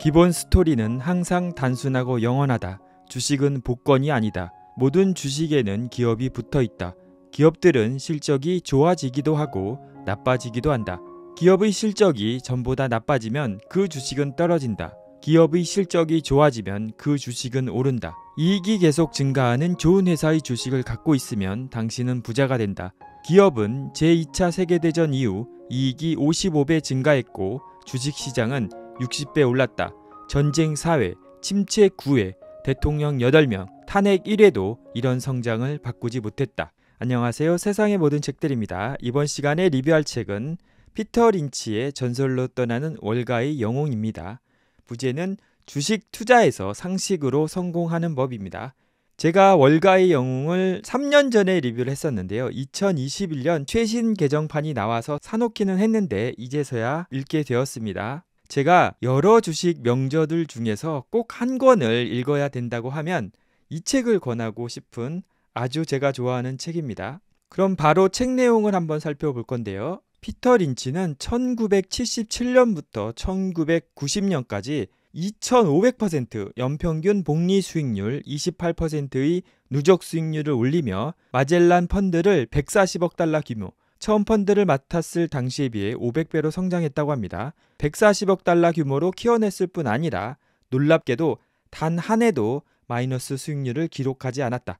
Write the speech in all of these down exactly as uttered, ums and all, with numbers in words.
기본 스토리는 항상 단순하고 영원하다. 주식은 복권이 아니다. 모든 주식에는 기업이 붙어있다. 기업들은 실적이 좋아지기도 하고 나빠지기도 한다. 기업의 실적이 전보다 나빠지면 그 주식은 떨어진다. 기업의 실적이 좋아지면 그 주식은 오른다. 이익이 계속 증가하는 좋은 회사의 주식을 갖고 있으면 당신은 부자가 된다. 기업은 제이 차 세계대전 이후 이익이 오십오 배 증가했고 주식시장은 육십 배 올랐다. 전쟁 사 회, 침체 구 회, 대통령 여덟 명, 탄핵 일 회도 이런 성장을 바꾸지 못했다. 안녕하세요. 세상의 모든 책들입니다. 이번 시간에 리뷰할 책은 피터 린치의 전설로 떠나는 월가의 영웅입니다. 부제는 주식 투자에서 상식으로 성공하는 법입니다. 제가 월가의 영웅을 삼 년 전에 리뷰를 했었는데요. 이천이십일 년 최신 개정판이 나와서 사놓기는 했는데 이제서야 읽게 되었습니다. 제가 여러 주식 명저들 중에서 꼭 한 권을 읽어야 된다고 하면 이 책을 권하고 싶은 아주 제가 좋아하는 책입니다. 그럼 바로 책 내용을 한번 살펴볼 건데요. 피터 린치는 천구백칠십칠 년부터 천구백구십 년까지 이천오백 퍼센트 연평균 복리 수익률 이십팔 퍼센트의 누적 수익률을 올리며 마젤란 펀드를 백사십억 달러 규모, 처음 펀드를 맡았을 당시에 비해 오백 배로 성장했다고 합니다. 백사십억 달러 규모로 키워냈을 뿐 아니라 놀랍게도 단 한 해도 마이너스 수익률을 기록하지 않았다.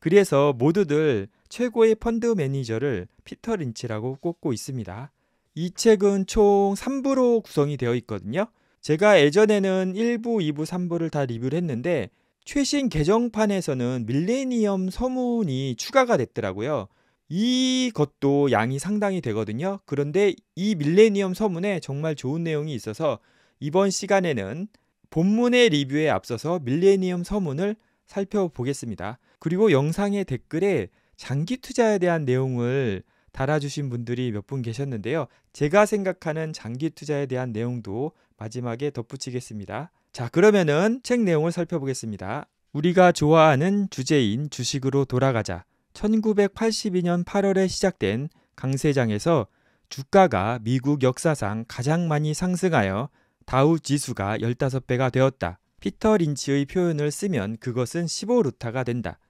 그래서 모두들 최고의 펀드 매니저를 피터 린치라고 꼽고 있습니다. 이 책은 총 삼 부로 구성이 되어 있거든요. 제가 예전에는 일 부, 이 부, 삼 부를 다 리뷰를 했는데 최신 개정판에서는 밀레니엄 서문이 추가가 됐더라고요. 이것도 양이 상당히 되거든요. 그런데 이 밀레니엄 서문에 정말 좋은 내용이 있어서 이번 시간에는 본문의 리뷰에 앞서서 밀레니엄 서문을 살펴보겠습니다. 그리고 영상의 댓글에 장기 투자에 대한 내용을 달아주신 분들이 몇 분 계셨는데요. 제가 생각하는 장기 투자에 대한 내용도 마지막에 덧붙이겠습니다. 자, 그러면은 책 내용을 살펴보겠습니다. 우리가 좋아하는 주제인 주식으로 돌아가자. 천구백팔십이 년 팔 월에 시작된 강세장에서 주가가 미국 역사상 가장 많이 상승하여 다우 지수가 십오 배가 되었다. 피터 린치의 표현을 쓰면 그것은 십오 루타가 된다.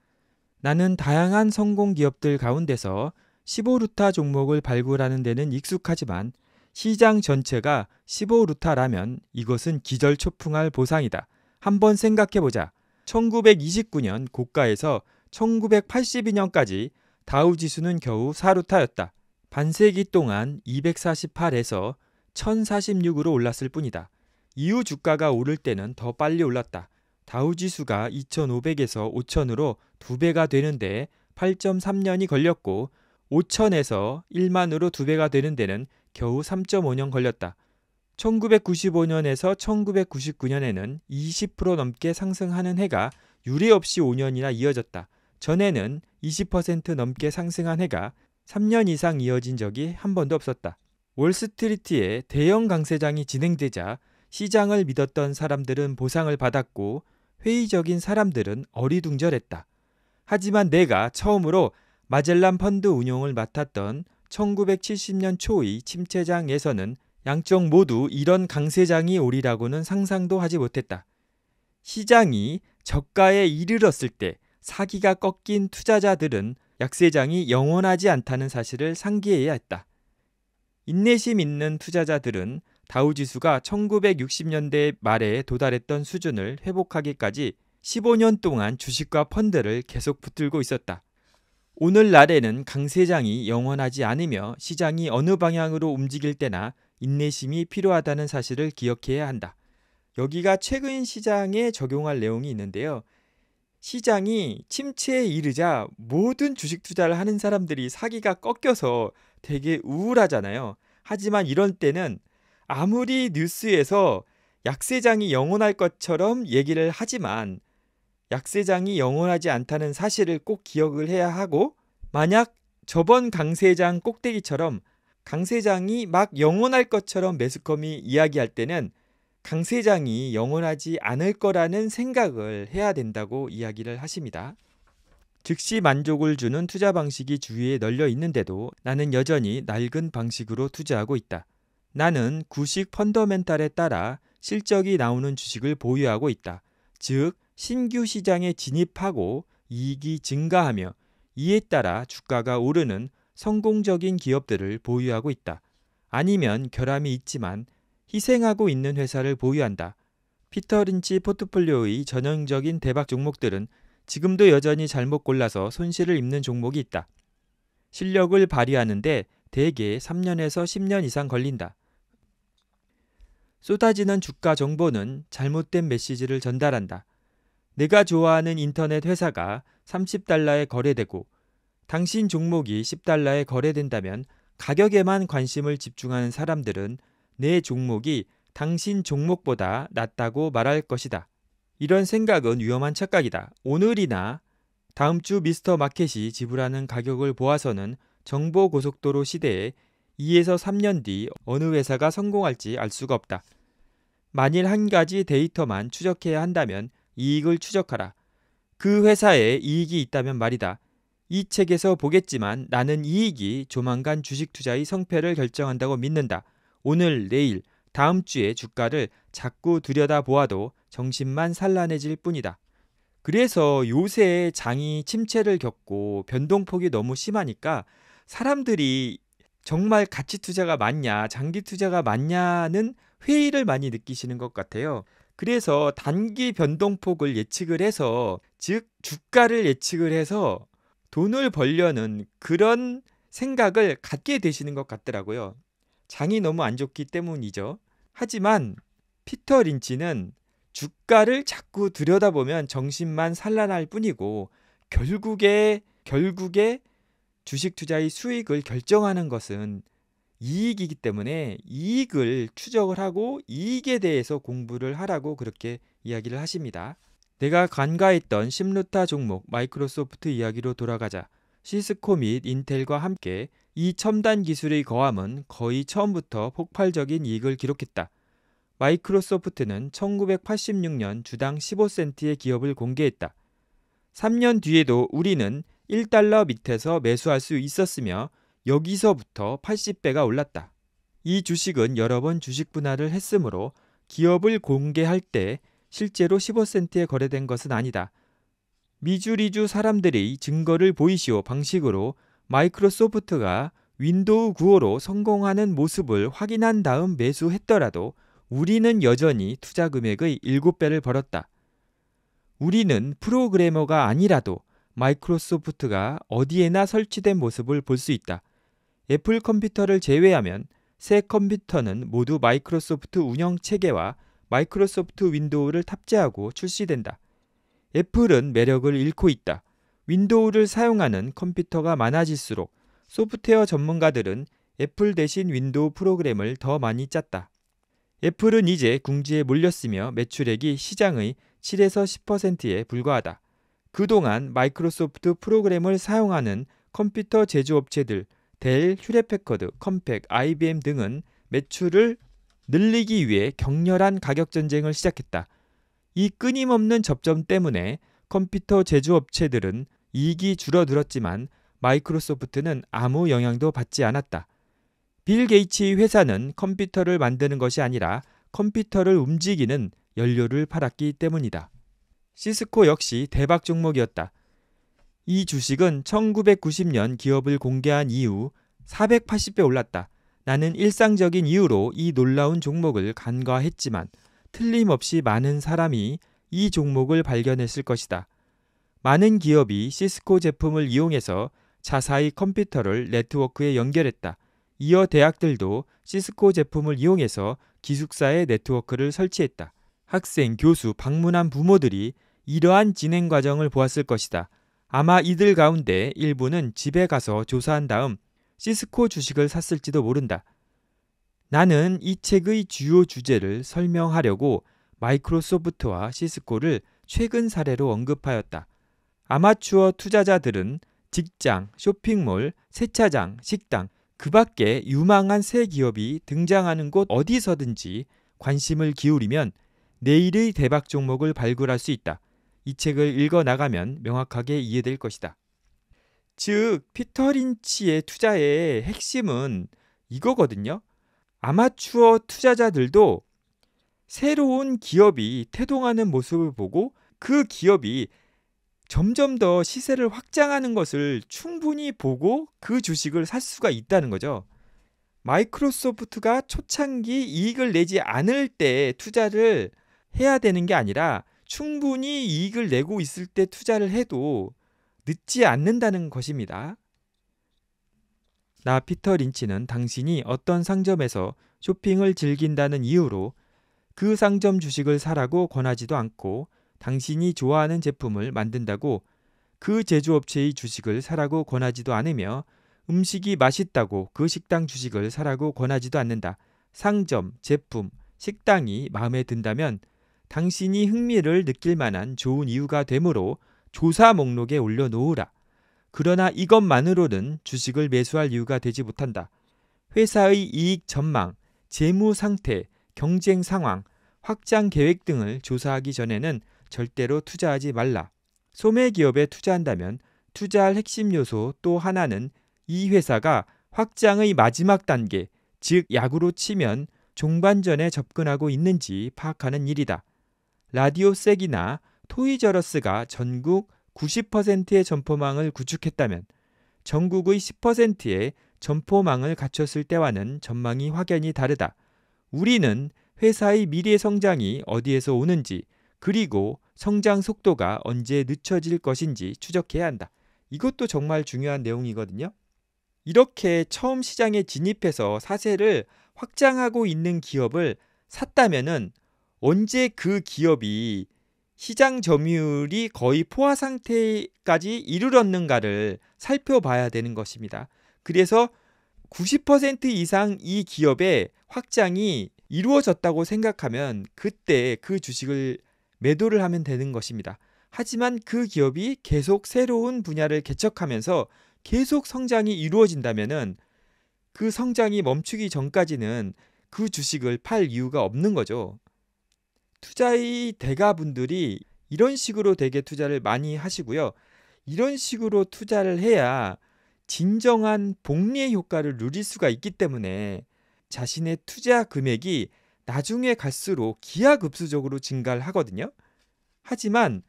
나는 다양한 성공 기업들 가운데서 십오 루타 종목을 발굴하는 데는 익숙하지만 시장 전체가 십오 루타라면 이것은 기절초풍할 보상이다. 한번 생각해보자. 천구백이십구 년 고가에서 천구백팔십이 년까지 다우지수는 겨우 사 루타였다. 반세기 동안 이백사십팔에서 천사십육으로 올랐을 뿐이다. 이후 주가가 오를 때는 더 빨리 올랐다. 다우지수가 이천오백에서 오천으로 두 배가 되는데 팔 점 삼 년이 걸렸고 오천에서 일 만으로 두 배가 되는 데는 겨우 삼 점 오 년 걸렸다. 천구백구십오 년에서 천구백구십구 년에는 이십 퍼센트 넘게 상승하는 해가 유례없이 오 년이나 이어졌다. 전에는 이십 퍼센트 넘게 상승한 해가 삼 년 이상 이어진 적이 한 번도 없었다. 월스트리트의 대형 강세장이 진행되자 시장을 믿었던 사람들은 보상을 받았고 회의적인 사람들은 어리둥절했다. 하지만 내가 처음으로 마젤란 펀드 운용을 맡았던 천구백칠십 년 초의 침체장에서는 양쪽 모두 이런 강세장이 오리라고는 상상도 하지 못했다. 시장이 저가에 이르렀을 때 사기가 꺾인 투자자들은 약세장이 영원하지 않다는 사실을 상기해야 했다. 인내심 있는 투자자들은 다우지수가 천구백육십 년대 말에 도달했던 수준을 회복하기까지 십오 년 동안 주식과 펀드를 계속 붙들고 있었다. 오늘날에는 강세장이 영원하지 않으며 시장이 어느 방향으로 움직일 때나 인내심이 필요하다는 사실을 기억해야 한다. 여기가 최근 시장에 적용할 내용이 있는데요. 시장이 침체에 이르자 모든 주식 투자를 하는 사람들이 사기가 꺾여서 되게 우울하잖아요. 하지만 이런 때는 아무리 뉴스에서 약세장이 영원할 것처럼 얘기를 하지만 약세장이 영원하지 않다는 사실을 꼭 기억을 해야 하고, 만약 저번 강세장 꼭대기처럼 강세장이 막 영원할 것처럼 매스컴이 이야기할 때는 강세장이 영원하지 않을 거라는 생각을 해야 된다고 이야기를 하십니다. 즉시 만족을 주는 투자 방식이 주위에 널려 있는데도 나는 여전히 낡은 방식으로 투자하고 있다. 나는 구식 펀더멘탈에 따라 실적이 나오는 주식을 보유하고 있다. 즉 신규 시장에 진입하고 이익이 증가하며 이에 따라 주가가 오르는 성공적인 기업들을 보유하고 있다. 아니면 결함이 있지만 희생하고 있는 회사를 보유한다. 피터 린치 포트폴리오의 전형적인 대박 종목들은 지금도 여전히 잘못 골라서 손실을 입는 종목이 있다. 실력을 발휘하는데 대개 삼 년에서 십 년 이상 걸린다. 쏟아지는 주가 정보는 잘못된 메시지를 전달한다. 내가 좋아하는 인터넷 회사가 삼십 달러에 거래되고 당신 종목이 십 달러에 거래된다면 가격에만 관심을 집중하는 사람들은 내 종목이 당신 종목보다 낫다고 말할 것이다. 이런 생각은 위험한 착각이다. 오늘이나 다음 주 미스터 마켓이 지불하는 가격을 보아서는 정보 고속도로 시대에 이에서 삼 년 뒤 어느 회사가 성공할지 알 수가 없다. 만일 한 가지 데이터만 추적해야 한다면 이익을 추적하라. 그 회사에 이익이 있다면 말이다. 이 책에서 보겠지만 나는 이익이 조만간 주식 투자의 성패를 결정한다고 믿는다. 오늘, 내일, 다음 주에 주가를 자꾸 들여다보아도 정신만 산란해질 뿐이다. 그래서 요새 장이 침체를 겪고 변동폭이 너무 심하니까 사람들이 정말 가치 투자가 맞냐, 장기 투자가 맞냐는 회의를 많이 느끼시는 것 같아요. 그래서 단기 변동폭을 예측을 해서, 즉 주가를 예측을 해서 돈을 벌려는 그런 생각을 갖게 되시는 것 같더라고요. 장이 너무 안 좋기 때문이죠. 하지만 피터 린치는 주가를 자꾸 들여다보면 정신만 산란할 뿐이고 결국에 결국에 주식 투자의 수익을 결정하는 것은 이익이기 때문에 이익을 추적을 하고 이익에 대해서 공부를 하라고 그렇게 이야기를 하십니다. 내가 간과했던 십루타 종목 마이크로소프트 이야기로 돌아가자. 시스코 및 인텔과 함께 이 첨단 기술의 거함은 거의 처음부터 폭발적인 이익을 기록했다. 마이크로소프트는 천구백팔십육 년 주당 십오 센트의 기업을 공개했다. 삼 년 뒤에도 우리는 일 달러 밑에서 매수할 수 있었으며 여기서부터 팔십 배가 올랐다. 이 주식은 여러 번 주식 분할을 했으므로 기업을 공개할 때 실제로 십오 센트에 거래된 것은 아니다. 미주리주 사람들이 증거를 보이시오 방식으로 마이크로소프트가 윈도우 구호로 성공하는 모습을 확인한 다음 매수했더라도 우리는 여전히 투자 금액의 일곱 배를 벌었다. 우리는 프로그래머가 아니라도 마이크로소프트가 어디에나 설치된 모습을 볼 수 있다. 애플 컴퓨터를 제외하면 새 컴퓨터는 모두 마이크로소프트 운영체계와 마이크로소프트 윈도우를 탑재하고 출시된다. 애플은 매력을 잃고 있다. 윈도우를 사용하는 컴퓨터가 많아질수록 소프트웨어 전문가들은 애플 대신 윈도우 프로그램을 더 많이 짰다. 애플은 이제 궁지에 몰렸으며 매출액이 시장의 칠에서 십 퍼센트에 불과하다. 그동안 마이크로소프트 프로그램을 사용하는 컴퓨터 제조업체들, 델, 휴렛패커드, 컴팩, 아이비엠 등은 매출을 늘리기 위해 격렬한 가격 전쟁을 시작했다. 이 끊임없는 접점 때문에 컴퓨터 제조업체들은 이익이 줄어들었지만 마이크로소프트는 아무 영향도 받지 않았다. 빌 게이츠의 회사는 컴퓨터를 만드는 것이 아니라 컴퓨터를 움직이는 연료를 팔았기 때문이다. 시스코 역시 대박 종목이었다. 이 주식은 천구백구십 년 기업을 공개한 이후 사백팔십 배 올랐다. 나는 일상적인 이유로 이 놀라운 종목을 간과했지만 틀림없이 많은 사람이 이 종목을 발견했을 것이다. 많은 기업이 시스코 제품을 이용해서 자사의 컴퓨터를 네트워크에 연결했다. 이어 대학들도 시스코 제품을 이용해서 기숙사에 네트워크를 설치했다. 학생, 교수, 방문한 부모들이 이러한 진행 과정을 보았을 것이다. 아마 이들 가운데 일부는 집에 가서 조사한 다음 시스코 주식을 샀을지도 모른다. 나는 이 책의 주요 주제를 설명하려고 마이크로소프트와 시스코를 최근 사례로 언급하였다. 아마추어 투자자들은 직장, 쇼핑몰, 세차장, 식당, 그 밖에 유망한 새 기업이 등장하는 곳 어디서든지 관심을 기울이면 내일의 대박 종목을 발굴할 수 있다. 이 책을 읽어나가면 명확하게 이해될 것이다. 즉, 피터 린치의 투자의 핵심은 이거거든요. 아마추어 투자자들도 새로운 기업이 태동하는 모습을 보고 그 기업이 점점 더 시세를 확장하는 것을 충분히 보고 그 주식을 살 수가 있다는 거죠. 마이크로소프트가 초창기 이익을 내지 않을 때 투자를 해야 되는 게 아니라 충분히 이익을 내고 있을 때 투자를 해도 늦지 않는다는 것입니다. 나 피터 린치는 당신이 어떤 상점에서 쇼핑을 즐긴다는 이유로 그 상점 주식을 사라고 권하지도 않고 당신이 좋아하는 제품을 만든다고 그 제조업체의 주식을 사라고 권하지도 않으며 음식이 맛있다고 그 식당 주식을 사라고 권하지도 않는다. 상점, 제품, 식당이 마음에 든다면 당신이 흥미를 느낄 만한 좋은 이유가 되므로 조사 목록에 올려놓으라. 그러나 이것만으로는 주식을 매수할 이유가 되지 못한다. 회사의 이익 전망, 재무 상태, 경쟁 상황, 확장 계획 등을 조사하기 전에는 절대로 투자하지 말라. 소매 기업에 투자한다면 투자할 핵심 요소 또 하나는 이 회사가 확장의 마지막 단계, 즉 야구로 치면 종반전에 접근하고 있는지 파악하는 일이다. 라디오색이나 토이저러스가 전국 구십 퍼센트의 점포망을 구축했다면 전국의 십 퍼센트의 점포망을 갖췄을 때와는 전망이 확연히 다르다. 우리는 회사의 미래 성장이 어디에서 오는지 그리고 성장 속도가 언제 늦춰질 것인지 추적해야 한다. 이것도 정말 중요한 내용이거든요. 이렇게 처음 시장에 진입해서 사세를 확장하고 있는 기업을 샀다면은 언제 그 기업이 시장 점유율이 거의 포화 상태까지 이르렀는가를 살펴봐야 되는 것입니다. 그래서 구십 퍼센트 이상 이 기업의 확장이 이루어졌다고 생각하면 그때 그 주식을 매도를 하면 되는 것입니다. 하지만 그 기업이 계속 새로운 분야를 개척하면서 계속 성장이 이루어진다면은 그 성장이 멈추기 전까지는 그 주식을 팔 이유가 없는 거죠. 투자의 대가분들이 이런 식으로 되게 투자를 많이 하시고요. 이런 식으로 투자를 해야 진정한 복리의 효과를 누릴 수가 있기 때문에 자신의 투자 금액이 나중에 갈수록 기하급수적으로 증가를 하거든요. 하지만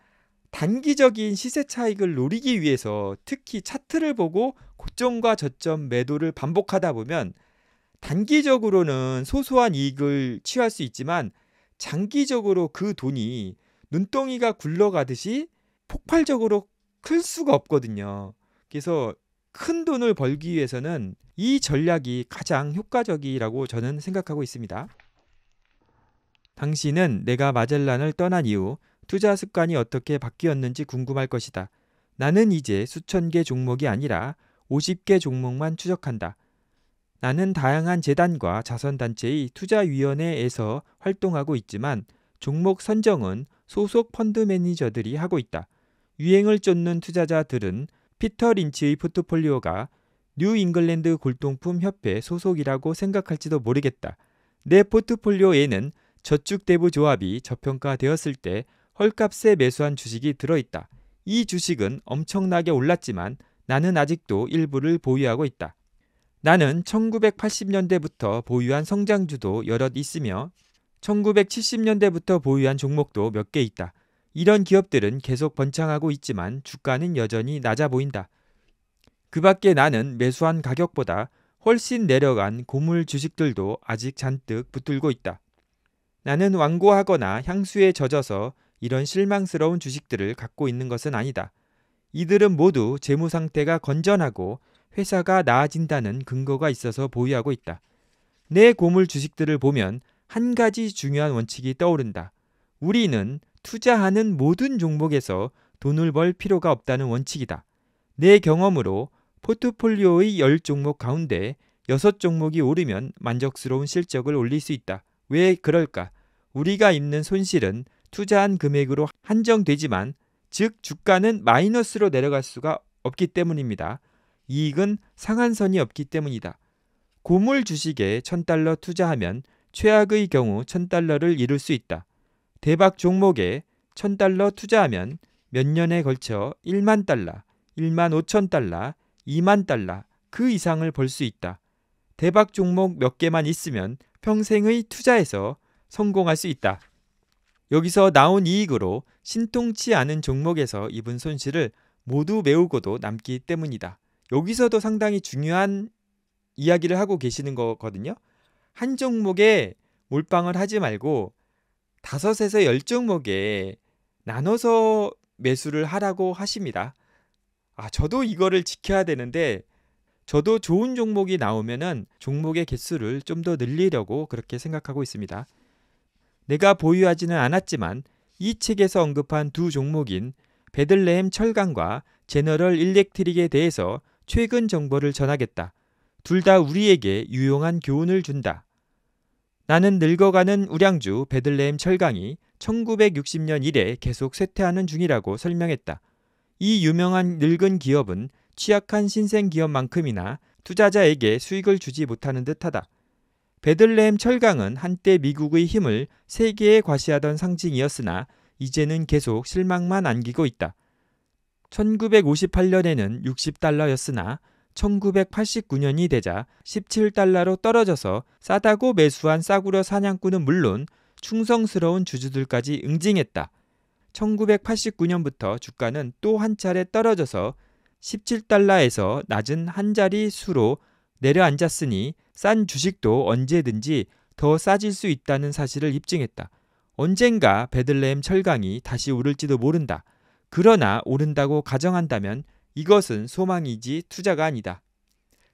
단기적인 시세 차익을 노리기 위해서 특히 차트를 보고 고점과 저점 매도를 반복하다 보면 단기적으로는 소소한 이익을 취할 수 있지만 장기적으로 그 돈이 눈덩이가 굴러가듯이 폭발적으로 클 수가 없거든요. 그래서 큰 돈을 벌기 위해서는 이 전략이 가장 효과적이라고 저는 생각하고 있습니다. 당신은 내가 마젤란을 떠난 이후 투자 습관이 어떻게 바뀌었는지 궁금할 것이다. 나는 이제 수천 개 종목이 아니라 오십 개 종목만 추적한다. 나는 다양한 재단과 자선단체의 투자위원회에서 활동하고 있지만 종목 선정은 소속 펀드 매니저들이 하고 있다. 유행을 쫓는 투자자들은 피터 린치의 포트폴리오가 뉴 잉글랜드 골동품 협회 소속이라고 생각할지도 모르겠다. 내 포트폴리오에는 저축대부 조합이 저평가되었을 때 헐값에 매수한 주식이 들어있다. 이 주식은 엄청나게 올랐지만 나는 아직도 일부를 보유하고 있다. 나는 천구백팔십 년대부터 보유한 성장주도 여럿 있으며 천구백칠십 년대부터 보유한 종목도 몇 개 있다. 이런 기업들은 계속 번창하고 있지만 주가는 여전히 낮아 보인다. 그 밖에 나는 매수한 가격보다 훨씬 내려간 고물 주식들도 아직 잔뜩 붙들고 있다. 나는 완고하거나 향수에 젖어서 이런 실망스러운 주식들을 갖고 있는 것은 아니다. 이들은 모두 재무 상태가 건전하고 회사가 나아진다는 근거가 있어서 보유하고 있다. 내 고물 주식들을 보면 한 가지 중요한 원칙이 떠오른다. 우리는 투자하는 모든 종목에서 돈을 벌 필요가 없다는 원칙이다. 내 경험으로 포트폴리오의 십 종목 가운데 육 종목이 오르면 만족스러운 실적을 올릴 수 있다. 왜 그럴까? 우리가 입는 손실은 투자한 금액으로 한정되지만 즉 주가는 마이너스로 내려갈 수가 없기 때문입니다. 이익은 상한선이 없기 때문이다. 고물 주식에 천 달러 투자하면 최악의 경우 천 달러를 이룰 수 있다. 대박 종목에 천 달러 투자하면 몇 년에 걸쳐 일만 달러, 일만 오천 달러, 이만 달러 그 이상을 벌 수 있다. 대박 종목 몇 개만 있으면 평생의 투자에서 성공할 수 있다. 여기서 나온 이익으로 신통치 않은 종목에서 입은 손실을 모두 메우고도 남기 때문이다. 여기서도 상당히 중요한 이야기를 하고 계시는 거거든요. 한 종목에 몰빵을 하지 말고 다섯에서 열 종목에 나눠서 매수를 하라고 하십니다. 아, 저도 이거를 지켜야 되는데 저도 좋은 종목이 나오면은 종목의 개수를 좀 더 늘리려고 그렇게 생각하고 있습니다. 내가 보유하지는 않았지만 이 책에서 언급한 두 종목인 베들레헴 철강과 제너럴 일렉트릭에 대해서 최근 정보를 전하겠다. 둘 다 우리에게 유용한 교훈을 준다. 나는 늙어가는 우량주 베들레헴 철강이 천구백육십 년 이래 계속 쇠퇴하는 중이라고 설명했다. 이 유명한 늙은 기업은 취약한 신생 기업만큼이나 투자자에게 수익을 주지 못하는 듯하다. 베들레헴 철강은 한때 미국의 힘을 세계에 과시하던 상징이었으나 이제는 계속 실망만 안기고 있다. 천구백오십팔 년에는 육십 달러였으나 천구백팔십구 년이 되자 십칠 달러로 떨어져서 싸다고 매수한 싸구려 사냥꾼은 물론 충성스러운 주주들까지 응징했다. 천구백팔십구 년부터 주가는 또 한 차례 떨어져서 십칠 달러에서 낮은 한 자리 수로 내려앉았으니 싼 주식도 언제든지 더 싸질 수 있다는 사실을 입증했다. 언젠가 베들레헴 철강이 다시 오를지도 모른다. 그러나 오른다고 가정한다면 이것은 소망이지 투자가 아니다.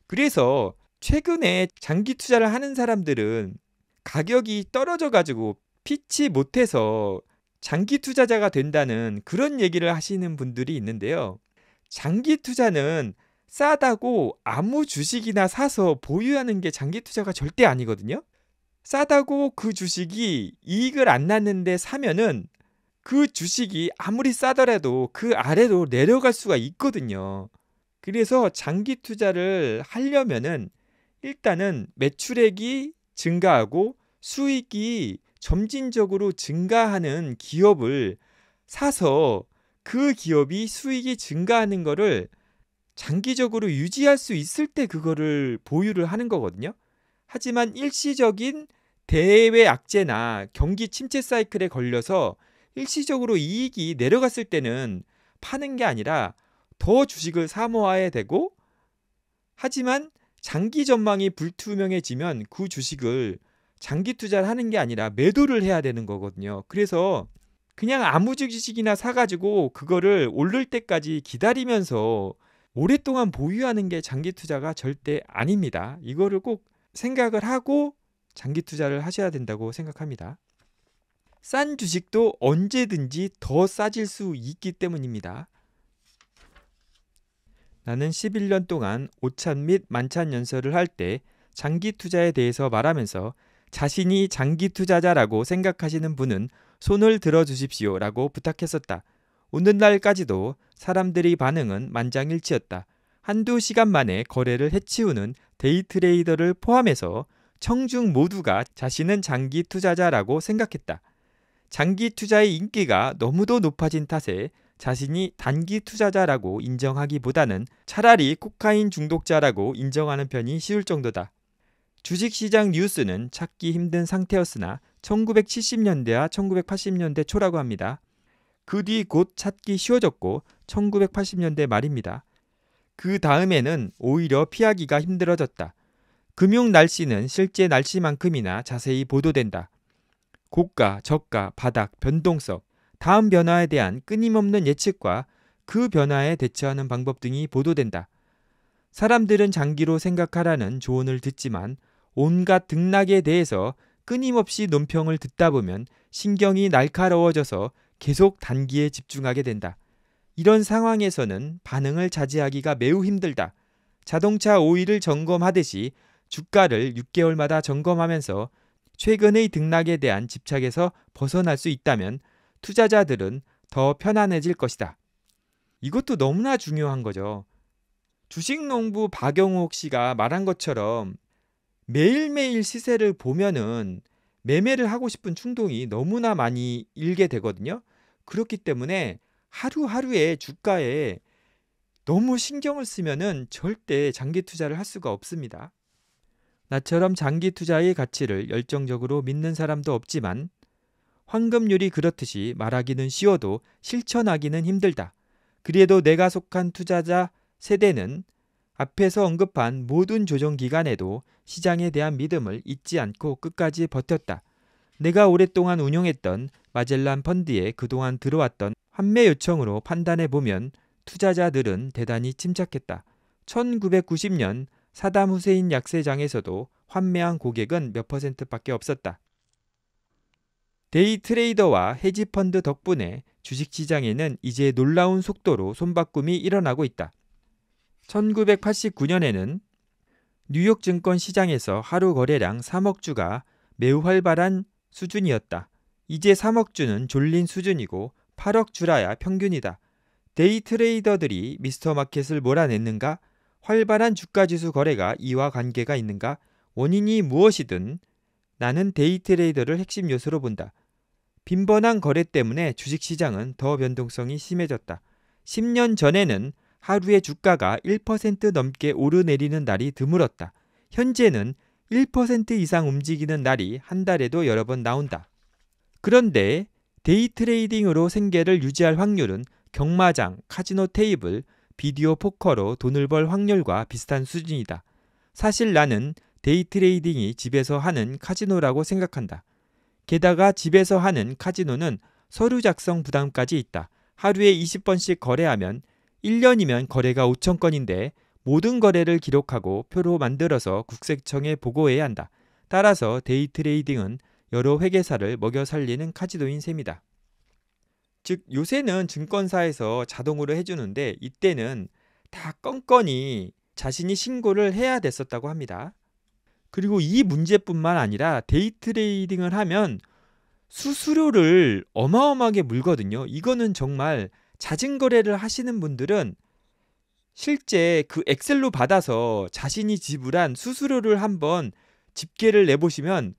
그래서 최근에 장기 투자를 하는 사람들은 가격이 떨어져가지고 피치 못해서 장기 투자자가 된다는 그런 얘기를 하시는 분들이 있는데요. 장기 투자는 싸다고 아무 주식이나 사서 보유하는 게 장기 투자가 절대 아니거든요. 싸다고 그 주식이 이익을 안 났는데 사면은 그 주식이 아무리 싸더라도 그 아래로 내려갈 수가 있거든요. 그래서 장기 투자를 하려면은 일단은 매출액이 증가하고 수익이 점진적으로 증가하는 기업을 사서 그 기업이 수익이 증가하는 거를 장기적으로 유지할 수 있을 때 그거를 보유를 하는 거거든요. 하지만 일시적인 대외 악재나 경기 침체 사이클에 걸려서 일시적으로 이익이 내려갔을 때는 파는 게 아니라 더 주식을 사 모아야 되고, 하지만 장기 전망이 불투명해지면 그 주식을 장기 투자를 하는 게 아니라 매도를 해야 되는 거거든요. 그래서 그냥 아무 주식이나 사가지고 그거를 오를 때까지 기다리면서 오랫동안 보유하는 게 장기 투자가 절대 아닙니다. 이거를 꼭 생각을 하고 장기 투자를 하셔야 된다고 생각합니다. 싼 주식도 언제든지 더 싸질 수 있기 때문입니다. 나는 십일 년 동안 오찬 및 만찬 연설을 할 때 장기 투자에 대해서 말하면서 자신이 장기 투자자라고 생각하시는 분은 손을 들어주십시오 라고 부탁했었다. 오늘날까지도 사람들의 반응은 만장일치였다. 한두 시간 만에 거래를 해치우는 데이트레이더를 포함해서 청중 모두가 자신은 장기 투자자라고 생각했다. 장기 투자의 인기가 너무도 높아진 탓에 자신이 단기 투자자라고 인정하기보다는 차라리 코카인 중독자라고 인정하는 편이 쉬울 정도다. 주식시장 뉴스는 찾기 힘든 상태였으나 천구백칠십 년대와 천구백팔십 년대 초라고 합니다. 그 뒤 곧 찾기 쉬워졌고 천구백팔십 년대 말입니다. 그 다음에는 오히려 피하기가 힘들어졌다. 금융 날씨는 실제 날씨만큼이나 자세히 보도된다. 고가, 저가, 바닥, 변동성, 다음 변화에 대한 끊임없는 예측과 그 변화에 대처하는 방법 등이 보도된다. 사람들은 장기로 생각하라는 조언을 듣지만 온갖 등락에 대해서 끊임없이 논평을 듣다 보면 신경이 날카로워져서 계속 단기에 집중하게 된다. 이런 상황에서는 반응을 자제하기가 매우 힘들다. 자동차 오일을 점검하듯이 주가를 육 개월마다 점검하면서 최근의 등락에 대한 집착에서 벗어날 수 있다면 투자자들은 더 편안해질 것이다. 이것도 너무나 중요한 거죠. 주식농부 박영옥 씨가 말한 것처럼 매일매일 시세를 보면은 매매를 하고 싶은 충동이 너무나 많이 일게 되거든요. 그렇기 때문에 하루하루의 주가에 너무 신경을 쓰면은 절대 장기 투자를 할 수가 없습니다. 나처럼 장기 투자의 가치를 열정적으로 믿는 사람도 없지만 환금률이 그렇듯이 말하기는 쉬워도 실천하기는 힘들다. 그래도 내가 속한 투자자 세대는 앞에서 언급한 모든 조정 기간에도 시장에 대한 믿음을 잊지 않고 끝까지 버텼다. 내가 오랫동안 운용했던 마젤란 펀드에 그동안 들어왔던 환매 요청으로 판단해보면 투자자들은 대단히 침착했다. 천구백구십 년 사담 후세인 약세장에서도 환매한 고객은 몇 퍼센트밖에 없었다. 데이 트레이더와 헤지펀드 덕분에 주식시장에는 이제 놀라운 속도로 손바꿈이 일어나고 있다. 천구백팔십구 년에는 뉴욕 증권 시장에서 하루 거래량 삼억 주가 매우 활발한 수준이었다. 이제 삼억 주는 졸린 수준이고 팔억 주라야 평균이다. 데이 트레이더들이 미스터 마켓을 몰아냈는가? 활발한 주가지수 거래가 이와 관계가 있는가? 원인이 무엇이든 나는 데이 트레이더를 핵심 요소로 본다. 빈번한 거래 때문에 주식시장은 더 변동성이 심해졌다. 십 년 전에는 하루에 주가가 일 퍼센트 넘게 오르내리는 날이 드물었다. 현재는 일 퍼센트 이상 움직이는 날이 한 달에도 여러 번 나온다. 그런데 데이 트레이딩으로 생계를 유지할 확률은 경마장, 카지노 테이블, 비디오 포커로 돈을 벌 확률과 비슷한 수준이다. 사실 나는 데이 트레이딩이 집에서 하는 카지노라고 생각한다. 게다가 집에서 하는 카지노는 서류 작성 부담까지 있다. 하루에 이십 번씩 거래하면 일 년이면 거래가 오천 건인데 모든 거래를 기록하고 표로 만들어서 국세청에 보고해야 한다. 따라서 데이 트레이딩은 여러 회계사를 먹여 살리는 카지노인 셈이다. 즉 요새는 증권사에서 자동으로 해주는데 이때는 다 껌껌이 자신이 신고를 해야 됐었다고 합니다. 그리고 이 문제뿐만 아니라 데이 트레이딩을 하면 수수료를 어마어마하게 물거든요. 이거는 정말 자진 거래를 하시는 분들은 실제 그 엑셀로 받아서 자신이 지불한 수수료를 한번 집계를 내보시면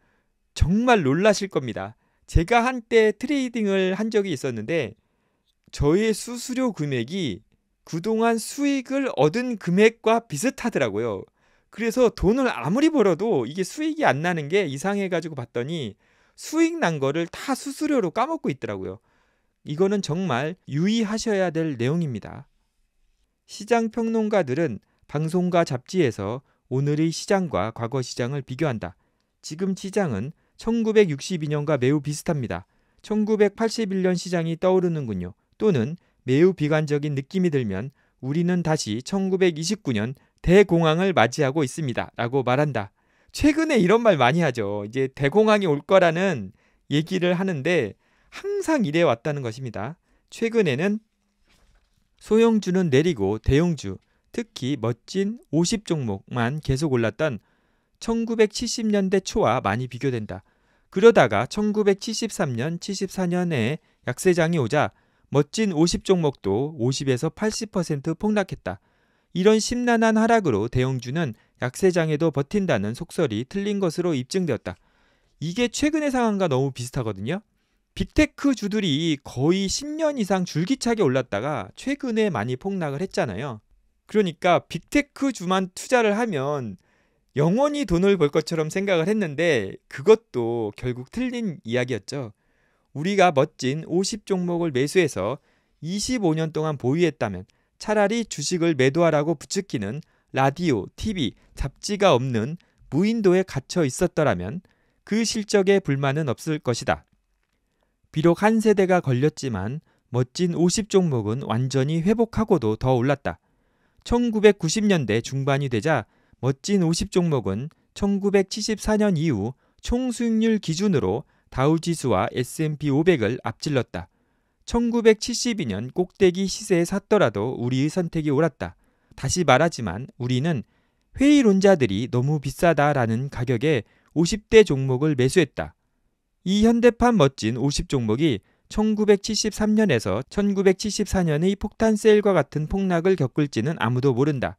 정말 놀라실 겁니다. 제가 한때 트레이딩을 한 적이 있었는데 저의 수수료 금액이 그동안 수익을 얻은 금액과 비슷하더라고요. 그래서 돈을 아무리 벌어도 이게 수익이 안 나는 게 이상해가지고 봤더니 수익 난 거를 다 수수료로 까먹고 있더라고요. 이거는 정말 유의하셔야 될 내용입니다. 시장 평론가들은 방송과 잡지에서 오늘의 시장과 과거 시장을 비교한다. 지금 시장은 천구백육십이 년과 매우 비슷합니다. 천구백팔십일 년 시장이 떠오르는군요. 또는 매우 비관적인 느낌이 들면 우리는 다시 천구백이십구 년 대공황을 맞이하고 있습니다. 라고 말한다. 최근에 이런 말 많이 하죠. 이제 대공황이 올 거라는 얘기를 하는데 항상 이래 왔다는 것입니다. 최근에는 소형주는 내리고 대형주, 특히 멋진 오십 종목만 계속 올랐던 천구백칠십 년대 초와 많이 비교된다. 그러다가 천구백칠십삼 년, 칠십사 년에 약세장이 오자 멋진 오십 종목도 오십에서 팔십 퍼센트 폭락했다. 이런 심란한 하락으로 대형주는 약세장에도 버틴다는 속설이 틀린 것으로 입증되었다. 이게 최근의 상황과 너무 비슷하거든요. 빅테크 주들이 거의 십 년 이상 줄기차게 올랐다가 최근에 많이 폭락을 했잖아요. 그러니까 빅테크 주만 투자를 하면 영원히 돈을 벌 것처럼 생각을 했는데 그것도 결국 틀린 이야기였죠. 우리가 멋진 오십 종목을 매수해서 이십오 년 동안 보유했다면 차라리 주식을 매도하라고 부추기는 라디오, 티비, 잡지가 없는 무인도에 갇혀 있었더라면 그 실적에 불만은 없을 것이다. 비록 한 세대가 걸렸지만 멋진 오십 종목은 완전히 회복하고도 더 올랐다. 천구백구십 년대 중반이 되자 멋진 오십 종목은 천구백칠십사 년 이후 총수익률 기준으로 다우지수와 에스 앤 피 오백을 앞질렀다. 천구백칠십이 년 꼭대기 시세에 샀더라도 우리의 선택이 옳았다. 다시 말하지만 우리는 회의론자들이 너무 비싸다라는 가격에 오십 대 종목을 매수했다. 이 현대판 멋진 오십 종목이 천구백칠십삼 년에서 천구백칠십사 년의 폭탄 세일과 같은 폭락을 겪을지는 아무도 모른다.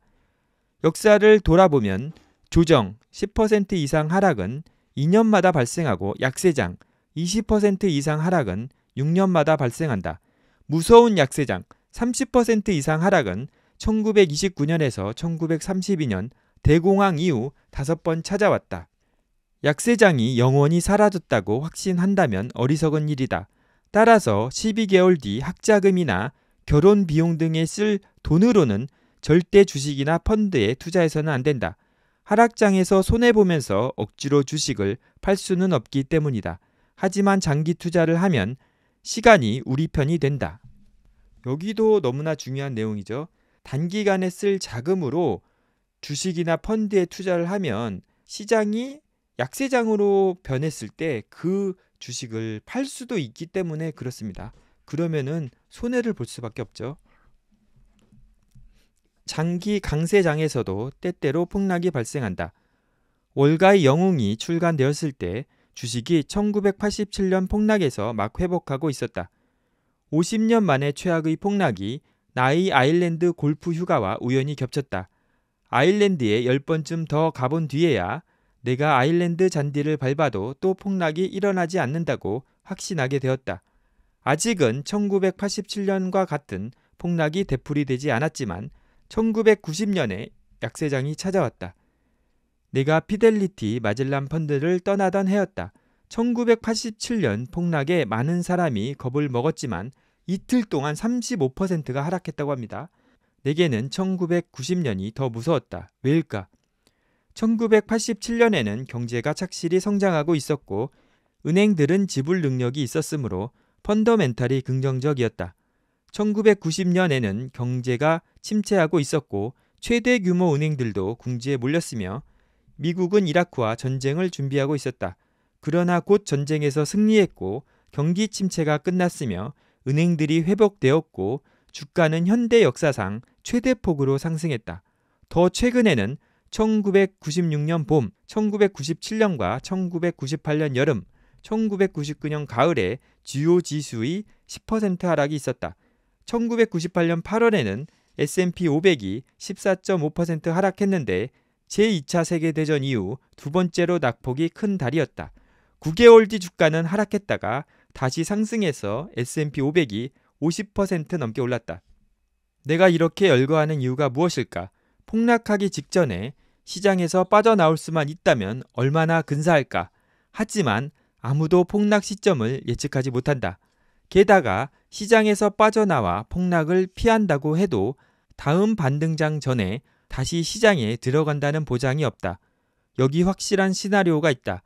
역사를 돌아보면 조정 십 퍼센트 이상 하락은 이 년마다 발생하고 약세장 이십 퍼센트 이상 하락은 육 년마다 발생한다. 무서운 약세장 삼십 퍼센트 이상 하락은 천구백이십구 년에서 천구백삼십이 년 대공황 이후 다섯 번 찾아왔다. 약세장이 영원히 사라졌다고 확신한다면 어리석은 일이다. 따라서 십이 개월 뒤 학자금이나 결혼 비용 등에 쓸 돈으로는 절대 주식이나 펀드에 투자해서는 안 된다. 하락장에서 손해보면서 억지로 주식을 팔 수는 없기 때문이다. 하지만 장기 투자를 하면 시간이 우리 편이 된다. 여기도 너무나 중요한 내용이죠. 단기간에 쓸 자금으로 주식이나 펀드에 투자를 하면 시장이 약세장으로 변했을 때 그 주식을 팔 수도 있기 때문에 그렇습니다. 그러면은 손해를 볼 수밖에 없죠. 장기 강세장에서도 때때로 폭락이 발생한다. 월가의 영웅이 출간되었을 때 주식이 천구백팔십칠 년 폭락에서 막 회복하고 있었다. 오십 년 만에 최악의 폭락이 나의 아일랜드 골프 휴가와 우연히 겹쳤다. 아일랜드에 열 번쯤 더 가본 뒤에야 내가 아일랜드 잔디를 밟아도 또 폭락이 일어나지 않는다고 확신하게 되었다. 아직은 천구백팔십칠 년과 같은 폭락이 되풀이되지 않았지만 천구백구십 년에 약세장이 찾아왔다. 내가 피델리티 마젤란 펀드를 떠나던 해였다. 천구백팔십칠 년 폭락에 많은 사람이 겁을 먹었지만 이틀 동안 삼십오 퍼센트가 하락했다고 합니다. 내게는 천구백구십 년이 더 무서웠다. 왜일까? 천구백팔십칠 년에는 경제가 착실히 성장하고 있었고 은행들은 지불 능력이 있었으므로 펀더멘탈이 긍정적이었다. 천구백구십 년에는 경제가 침체하고 있었고 최대 규모 은행들도 궁지에 몰렸으며 미국은 이라크와 전쟁을 준비하고 있었다. 그러나 곧 전쟁에서 승리했고 경기 침체가 끝났으며 은행들이 회복되었고 주가는 현대 역사상 최대폭으로 상승했다. 더 최근에는 천구백구십육 년 봄, 천구백구십칠 년과 천구백구십팔 년 여름, 천구백구십구 년 가을에 주요 지수의 십 퍼센트 하락이 있었다. 천구백구십팔 년 팔월에는 에스 앤 피 오백이 십사 점 오 퍼센트 하락했는데 제이 차 세계대전 이후 두 번째로 낙폭이 큰 달이었다. 구 개월 뒤 주가는 하락했다가 다시 상승해서 에스 앤 피 오백이 오십 퍼센트 넘게 올랐다. 내가 이렇게 열거하는 이유가 무엇일까? 폭락하기 직전에 시장에서 빠져나올 수만 있다면 얼마나 근사할까? 하지만 아무도 폭락 시점을 예측하지 못한다. 게다가 시장에서 빠져나와 폭락을 피한다고 해도 다음 반등장 전에 다시 시장에 들어간다는 보장이 없다. 여기 확실한 시나리오가 있다.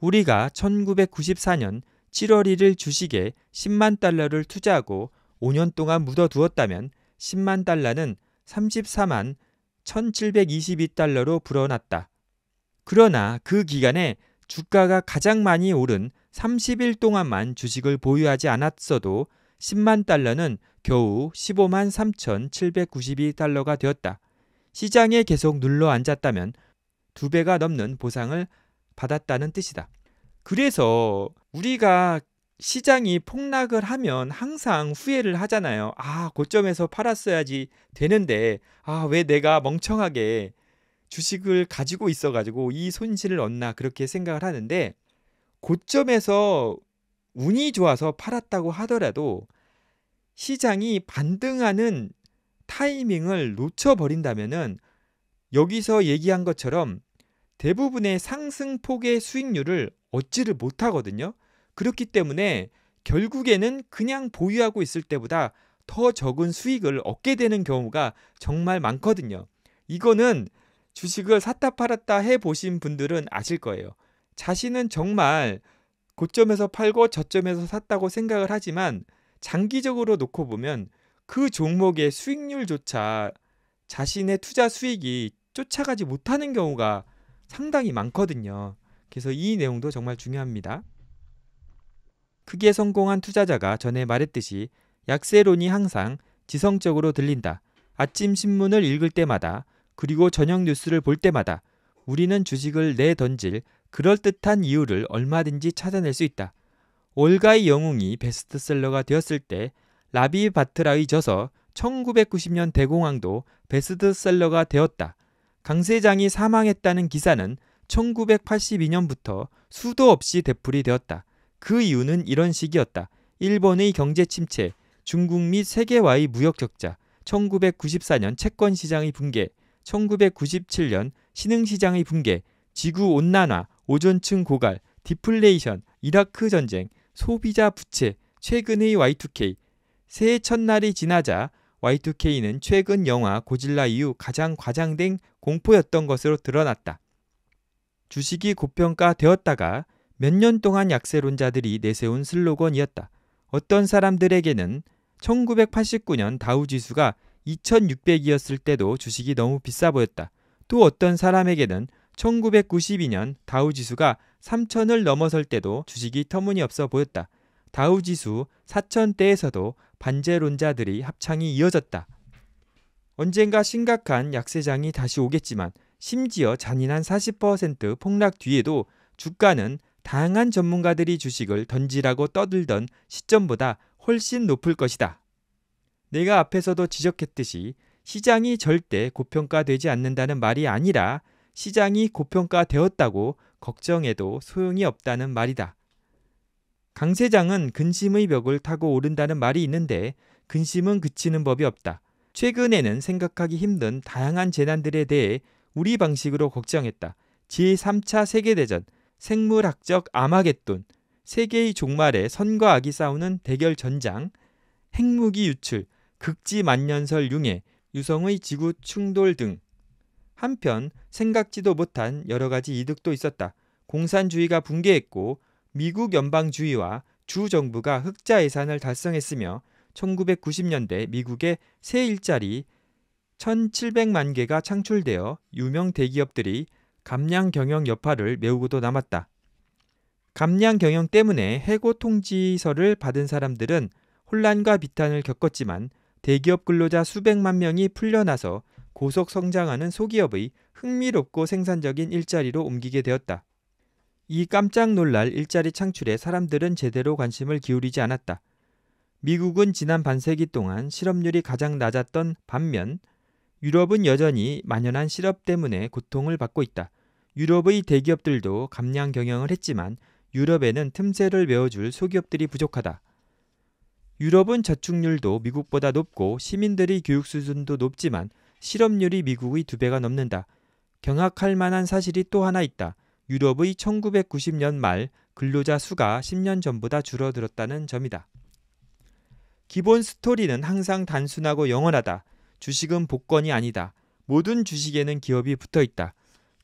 우리가 천구백구십사 년 칠월 일일 주식에 십만 달러를 투자하고 오 년 동안 묻어두었다면 십만 달러는 삼십사만 천칠백이십이 달러로 불어났다. 그러나 그 기간에 주가가 가장 많이 오른 삼십 일 동안만 주식을 보유하지 않았어도 십만 달러는 겨우 십오만 삼천칠백구십이 달러가 되었다. 시장에 계속 눌러 앉았다면 두 배가 넘는 보상을 받았다는 뜻이다. 그래서 우리가 시장이 폭락을 하면 항상 후회를 하잖아요. 아, 고점에서 팔았어야지 되는데 아, 왜 내가 멍청하게 주식을 가지고 있어가지고 이 손실을 얻나 그렇게 생각을 하는데 고점에서 운이 좋아서 팔았다고 하더라도 시장이 반등하는 타이밍을 놓쳐버린다면은 여기서 얘기한 것처럼 대부분의 상승폭의 수익률을 얻지를 못하거든요. 그렇기 때문에 결국에는 그냥 보유하고 있을 때보다 더 적은 수익을 얻게 되는 경우가 정말 많거든요. 이거는 주식을 샀다 팔았다 해보신 분들은 아실 거예요. 자신은 정말 고점에서 팔고 저점에서 샀다고 생각을 하지만 장기적으로 놓고 보면 그 종목의 수익률조차 자신의 투자 수익이 쫓아가지 못하는 경우가 상당히 많거든요. 그래서 이 내용도 정말 중요합니다. 크게 성공한 투자자가 전에 말했듯이 약세론이 항상 지성적으로 들린다. 아침 신문을 읽을 때마다 그리고 저녁 뉴스를 볼 때마다 우리는 주식을 내던질 그럴듯한 이유를 얼마든지 찾아낼 수 있다. 월가의 영웅이 베스트셀러가 되었을 때 라비 바트라의 저서 천구백구십 년 대공황도 베스트셀러가 되었다. 강세장이 사망했다는 기사는 천구백팔십이 년부터 수도 없이 되풀이 되었다. 그 이유는 이런 식이었다. 일본의 경제 침체, 중국 및 세계와의 무역 적자, 천구백구십사 년 채권 시장의 붕괴, 천구백구십칠 년 신흥시장의 붕괴, 지구온난화, 오존층 고갈, 디플레이션, 이라크 전쟁, 소비자 부채, 최근의 와이 투 케이. 새해 첫날이 지나자 와이 투 케이는 최근 영화 고질라 이후 가장 과장된 공포였던 것으로 드러났다. 주식이 고평가되었다가 몇 년 동안 약세론자들이 내세운 슬로건이었다. 어떤 사람들에게는 천구백팔십구 년 다우지수가 이천육백이었을 때도 주식이 너무 비싸 보였다. 또 어떤 사람에게는 천구백구십이 년 다우지수가 삼천을 넘어설 때도 주식이 터무니없어 보였다. 다우지수 사천대에서도 반제론자들이 합창이 이어졌다. 언젠가 심각한 약세장이 다시 오겠지만 심지어 잔인한 사십 퍼센트 폭락 뒤에도 주가는 다양한 전문가들이 주식을 던지라고 떠들던 시점보다 훨씬 높을 것이다. 내가 앞에서도 지적했듯이 시장이 절대 고평가되지 않는다는 말이 아니라 시장이 고평가되었다고 걱정해도 소용이 없다는 말이다. 강세장은 근심의 벽을 타고 오른다는 말이 있는데 근심은 그치는 법이 없다. 최근에는 생각하기 힘든 다양한 재난들에 대해 우리 방식으로 걱정했다. 제삼 차 세계대전, 생물학적 아마겟돈, 세계의 종말에 선과 악이 싸우는 대결 전장, 핵무기 유출, 극지 만년설 융해, 유성의 지구 충돌 등. 한편 생각지도 못한 여러 가지 이득도 있었다. 공산주의가 붕괴했고 미국 연방주의와 주정부가 흑자 예산을 달성했으며 천구백구십 년대 미국의 새 일자리 천칠백만 개가 창출되어 유명 대기업들이 감량 경영 여파를 메우고도 남았다. 감량 경영 때문에 해고 통지서를 받은 사람들은 혼란과 비탄을 겪었지만 대기업 근로자 수백만 명이 풀려나서 고속 성장하는 소기업의 흥미롭고 생산적인 일자리로 옮기게 되었다. 이 깜짝 놀랄 일자리 창출에 사람들은 제대로 관심을 기울이지 않았다. 미국은 지난 반세기 동안 실업률이 가장 낮았던 반면 유럽은 여전히 만연한 실업 때문에 고통을 받고 있다. 유럽의 대기업들도 감량 경영을 했지만 유럽에는 틈새를 메워줄 소기업들이 부족하다. 유럽은 저축률도 미국보다 높고 시민들의 교육 수준도 높지만 실업률이 미국의 두 배가 넘는다. 경악할 만한 사실이 또 하나 있다. 유럽의 천구백구십 년 말 근로자 수가 십 년 전보다 줄어들었다는 점이다. 기본 스토리는 항상 단순하고 영원하다. 주식은 복권이 아니다. 모든 주식에는 기업이 붙어있다.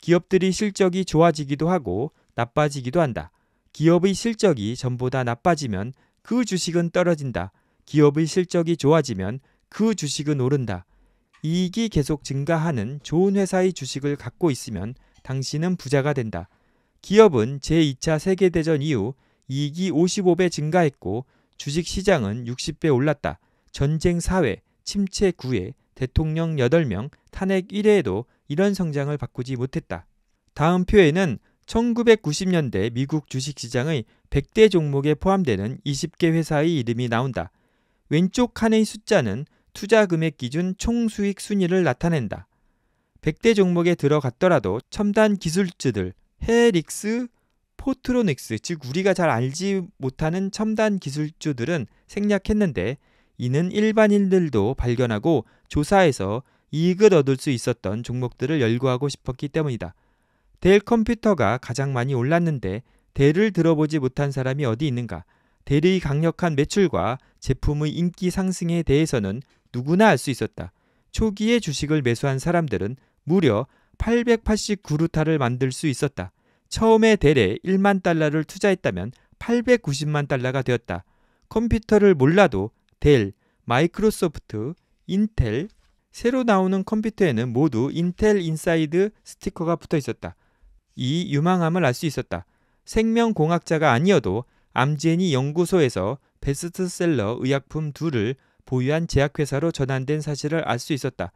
기업들이 실적이 좋아지기도 하고 나빠지기도 한다. 기업의 실적이 전보다 나빠지면 그 주식은 떨어진다. 기업의 실적이 좋아지면 그 주식은 오른다. 이익이 계속 증가하는 좋은 회사의 주식을 갖고 있으면 당신은 부자가 된다. 기업은 제이 차 세계대전 이후 이익이 오십오 배 증가했고 주식시장은 육십 배 올랐다. 전쟁 사 회, 침체 구 회, 대통령 여덟 명, 탄핵 일 회에도 이런 성장을 바꾸지 못했다. 다음 표에는 천구백구십 년대 미국 주식시장의 백 대 종목에 포함되는 이십 개 회사의 이름이 나온다. 왼쪽 칸의 숫자는 투자금액 기준 총수익 순위를 나타낸다. 백 대 종목에 들어갔더라도 첨단 기술주들, 헤릭스, 포트로닉스, 즉 우리가 잘 알지 못하는 첨단 기술주들은 생략했는데 이는 일반인들도 발견하고 조사해서 이익을 얻을 수 있었던 종목들을 열거하고 싶었기 때문이다. 델 컴퓨터가 가장 많이 올랐는데 델을 들어보지 못한 사람이 어디 있는가. 델의 강력한 매출과 제품의 인기 상승에 대해서는 누구나 알 수 있었다. 초기에 주식을 매수한 사람들은 무려 팔백팔십구 루타를 만들 수 있었다. 처음에 델에 일만 달러를 투자했다면 팔백구십만 달러가 되었다. 컴퓨터를 몰라도 델, 마이크로소프트, 인텔, 새로 나오는 컴퓨터에는 모두 인텔 인사이드 스티커가 붙어 있었다. 이 유망함을 알 수 있었다. 생명공학자가 아니어도 암제니 연구소에서 베스트셀러 의약품 둘을 보유한 제약회사로 전환된 사실을 알 수 있었다.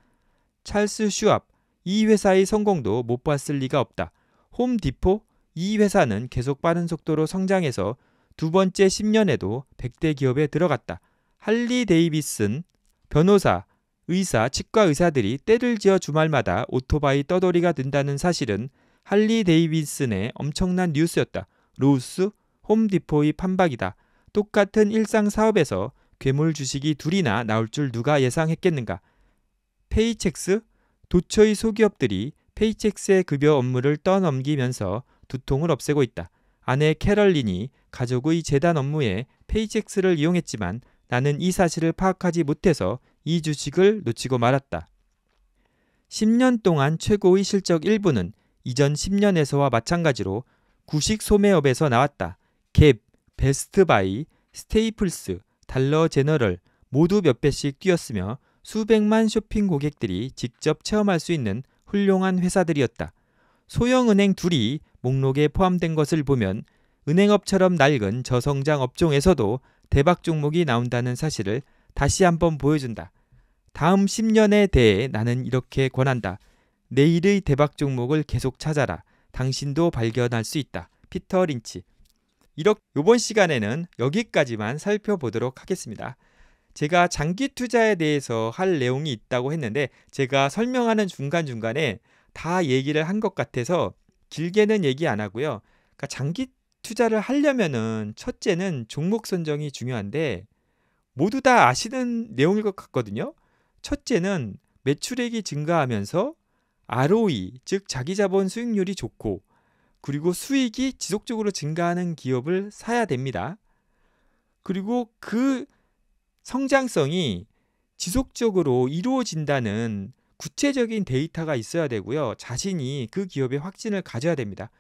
찰스 슈압, 이 회사의 성공도 못 봤을 리가 없다. 홈디포, 이 회사는 계속 빠른 속도로 성장해서 두 번째 십 년에도 백 대 기업에 들어갔다. 할리데이비슨, 변호사, 의사, 치과 의사들이 때를 지어 주말마다 오토바이 떠돌이가 된다는 사실은 할리데이비슨의 엄청난 뉴스였다. 로우스, 홈디포의 판박이다. 똑같은 일상 사업에서 괴물 주식이 둘이나 나올 줄 누가 예상했겠는가. 페이첵스, 도처의 소기업들이 페이첵스의 급여 업무를 떠넘기면서 두통을 없애고 있다. 아내 캐럴린이 가족의 재단 업무에 페이첵스를 이용했지만 나는 이 사실을 파악하지 못해서 이 주식을 놓치고 말았다. 십 년 동안 최고의 실적 일부는 이전 십 년에서와 마찬가지로 구식 소매업에서 나왔다. 갭, 베스트바이, 스테이플스, 달러 제너럴 모두 몇 배씩 뛰었으며 수백만 쇼핑 고객들이 직접 체험할 수 있는 훌륭한 회사들이었다. 소형은행 둘이 목록에 포함된 것을 보면 은행업처럼 낡은 저성장 업종에서도 대박 종목이 나온다는 사실을 다시 한번 보여준다. 다음 십 년에 대해 나는 이렇게 권한다. 내일의 대박 종목을 계속 찾아라. 당신도 발견할 수 있다. 피터 린치. 이렇게 이번 시간에는 여기까지만 살펴보도록 하겠습니다. 제가 장기 투자에 대해서 할 내용이 있다고 했는데 제가 설명하는 중간중간에 다 얘기를 한 것 같아서 길게는 얘기 안 하고요. 그러니까 장기 투자를 하려면은 첫째는 종목 선정이 중요한데 모두 다 아시는 내용일 것 같거든요. 첫째는 매출액이 증가하면서 알오이, 즉 자기자본 수익률이 좋고 그리고 수익이 지속적으로 증가하는 기업을 사야 됩니다. 그리고 그 성장성이 지속적으로 이루어진다는 구체적인 데이터가 있어야 되고요. 자신이 그 기업의 확신을 가져야 됩니다.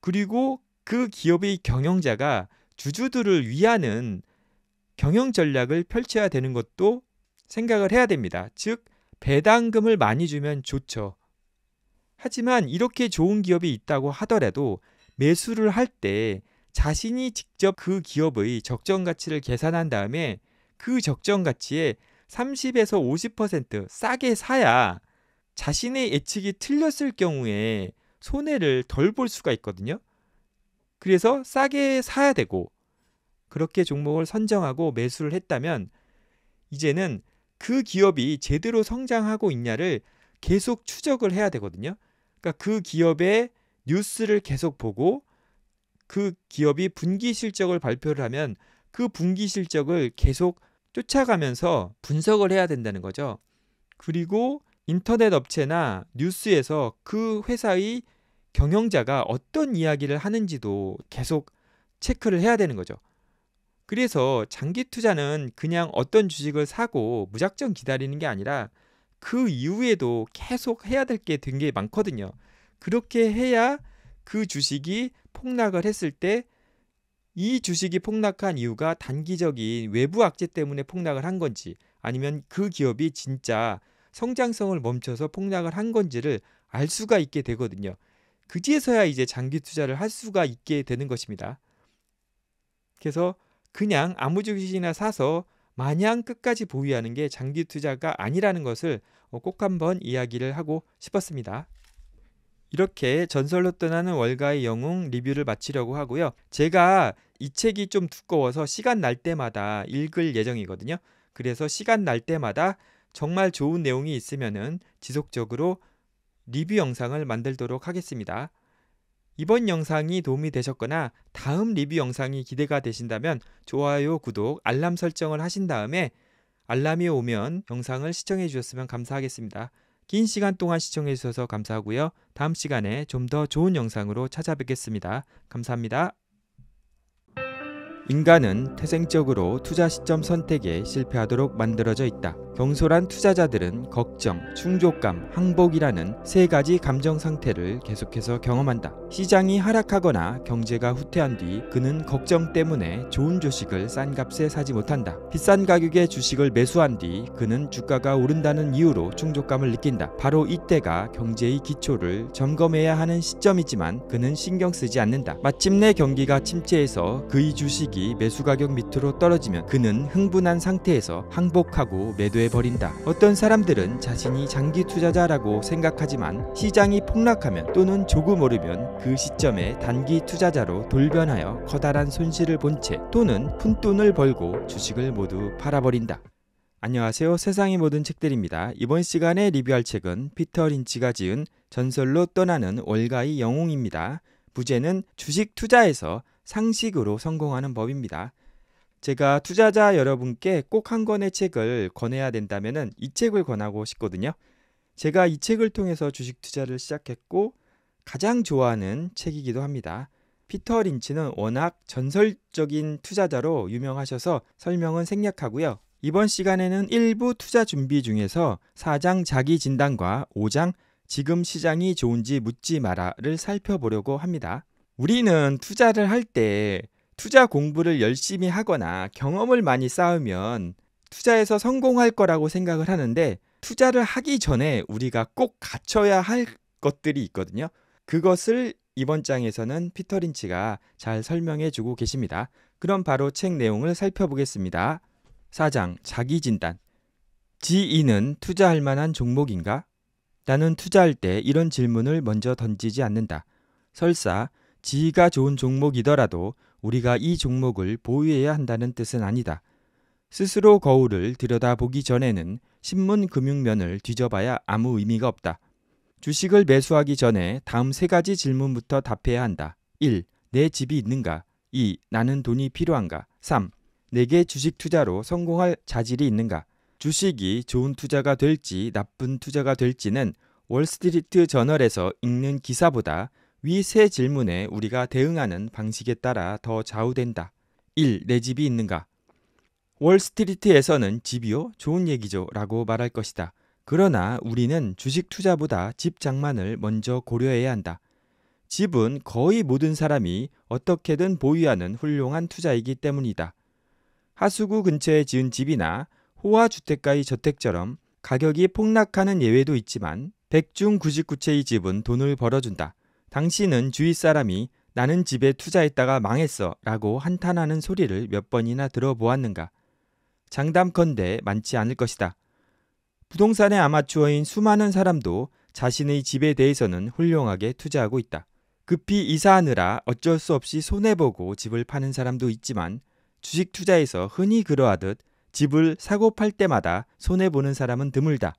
그리고 그 기업의 경영자가 주주들을 위하는 경영 전략을 펼쳐야 되는 것도 생각을 해야 됩니다. 즉 배당금을 많이 주면 좋죠. 하지만 이렇게 좋은 기업이 있다고 하더라도 매수를 할 때 자신이 직접 그 기업의 적정 가치를 계산한 다음에 그 적정 가치에 삼십에서 오십 퍼센트 싸게 사야 자신의 예측이 틀렸을 경우에 손해를 덜 볼 수가 있거든요. 그래서 싸게 사야 되고 그렇게 종목을 선정하고 매수를 했다면 이제는 그 기업이 제대로 성장하고 있냐를 계속 추적을 해야 되거든요. 그러니까 그 기업의 뉴스를 계속 보고 그 기업이 분기 실적을 발표를 하면 그 분기 실적을 계속 쫓아가면서 분석을 해야 된다는 거죠. 그리고 인터넷 업체나 뉴스에서 그 회사의 경영자가 어떤 이야기를 하는지도 계속 체크를 해야 되는 거죠. 그래서 장기 투자는 그냥 어떤 주식을 사고 무작정 기다리는 게 아니라 그 이후에도 계속 해야 될 게 된 게 많거든요. 그렇게 해야 그 주식이 폭락을 했을 때 이 주식이 폭락한 이유가 단기적인 외부 악재 때문에 폭락을 한 건지 아니면 그 기업이 진짜 성장성을 멈춰서 폭락을 한 건지를 알 수가 있게 되거든요. 그제서야 이제 장기 투자를 할 수가 있게 되는 것입니다. 그래서 그냥 아무 주식이나 사서 마냥 끝까지 보유하는 게 장기 투자가 아니라는 것을 꼭 한번 이야기를 하고 싶었습니다. 이렇게 전설로 떠나는 월가의 영웅 리뷰를 마치려고 하고요. 제가 이 책이 좀 두꺼워서 시간 날 때마다 읽을 예정이거든요. 그래서 시간 날 때마다 정말 좋은 내용이 있으면은 지속적으로 리뷰 영상을 만들도록 하겠습니다. 이번 영상이 도움이 되셨거나 다음 리뷰 영상이 기대가 되신다면 좋아요, 구독, 알람 설정을 하신 다음에 알람이 오면 영상을 시청해 주셨으면 감사하겠습니다. 긴 시간 동안 시청해 주셔서 감사하고요. 다음 시간에 좀 더 좋은 영상으로 찾아뵙겠습니다. 감사합니다. 인간은 태생적으로 투자 시점 선택에 실패하도록 만들어져 있다. 경솔한 투자자들은 걱정, 충족감, 항복이라는 세 가지 감정 상태를 계속해서 경험한다. 시장이 하락하거나 경제가 후퇴한 뒤 그는 걱정 때문에 좋은 주식을 싼 값에 사지 못한다. 비싼 가격의 주식을 매수한 뒤 그는 주가가 오른다는 이유로 충족감을 느낀다. 바로 이때가 경제의 기초를 점검해야 하는 시점이지만 그는 신경 쓰지 않는다. 마침내 경기가 침체해서 그의 주식이 매수 가격 밑으로 떨어지면 그는 흥분한 상태에서 항복하고 매도해버린다. 어떤 사람들은 자신이 장기 투자자라고 생각하지만 시장이 폭락하면 또는 조금 오르면 그 시점에 단기 투자자로 돌변하여 커다란 손실을 본 채 또는 푼돈을 벌고 주식을 모두 팔아버린다. 안녕하세요. 세상의 모든 책들입니다. 이번 시간에 리뷰할 책은 피터 린치가 지은 전설로 떠나는 월가의 영웅입니다. 부제는 주식 투자에서 상식으로 성공하는 법입니다. 제가 투자자 여러분께 꼭 한 권의 책을 권해야 된다면 이 책을 권하고 싶거든요. 제가 이 책을 통해서 주식 투자를 시작했고 가장 좋아하는 책이기도 합니다. 피터 린치는 워낙 전설적인 투자자로 유명하셔서 설명은 생략하고요. 이번 시간에는 일부 투자 준비 중에서 사 장 자기 진단과 오 장 지금 시장이 좋은지 묻지 마라를 살펴보려고 합니다. 우리는 투자를 할 때 투자 공부를 열심히 하거나 경험을 많이 쌓으면 투자에서 성공할 거라고 생각을 하는데 투자를 하기 전에 우리가 꼭 갖춰야 할 것들이 있거든요. 그것을 이번 장에서는 피터 린치가 잘 설명해 주고 계십니다. 그럼 바로 책 내용을 살펴보겠습니다. 사 장 자기 진단. 지인은 투자할 만한 종목인가? 나는 투자할 때 이런 질문을 먼저 던지지 않는다. 설사 지위가 좋은 종목이더라도 우리가 이 종목을 보유해야 한다는 뜻은 아니다. 스스로 거울을 들여다보기 전에는 신문 금융면을 뒤져봐야 아무 의미가 없다. 주식을 매수하기 전에 다음 세 가지 질문부터 답해야 한다. 일. 내 집이 있는가? 이. 나는 돈이 필요한가? 삼. 내게 주식 투자로 성공할 자질이 있는가? 주식이 좋은 투자가 될지 나쁜 투자가 될지는 월스트리트 저널에서 읽는 기사보다 위 세 질문에 우리가 대응하는 방식에 따라 더 좌우된다. 일. 내 집이 있는가? 월스트리트에서는 집이요? 좋은 얘기죠 라고 말할 것이다. 그러나 우리는 주식 투자보다 집 장만을 먼저 고려해야 한다. 집은 거의 모든 사람이 어떻게든 보유하는 훌륭한 투자이기 때문이다. 하수구 근처에 지은 집이나 호화주택가의 저택처럼 가격이 폭락하는 예외도 있지만 백 중 구십구 채의 집은 돈을 벌어준다. 당신은 주위 사람이 나는 집에 투자했다가 망했어 라고 한탄하는 소리를 몇 번이나 들어보았는가? 장담컨대 많지 않을 것이다. 부동산의 아마추어인 수많은 사람도 자신의 집에 대해서는 훌륭하게 투자하고 있다. 급히 이사하느라 어쩔 수 없이 손해보고 집을 파는 사람도 있지만 주식 투자에서 흔히 그러하듯 집을 사고 팔 때마다 손해보는 사람은 드물다.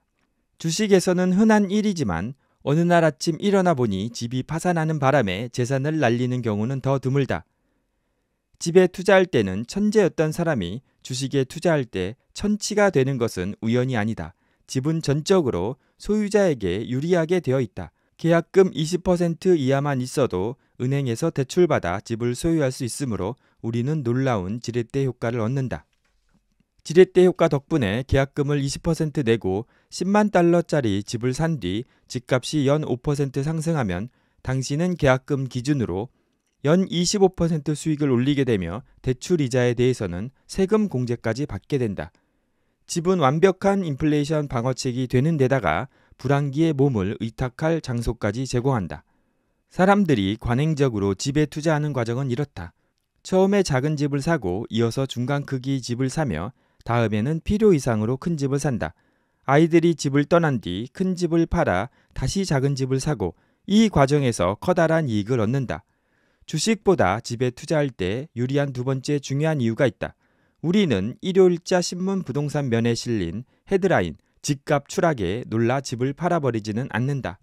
주식에서는 흔한 일이지만 어느 날 아침 일어나 보니 집이 파산하는 바람에 재산을 날리는 경우는 더 드물다. 집에 투자할 때는 천재였던 사람이 주식에 투자할 때 천치가 되는 것은 우연이 아니다. 집은 전적으로 소유자에게 유리하게 되어 있다. 계약금 이십 퍼센트 이하만 있어도 은행에서 대출받아 집을 소유할 수 있으므로 우리는 놀라운 지렛대 효과를 얻는다. 지렛대 효과 덕분에 계약금을 이십 퍼센트 내고 십만 달러짜리 집을 산 뒤 집값이 연 오 퍼센트 상승하면 당신은 계약금 기준으로 연 이십오 퍼센트 수익을 올리게 되며 대출 이자에 대해서는 세금 공제까지 받게 된다. 집은 완벽한 인플레이션 방어책이 되는 데다가 불황기에 몸을 의탁할 장소까지 제공한다. 사람들이 관행적으로 집에 투자하는 과정은 이렇다. 처음에 작은 집을 사고 이어서 중간 크기 집을 사며 다음에는 필요 이상으로 큰 집을 산다. 아이들이 집을 떠난 뒤 큰 집을 팔아 다시 작은 집을 사고 이 과정에서 커다란 이익을 얻는다. 주식보다 집에 투자할 때 유리한 두 번째 중요한 이유가 있다. 우리는 일요일자 신문 부동산 면에 실린 헤드라인, 집값 추락에 놀라 집을 팔아버리지는 않는다.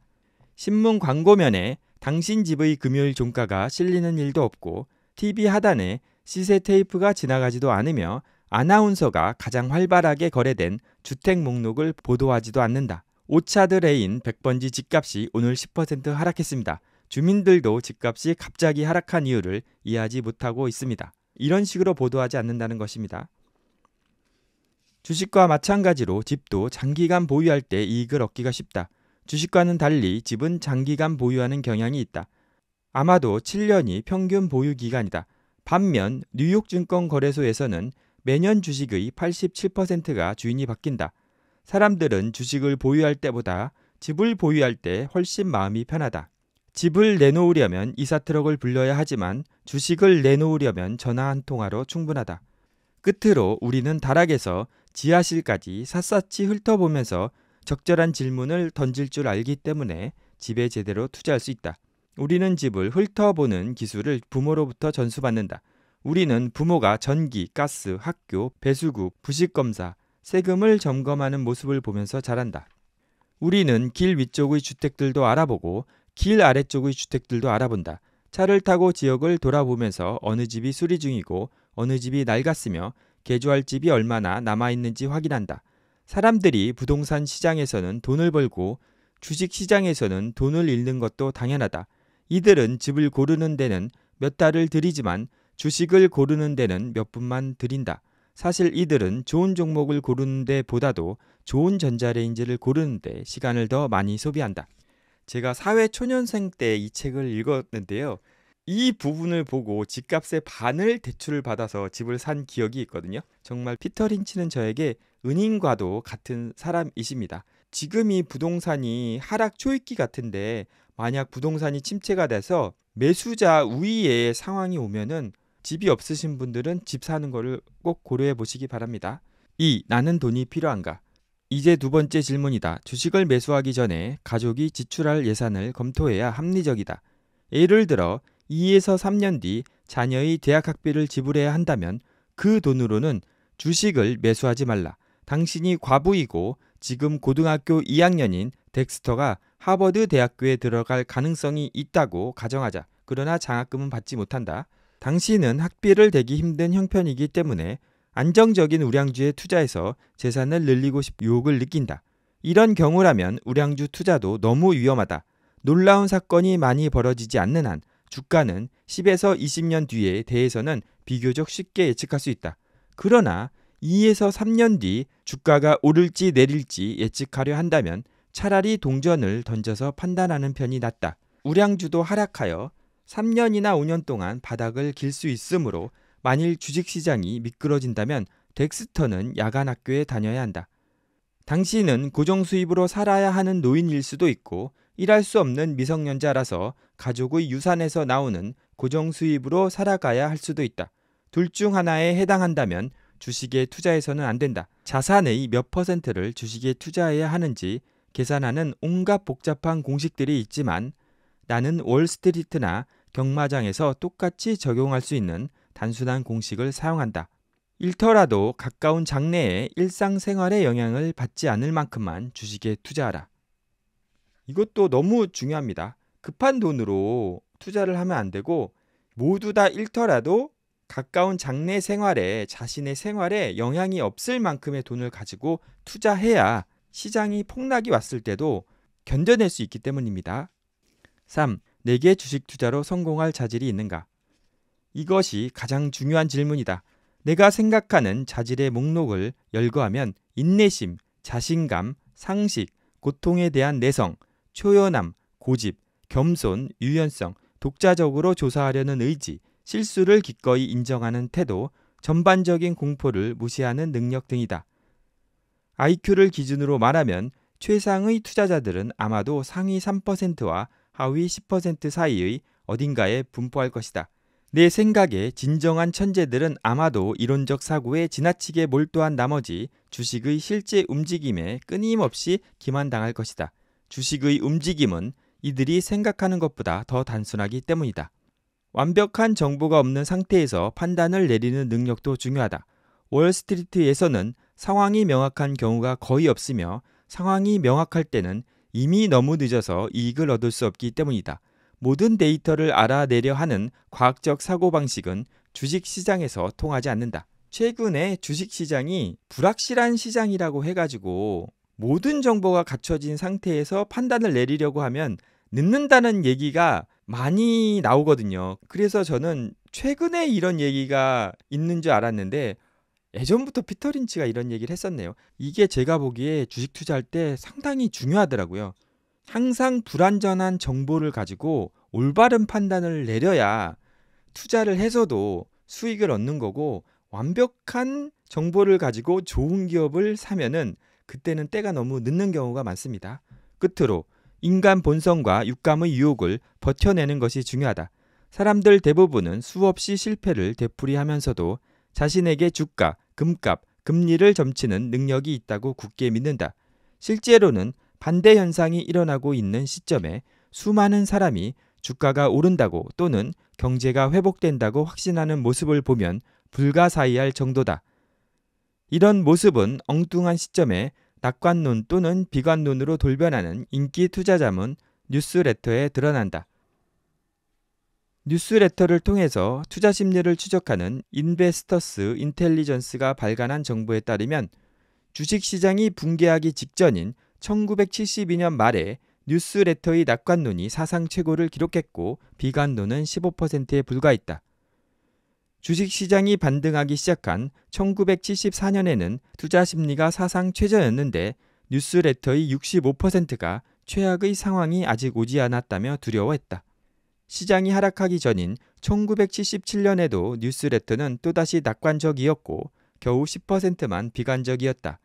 신문 광고면에 당신 집의 금요일 종가가 실리는 일도 없고 티비 하단에 시세 테이프가 지나가지도 않으며 아나운서가 가장 활발하게 거래된 주택 목록을 보도하지도 않는다. 오차드 레인 백 번지 집값이 오늘 십 퍼센트 하락했습니다. 주민들도 집값이 갑자기 하락한 이유를 이해하지 못하고 있습니다. 이런 식으로 보도하지 않는다는 것입니다. 주식과 마찬가지로 집도 장기간 보유할 때 이익을 얻기가 쉽다. 주식과는 달리 집은 장기간 보유하는 경향이 있다. 아마도 칠 년이 평균 보유 기간이다. 반면 뉴욕증권거래소에서는 매년 주식의 팔십칠 퍼센트가 주인이 바뀐다. 사람들은 주식을 보유할 때보다 집을 보유할 때 훨씬 마음이 편하다. 집을 내놓으려면 이사 트럭을 불려야 하지만 주식을 내놓으려면 전화 한 통화로 충분하다. 끝으로 우리는 다락에서 지하실까지 샅샅이 훑어보면서 적절한 질문을 던질 줄 알기 때문에 집에 제대로 투자할 수 있다. 우리는 집을 훑어보는 기술을 부모로부터 전수받는다. 우리는 부모가 전기, 가스, 학교, 배수구, 부식검사, 세금을 점검하는 모습을 보면서 자란다. 우리는 길 위쪽의 주택들도 알아보고 길 아래쪽의 주택들도 알아본다. 차를 타고 지역을 돌아보면서 어느 집이 수리 중이고 어느 집이 낡았으며 개조할 집이 얼마나 남아있는지 확인한다. 사람들이 부동산 시장에서는 돈을 벌고 주식 시장에서는 돈을 잃는 것도 당연하다. 이들은 집을 고르는 데는 몇 달을 들이지만 주식을 고르는 데는 몇 분만 들인다. 사실 이들은 좋은 종목을 고르는 데보다도 좋은 전자레인지를 고르는 데 시간을 더 많이 소비한다. 제가 사회초년생 때 이 책을 읽었는데요. 이 부분을 보고 집값의 반을 대출을 받아서 집을 산 기억이 있거든요. 정말 피터 린치는 저에게 은인과도 같은 사람이십니다. 지금이 부동산이 하락 초입기 같은데 만약 부동산이 침체가 돼서 매수자 우위의 상황이 오면은 집이 없으신 분들은 집 사는 거를 꼭 고려해 보시기 바랍니다. 이. 나는 돈이 필요한가? 이제 두 번째 질문이다. 주식을 매수하기 전에 가족이 지출할 예산을 검토해야 합리적이다. 예를 들어 이에서 삼 년 뒤 자녀의 대학 학비를 지불해야 한다면 그 돈으로는 주식을 매수하지 말라. 당신이 과부이고 지금 고등학교 이 학년인 덱스터가 하버드 대학교에 들어갈 가능성이 있다고 가정하자. 그러나 장학금은 받지 못한다. 당신은 학비를 대기 힘든 형편이기 때문에 안정적인 우량주에 투자해서 재산을 늘리고 싶은 유혹을 느낀다. 이런 경우라면 우량주 투자도 너무 위험하다. 놀라운 사건이 많이 벌어지지 않는 한 주가는 십에서 이십 년 뒤에 대해서는 비교적 쉽게 예측할 수 있다. 그러나 이에서 삼 년 뒤 주가가 오를지 내릴지 예측하려 한다면 차라리 동전을 던져서 판단하는 편이 낫다. 우량주도 하락하여 삼 년이나 오 년 동안 바닥을 길 수 있으므로 만일 주식시장이 미끄러진다면 덱스터는 야간 학교에 다녀야 한다. 당신은 고정수입으로 살아야 하는 노인일 수도 있고 일할 수 없는 미성년자라서 가족의 유산에서 나오는 고정수입으로 살아가야 할 수도 있다. 둘 중 하나에 해당한다면 주식에 투자해서는 안 된다. 자산의 몇 퍼센트를 주식에 투자해야 하는지 계산하는 온갖 복잡한 공식들이 있지만 나는 월스트리트나 경마장에서 똑같이 적용할 수 있는 단순한 공식을 사용한다. 잃더라도 가까운 장래에 일상생활에 영향을 받지 않을 만큼만 주식에 투자하라. 이것도 너무 중요합니다. 급한 돈으로 투자를 하면 안 되고 모두 다 잃더라도 가까운 장래 생활에 자신의 생활에 영향이 없을 만큼의 돈을 가지고 투자해야 시장이 폭락이 왔을 때도 견뎌낼 수 있기 때문입니다. 삼. 내게 주식 투자로 성공할 자질이 있는가? 이것이 가장 중요한 질문이다. 내가 생각하는 자질의 목록을 열거하면 인내심, 자신감, 상식, 고통에 대한 내성, 초연함, 고집, 겸손, 유연성, 독자적으로 조사하려는 의지, 실수를 기꺼이 인정하는 태도, 전반적인 공포를 무시하는 능력 등이다. 아이큐를 기준으로 말하면 최상의 투자자들은 아마도 상위 삼 퍼센트와 하위 십 퍼센트 사이의 어딘가에 분포할 것이다. 내 생각에 진정한 천재들은 아마도 이론적 사고에 지나치게 몰두한 나머지 주식의 실제 움직임에 끊임없이 기만당할 것이다. 주식의 움직임은 이들이 생각하는 것보다 더 단순하기 때문이다. 완벽한 정보가 없는 상태에서 판단을 내리는 능력도 중요하다. 월스트리트에서는 상황이 명확한 경우가 거의 없으며 상황이 명확할 때는 이미 너무 늦어서 이익을 얻을 수 없기 때문이다. 모든 데이터를 알아내려 하는 과학적 사고방식은 주식시장에서 통하지 않는다. 최근에 주식시장이 불확실한 시장이라고 해가지고 모든 정보가 갖춰진 상태에서 판단을 내리려고 하면 늦는다는 얘기가 많이 나오거든요. 그래서 저는 최근에 이런 얘기가 있는 줄 알았는데 예전부터 피터 린치가 이런 얘기를 했었네요. 이게 제가 보기에 주식 투자할 때 상당히 중요하더라고요. 항상 불완전한 정보를 가지고 올바른 판단을 내려야 투자를 해서도 수익을 얻는 거고 완벽한 정보를 가지고 좋은 기업을 사면은 그때는 때가 너무 늦는 경우가 많습니다. 끝으로 인간 본성과 육감의 유혹을 버텨내는 것이 중요하다. 사람들 대부분은 수없이 실패를 되풀이하면서도 자신에게 주가, 금값, 금리를 점치는 능력이 있다고 굳게 믿는다. 실제로는 반대 현상이 일어나고 있는 시점에 수많은 사람이 주가가 오른다고 또는 경제가 회복된다고 확신하는 모습을 보면 불가사의할 정도다. 이런 모습은 엉뚱한 시점에 낙관론 또는 비관론으로 돌변하는 인기 투자자문 뉴스레터에 드러난다. 뉴스레터를 통해서 투자 심리를 추적하는 인베스터스 인텔리전스가 발간한 정보에 따르면 주식시장이 붕괴하기 직전인 천구백칠십이 년 말에 뉴스레터의 낙관론이 사상 최고를 기록했고 비관론은 십오 퍼센트에 불과했다. 주식시장이 반등하기 시작한 천구백칠십사 년에는 투자 심리가 사상 최저였는데 뉴스레터의 육십오 퍼센트가 최악의 상황이 아직 오지 않았다며 두려워했다. 시장이 하락하기 전인 천구백칠십칠 년에도 뉴스레터는 또다시 낙관적이었고 겨우 십 퍼센트만 비관적이었다.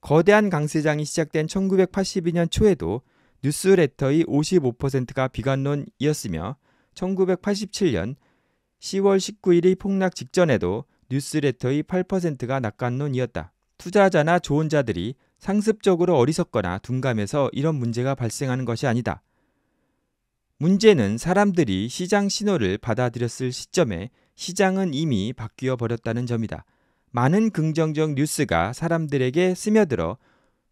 거대한 강세장이 시작된 천구백팔십이 년 초에도 뉴스레터의 오십오 퍼센트가 비관론이었으며 천구백팔십칠 년 시월 십구 일의 폭락 직전에도 뉴스레터의 팔 퍼센트가 낙관론이었다. 투자자나 조언자들이 상습적으로 어리석거나 둔감해서 이런 문제가 발생하는 것이 아니다. 문제는 사람들이 시장 신호를 받아들였을 시점에 시장은 이미 바뀌어 버렸다는 점이다. 많은 긍정적 뉴스가 사람들에게 스며들어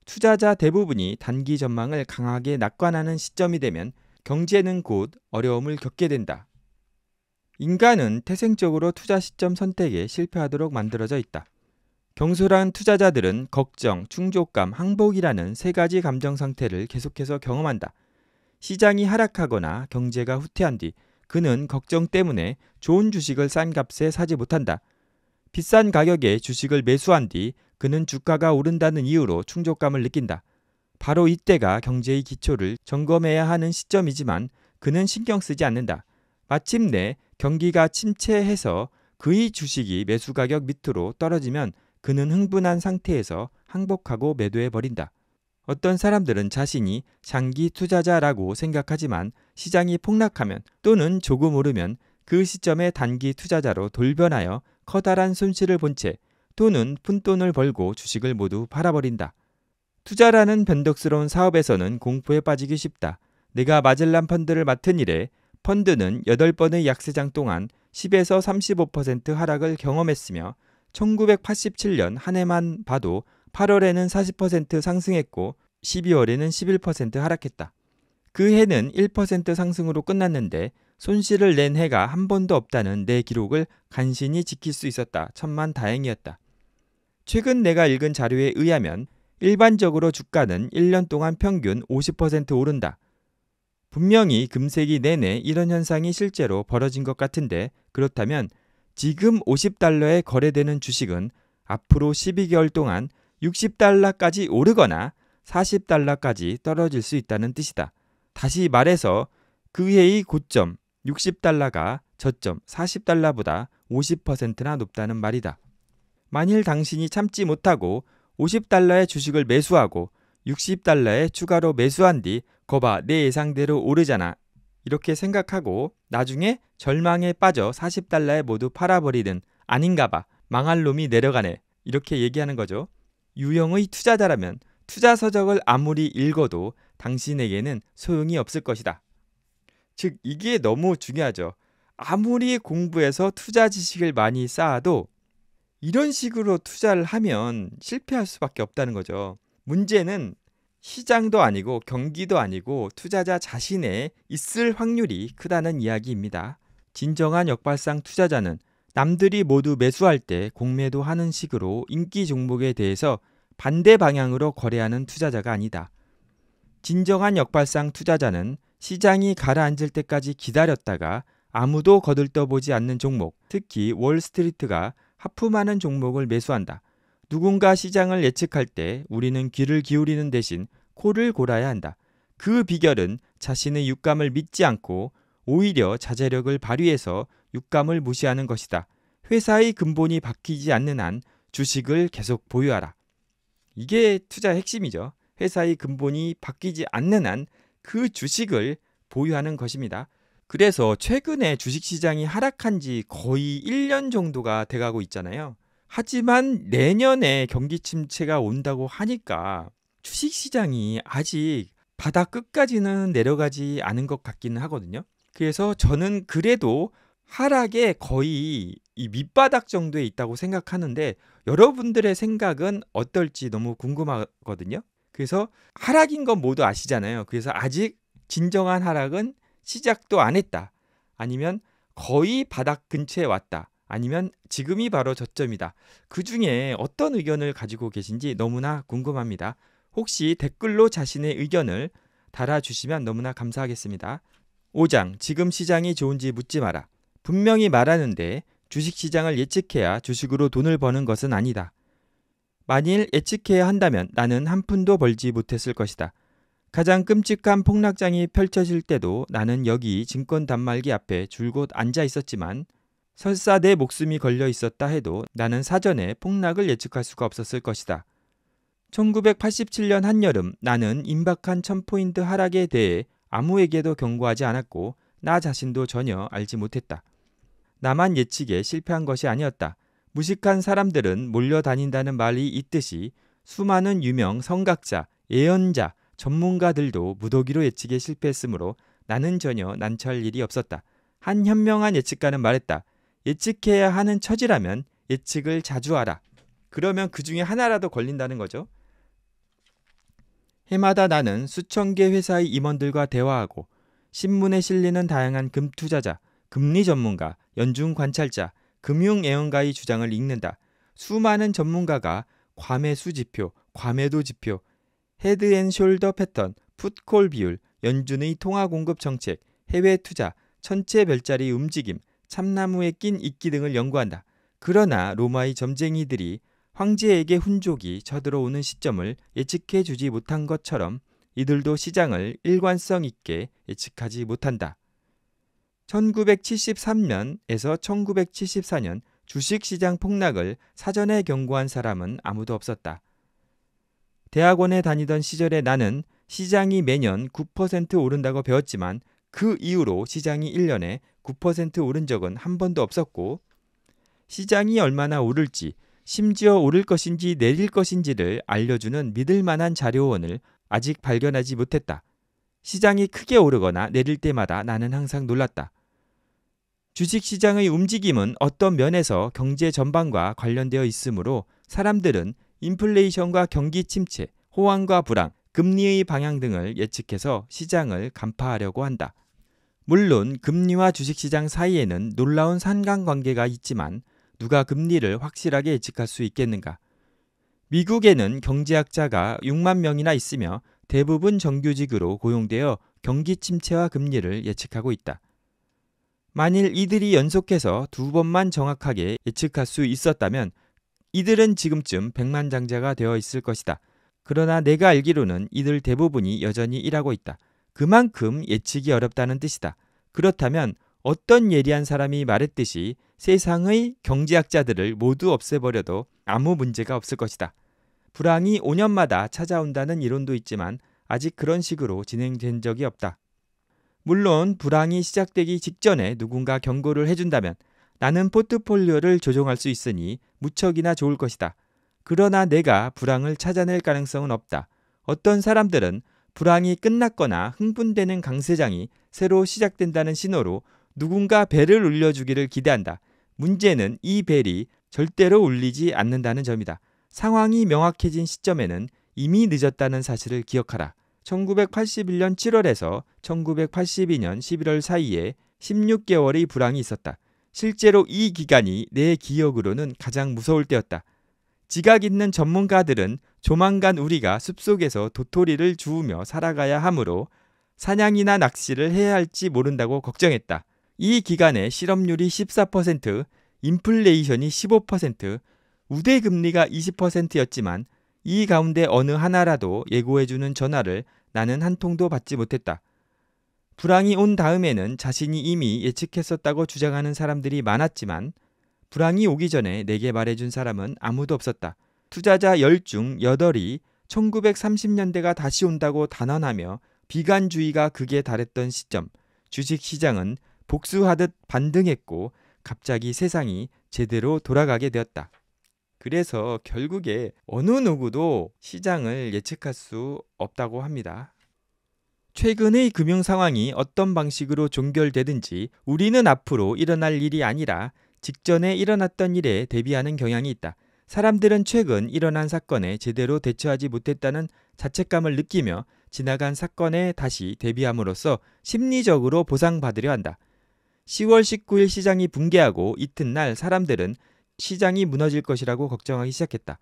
투자자 대부분이 단기 전망을 강하게 낙관하는 시점이 되면 경제는 곧 어려움을 겪게 된다. 인간은 태생적으로 투자 시점 선택에 실패하도록 만들어져 있다. 경솔한 투자자들은 걱정, 충족감, 항복이라는 세 가지 감정 상태를 계속해서 경험한다. 시장이 하락하거나 경제가 후퇴한 뒤 그는 걱정 때문에 좋은 주식을 싼 값에 사지 못한다. 비싼 가격에 주식을 매수한 뒤 그는 주가가 오른다는 이유로 충족감을 느낀다. 바로 이때가 경제의 기초를 점검해야 하는 시점이지만 그는 신경 쓰지 않는다. 마침내 경기가 침체해서 그의 주식이 매수 가격 밑으로 떨어지면 그는 흥분한 상태에서 항복하고 매도해버린다. 어떤 사람들은 자신이 장기 투자자라고 생각하지만 시장이 폭락하면 또는 조금 오르면 그 시점에 단기 투자자로 돌변하여 커다란 손실을 본 채 또는 푼돈을 벌고 주식을 모두 팔아버린다. 투자라는 변덕스러운 사업에서는 공포에 빠지기 쉽다. 내가 마젤란 펀드를 맡은 이래 펀드는 여덟 번의 약세장 동안 십에서 삼십오 퍼센트 하락을 경험했으며 천구백팔십칠 년 한 해만 봐도 팔월에는 사십 퍼센트 상승했고 십이월에는 십일 퍼센트 하락했다. 그 해는 일 퍼센트 상승으로 끝났는데 손실을 낸 해가 한 번도 없다는 내 기록을 간신히 지킬 수 있었다. 천만 다행이었다. 최근 내가 읽은 자료에 의하면 일반적으로 주가는 일 년 동안 평균 오십 퍼센트 오른다. 분명히 금세기 내내 이런 현상이 실제로 벌어진 것 같은데 그렇다면 지금 오십 달러에 거래되는 주식은 앞으로 십이 개월 동안 육십 달러까지 오르거나 사십 달러까지 떨어질 수 있다는 뜻이다. 다시 말해서 그 해의 고점 육십 달러가 저점 사십 달러보다 오십 퍼센트나 높다는 말이다. 만일 당신이 참지 못하고 오십 달러의 주식을 매수하고 육십 달러에 추가로 매수한 뒤 거봐 내 예상대로 오르잖아 이렇게 생각하고 나중에 절망에 빠져 사십 달러에 모두 팔아버리든 아닌가봐 망할 놈이 내려가네 이렇게 얘기하는 거죠. 유형의 투자자라면 투자 서적을 아무리 읽어도 당신에게는 소용이 없을 것이다. 즉 이게 너무 중요하죠. 아무리 공부해서 투자 지식을 많이 쌓아도 이런 식으로 투자를 하면 실패할 수밖에 없다는 거죠. 문제는 시장도 아니고 경기도 아니고 투자자 자신에 있을 확률이 크다는 이야기입니다. 진정한 역발상 투자자는 남들이 모두 매수할 때 공매도 하는 식으로 인기 종목에 대해서 반대 방향으로 거래하는 투자자가 아니다. 진정한 역발상 투자자는 시장이 가라앉을 때까지 기다렸다가 아무도 거들떠보지 않는 종목, 특히 월스트리트가 하품하는 종목을 매수한다. 누군가 시장을 예측할 때 우리는 귀를 기울이는 대신 코를 골아야 한다. 그 비결은 자신의 육감을 믿지 않고 오히려 자제력을 발휘해서 육감을 무시하는 것이다. 회사의 근본이 바뀌지 않는 한 주식을 계속 보유하라. 이게 투자의 핵심이죠. 회사의 근본이 바뀌지 않는 한 그 주식을 보유하는 것입니다. 그래서 최근에 주식시장이 하락한 지 거의 일 년 정도가 돼가고 있잖아요. 하지만 내년에 경기 침체가 온다고 하니까 주식시장이 아직 바닥 끝까지는 내려가지 않은 것 같기는 하거든요. 그래서 저는 그래도 하락의 거의 이 밑바닥 정도에 있다고 생각하는데 여러분들의 생각은 어떨지 너무 궁금하거든요. 그래서 하락인 건 모두 아시잖아요. 그래서 아직 진정한 하락은 시작도 안 했다. 아니면 거의 바닥 근처에 왔다. 아니면 지금이 바로 저점이다. 그 중에 어떤 의견을 가지고 계신지 너무나 궁금합니다. 혹시 댓글로 자신의 의견을 달아주시면 너무나 감사하겠습니다. 오 장, 지금 시장이 좋은지 묻지 마라. 분명히 말하는데 주식시장을 예측해야 주식으로 돈을 버는 것은 아니다. 만일 예측해야 한다면 나는 한 푼도 벌지 못했을 것이다. 가장 끔찍한 폭락장이 펼쳐질 때도 나는 여기 증권 단말기 앞에 줄곧 앉아 있었지만 설사 내 목숨이 걸려 있었다 해도 나는 사전에 폭락을 예측할 수가 없었을 것이다. 천구백팔십칠 년 한여름 나는 임박한 천 포인트 하락에 대해 아무에게도 경고하지 않았고 나 자신도 전혀 알지 못했다. 나만 예측에 실패한 것이 아니었다. 무식한 사람들은 몰려다닌다는 말이 있듯이 수많은 유명 성각자, 예언자, 전문가들도 무더기로 예측에 실패했으므로 나는 전혀 난처할 일이 없었다. 한 현명한 예측가는 말했다. 예측해야 하는 처지라면 예측을 자주 하라. 그러면 그 중에 하나라도 걸린다는 거죠. 해마다 나는 수천 개 회사의 임원들과 대화하고 신문에 실리는 다양한 금투자자, 금리 전문가, 연준 관찰자, 금융 애언가의 주장을 읽는다. 수많은 전문가가 과매수 지표, 과매도 지표, 헤드앤숄더 패턴, 풋콜 비율, 연준의 통화공급 정책, 해외 투자, 천체 별자리 움직임, 참나무에 낀 이끼 등을 연구한다. 그러나 로마의 점쟁이들이 황제에게 훈족이 쳐들어오는 시점을 예측해 주지 못한 것처럼 이들도 시장을 일관성 있게 예측하지 못한다. 천구백칠십삼 년에서 천구백칠십사 년 주식시장 폭락을 사전에 경고한 사람은 아무도 없었다. 대학원에 다니던 시절에 나는 시장이 매년 구 퍼센트 오른다고 배웠지만 그 이후로 시장이 일 년에 구 퍼센트 오른 적은 한 번도 없었고 시장이 얼마나 오를지 심지어 오를 것인지 내릴 것인지를 알려주는 믿을 만한 자료원을 아직 발견하지 못했다. 시장이 크게 오르거나 내릴 때마다 나는 항상 놀랐다. 주식시장의 움직임은 어떤 면에서 경제 전반과 관련되어 있으므로 사람들은 인플레이션과 경기 침체, 호황과 불황, 금리의 방향 등을 예측해서 시장을 간파하려고 한다. 물론 금리와 주식시장 사이에는 놀라운 상관관계가 있지만 누가 금리를 확실하게 예측할 수 있겠는가? 미국에는 경제학자가 육만 명이나 있으며 대부분 정규직으로 고용되어 경기 침체와 금리를 예측하고 있다. 만일 이들이 연속해서 두 번만 정확하게 예측할 수 있었다면 이들은 지금쯤 백만장자가 되어 있을 것이다. 그러나 내가 알기로는 이들 대부분이 여전히 일하고 있다. 그만큼 예측이 어렵다는 뜻이다. 그렇다면 어떤 예리한 사람이 말했듯이 세상의 경제학자들을 모두 없애버려도 아무 문제가 없을 것이다. 불황이 오 년마다 찾아온다는 이론도 있지만 아직 그런 식으로 진행된 적이 없다. 물론 불황이 시작되기 직전에 누군가 경고를 해준다면 나는 포트폴리오를 조정할 수 있으니 무척이나 좋을 것이다. 그러나 내가 불황을 찾아낼 가능성은 없다. 어떤 사람들은 불황이 끝났거나 흥분되는 강세장이 새로 시작된다는 신호로 누군가 벨을 울려주기를 기대한다. 문제는 이 벨이 절대로 울리지 않는다는 점이다. 상황이 명확해진 시점에는 이미 늦었다는 사실을 기억하라. 천구백팔십일 년 칠월에서 천구백팔십이 년 십일월 사이에 십육 개월의 불황이 있었다. 실제로 이 기간이 내 기억으로는 가장 무서울 때였다. 지각 있는 전문가들은 조만간 우리가 숲속에서 도토리를 주우며 살아가야 하므로 사냥이나 낚시를 해야 할지 모른다고 걱정했다. 이 기간에 실업률이 십사 퍼센트, 인플레이션이 십오 퍼센트, 우대금리가 이십 퍼센트였지만 이 가운데 어느 하나라도 예고해주는 전화를 나는 한 통도 받지 못했다. 불황이 온 다음에는 자신이 이미 예측했었다고 주장하는 사람들이 많았지만 불황이 오기 전에 내게 말해준 사람은 아무도 없었다. 투자자 열 중 여덟이 천구백삼십 년대가 다시 온다고 단언하며 비관주의가 극에 달했던 시점, 주식시장은 복수하듯 반등했고 갑자기 세상이 제대로 돌아가게 되었다. 그래서 결국에 어느 누구도 시장을 예측할 수 없다고 합니다. 최근의 금융 상황이 어떤 방식으로 종결되든지 우리는 앞으로 일어날 일이 아니라 직전에 일어났던 일에 대비하는 경향이 있다. 사람들은 최근 일어난 사건에 제대로 대처하지 못했다는 자책감을 느끼며 지나간 사건에 다시 대비함으로써 심리적으로 보상받으려 한다. 시월 십구일 시장이 붕괴하고 이튿날 사람들은 시장이 무너질 것이라고 걱정하기 시작했다.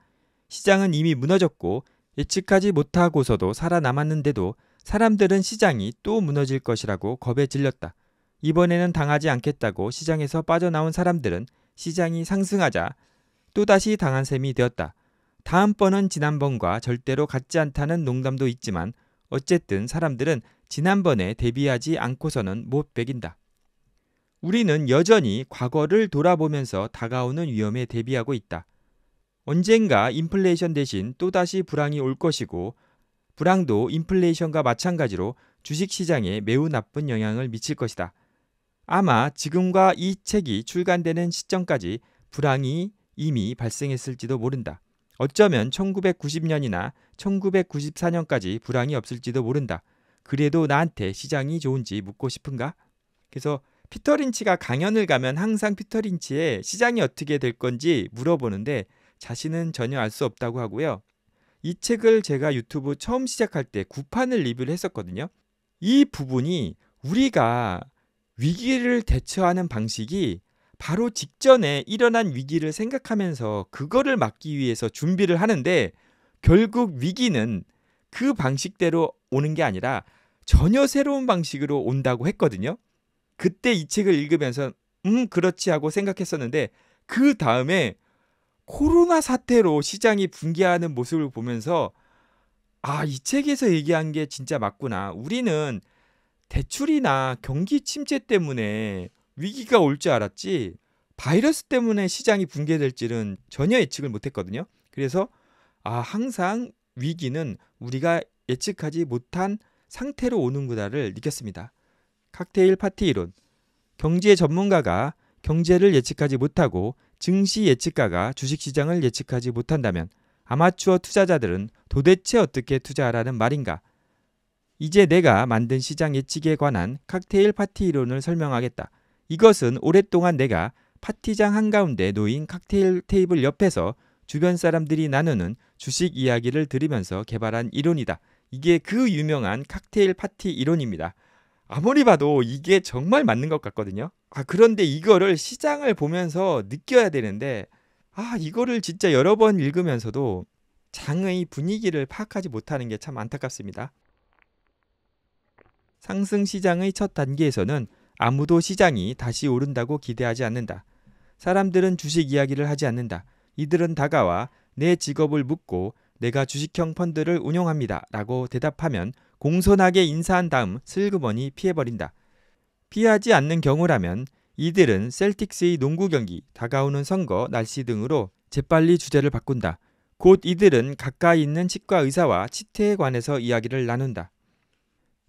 시장은 이미 무너졌고 예측하지 못하고서도 살아남았는데도 사람들은 시장이 또 무너질 것이라고 겁에 질렸다. 이번에는 당하지 않겠다고 시장에서 빠져나온 사람들은 시장이 상승하자 또다시 당한 셈이 되었다. 다음번은 지난번과 절대로 같지 않다는 농담도 있지만 어쨌든 사람들은 지난번에 대비하지 않고서는 못 배긴다. 우리는 여전히 과거를 돌아보면서 다가오는 위험에 대비하고 있다. 언젠가 인플레이션 대신 또다시 불황이 올 것이고 불황도 인플레이션과 마찬가지로 주식시장에 매우 나쁜 영향을 미칠 것이다. 아마 지금과 이 책이 출간되는 시점까지 불황이 이미 발생했을지도 모른다. 어쩌면 천구백구십 년이나 천구백구십사 년까지 불황이 없을지도 모른다. 그래도 나한테 시장이 좋은지 묻고 싶은가? 그래서 피터 린치가 강연을 가면 항상 피터 린치의 시장이 어떻게 될 건지 물어보는데 자신은 전혀 알 수 없다고 하고요. 이 책을 제가 유튜브 처음 시작할 때 구판을 리뷰를 했었거든요. 이 부분이 우리가 위기를 대처하는 방식이 바로 직전에 일어난 위기를 생각하면서 그거를 막기 위해서 준비를 하는데 결국 위기는 그 방식대로 오는 게 아니라 전혀 새로운 방식으로 온다고 했거든요. 그때 이 책을 읽으면서 음 그렇지 하고 생각했었는데 그 다음에 코로나 사태로 시장이 붕괴하는 모습을 보면서 아, 이 책에서 얘기한 게 진짜 맞구나. 우리는 대출이나 경기 침체 때문에 위기가 올 줄 알았지 바이러스 때문에 시장이 붕괴될 줄은 전혀 예측을 못했거든요. 그래서 아, 항상 위기는 우리가 예측하지 못한 상태로 오는구나를 느꼈습니다. 칵테일 파티 이론. 경제 전문가가 경제를 예측하지 못하고 증시 예측가가 주식시장을 예측하지 못한다면 아마추어 투자자들은 도대체 어떻게 투자하라는 말인가? 이제 내가 만든 시장 예측에 관한 칵테일 파티 이론을 설명하겠다. 이것은 오랫동안 내가 파티장 한가운데 놓인 칵테일 테이블 옆에서 주변 사람들이 나누는 주식 이야기를 들으면서 개발한 이론이다. 이게 그 유명한 칵테일 파티 이론입니다. 아무리 봐도 이게 정말 맞는 것 같거든요. 아, 그런데 이거를 시장을 보면서 느껴야 되는데 아, 이거를 진짜 여러 번 읽으면서도 장의 분위기를 파악하지 못하는 게 참 안타깝습니다. 상승 시장의 첫 단계에서는 아무도 시장이 다시 오른다고 기대하지 않는다. 사람들은 주식 이야기를 하지 않는다. 이들은 다가와 내 직업을 묻고 내가 주식형 펀드를 운용합니다 라고 대답하면 공손하게 인사한 다음 슬그머니 피해버린다. 피하지 않는 경우라면 이들은 셀틱스의 농구 경기, 다가오는 선거, 날씨 등으로 재빨리 주제를 바꾼다. 곧 이들은 가까이 있는 치과 의사와 치태에 관해서 이야기를 나눈다.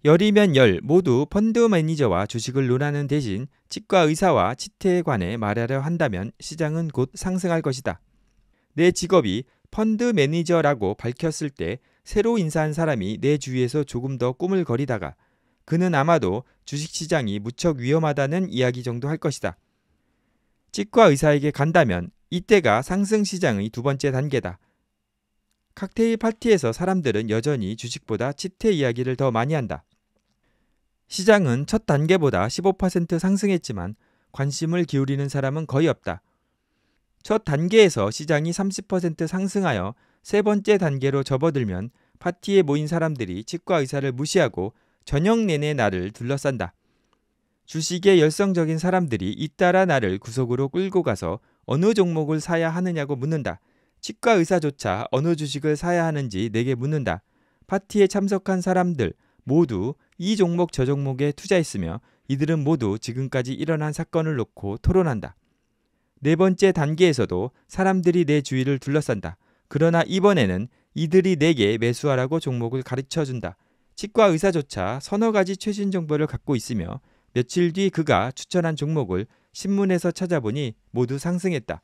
열이면 열 모두 펀드 매니저와 주식을 논하는 대신 치과 의사와 치태에 관해 말하려 한다면 시장은 곧 상승할 것이다. 내 직업이 펀드 매니저라고 밝혔을 때 새로 인사한 사람이 내 주위에서 조금 더 꾸물거리다가 그는 아마도 주식시장이 무척 위험하다는 이야기 정도 할 것이다. 치과 의사에게 간다면 이때가 상승시장의 두 번째 단계다. 칵테일 파티에서 사람들은 여전히 주식보다 치태 이야기를 더 많이 한다. 시장은 첫 단계보다 십오 퍼센트 상승했지만 관심을 기울이는 사람은 거의 없다. 첫 단계에서 시장이 삼십 퍼센트 상승하여 세 번째 단계로 접어들면 파티에 모인 사람들이 치과 의사를 무시하고 저녁 내내 나를 둘러싼다. 주식에 열성적인 사람들이 잇따라 나를 구석으로 끌고 가서 어느 종목을 사야 하느냐고 묻는다. 치과 의사조차 어느 주식을 사야 하는지 내게 묻는다. 파티에 참석한 사람들 모두 이 종목 저 종목에 투자했으며 이들은 모두 지금까지 일어난 사건을 놓고 토론한다. 네 번째 단계에서도 사람들이 내 주위를 둘러싼다. 그러나 이번에는 이들이 내게 매수하라고 종목을 가르쳐준다. 치과 의사조차 서너 가지 최신 정보를 갖고 있으며 며칠 뒤 그가 추천한 종목을 신문에서 찾아보니 모두 상승했다.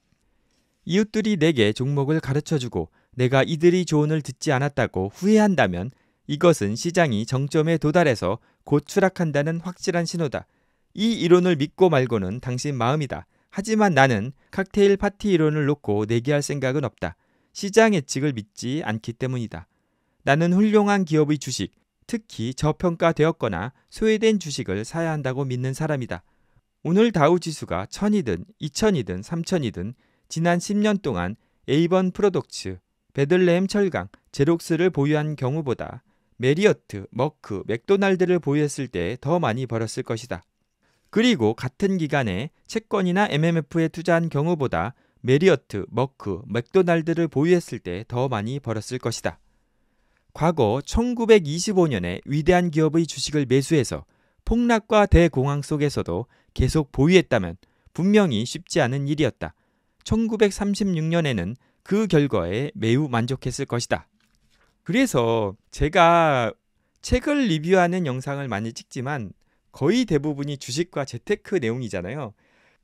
이웃들이 내게 종목을 가르쳐주고 내가 이들이 조언을 듣지 않았다고 후회한다면 이것은 시장이 정점에 도달해서 곧 추락한다는 확실한 신호다. 이 이론을 믿고 말고는 당신 마음이다. 하지만 나는 칵테일 파티 이론을 놓고 내기할 생각은 없다. 시장 예측을 믿지 않기 때문이다. 나는 훌륭한 기업의 주식, 특히 저평가되었거나 소외된 주식을 사야 한다고 믿는 사람이다. 오늘 다우지수가 천이든 이천이든 삼천이든 지난 십 년 동안 에이번 프로덕츠, 베들레헴 철강, 제록스를 보유한 경우보다 메리어트, 머크, 맥도날드를 보유했을 때 더 많이 벌었을 것이다. 그리고 같은 기간에 채권이나 엠엠에프에 투자한 경우보다 메리어트, 머크, 맥도날드를 보유했을 때 더 많이 벌었을 것이다. 과거 천구백이십오 년에 위대한 기업의 주식을 매수해서 폭락과 대공황 속에서도 계속 보유했다면 분명히 쉽지 않은 일이었다. 천구백삼십육 년에는 그 결과에 매우 만족했을 것이다. 그래서 제가 책을 리뷰하는 영상을 많이 찍지만 거의 대부분이 주식과 재테크 내용이잖아요.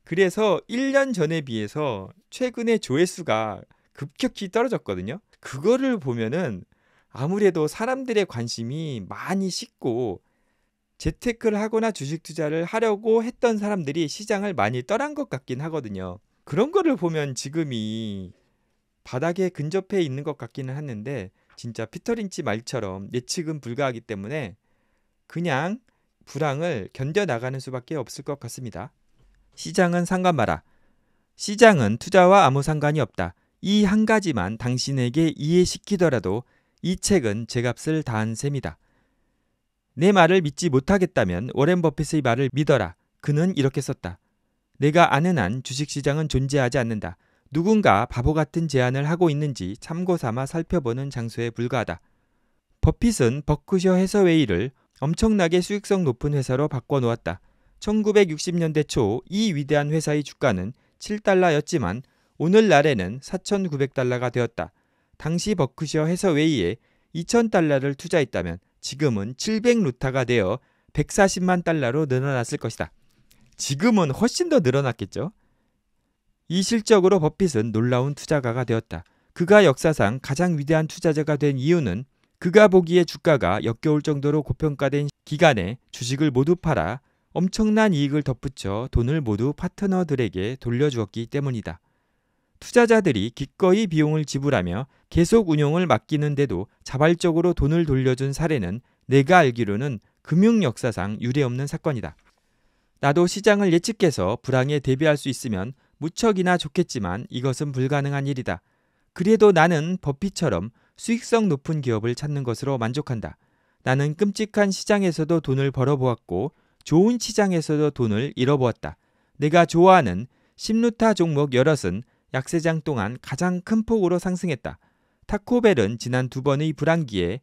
그래서 일 년 전에 비해서 최근에 조회수가 급격히 떨어졌거든요. 그거를 보면은 아무래도 사람들의 관심이 많이 식고 재테크를 하거나 주식 투자를 하려고 했던 사람들이 시장을 많이 떠난 것 같긴 하거든요. 그런 거를 보면 지금이 바닥에 근접해 있는 것 같기는 하는데 진짜 피터 린치 말처럼 예측은 불가하기 때문에 그냥 불황을 견뎌나가는 수밖에 없을 것 같습니다. 시장은 상관마라. 시장은 투자와 아무 상관이 없다. 이 한 가지만 당신에게 이해시키더라도 이 책은 제 값을 다한 셈이다. 내 말을 믿지 못하겠다면 워렌 버핏의 말을 믿어라. 그는 이렇게 썼다. 내가 아는 한 주식시장은 존재하지 않는다. 누군가 바보 같은 제안을 하고 있는지 참고삼아 살펴보는 장소에 불과하다. 버핏은 버크셔 해서웨이를 엄청나게 수익성 높은 회사로 바꿔놓았다. 천구백육십 년대 초 이 위대한 회사의 주가는 칠 달러였지만 오늘날에는 사천구백 달러가 되었다. 당시 버크셔 해서웨이에 이천 달러를 투자했다면 지금은 칠백 루타가 되어 백사십만 달러로 늘어났을 것이다. 지금은 훨씬 더 늘어났겠죠? 이 실적으로 버핏은 놀라운 투자가가 되었다. 그가 역사상 가장 위대한 투자자가 된 이유는 그가 보기에 주가가 역겨울 정도로 고평가된 기간에 주식을 모두 팔아 엄청난 이익을 덧붙여 돈을 모두 파트너들에게 돌려주었기 때문이다. 투자자들이 기꺼이 비용을 지불하며 계속 운용을 맡기는데도 자발적으로 돈을 돌려준 사례는 내가 알기로는 금융 역사상 유례없는 사건이다. 나도 시장을 예측해서 불황에 대비할 수 있으면 무척이나 좋겠지만 이것은 불가능한 일이다. 그래도 나는 버핏처럼 수익성 높은 기업을 찾는 것으로 만족한다. 나는 끔찍한 시장에서도 돈을 벌어보았고 좋은 시장에서도 돈을 잃어보았다. 내가 좋아하는 십 루타 종목 여럿은 약세장 동안 가장 큰 폭으로 상승했다. 타코벨은 지난 두 번의 불황기에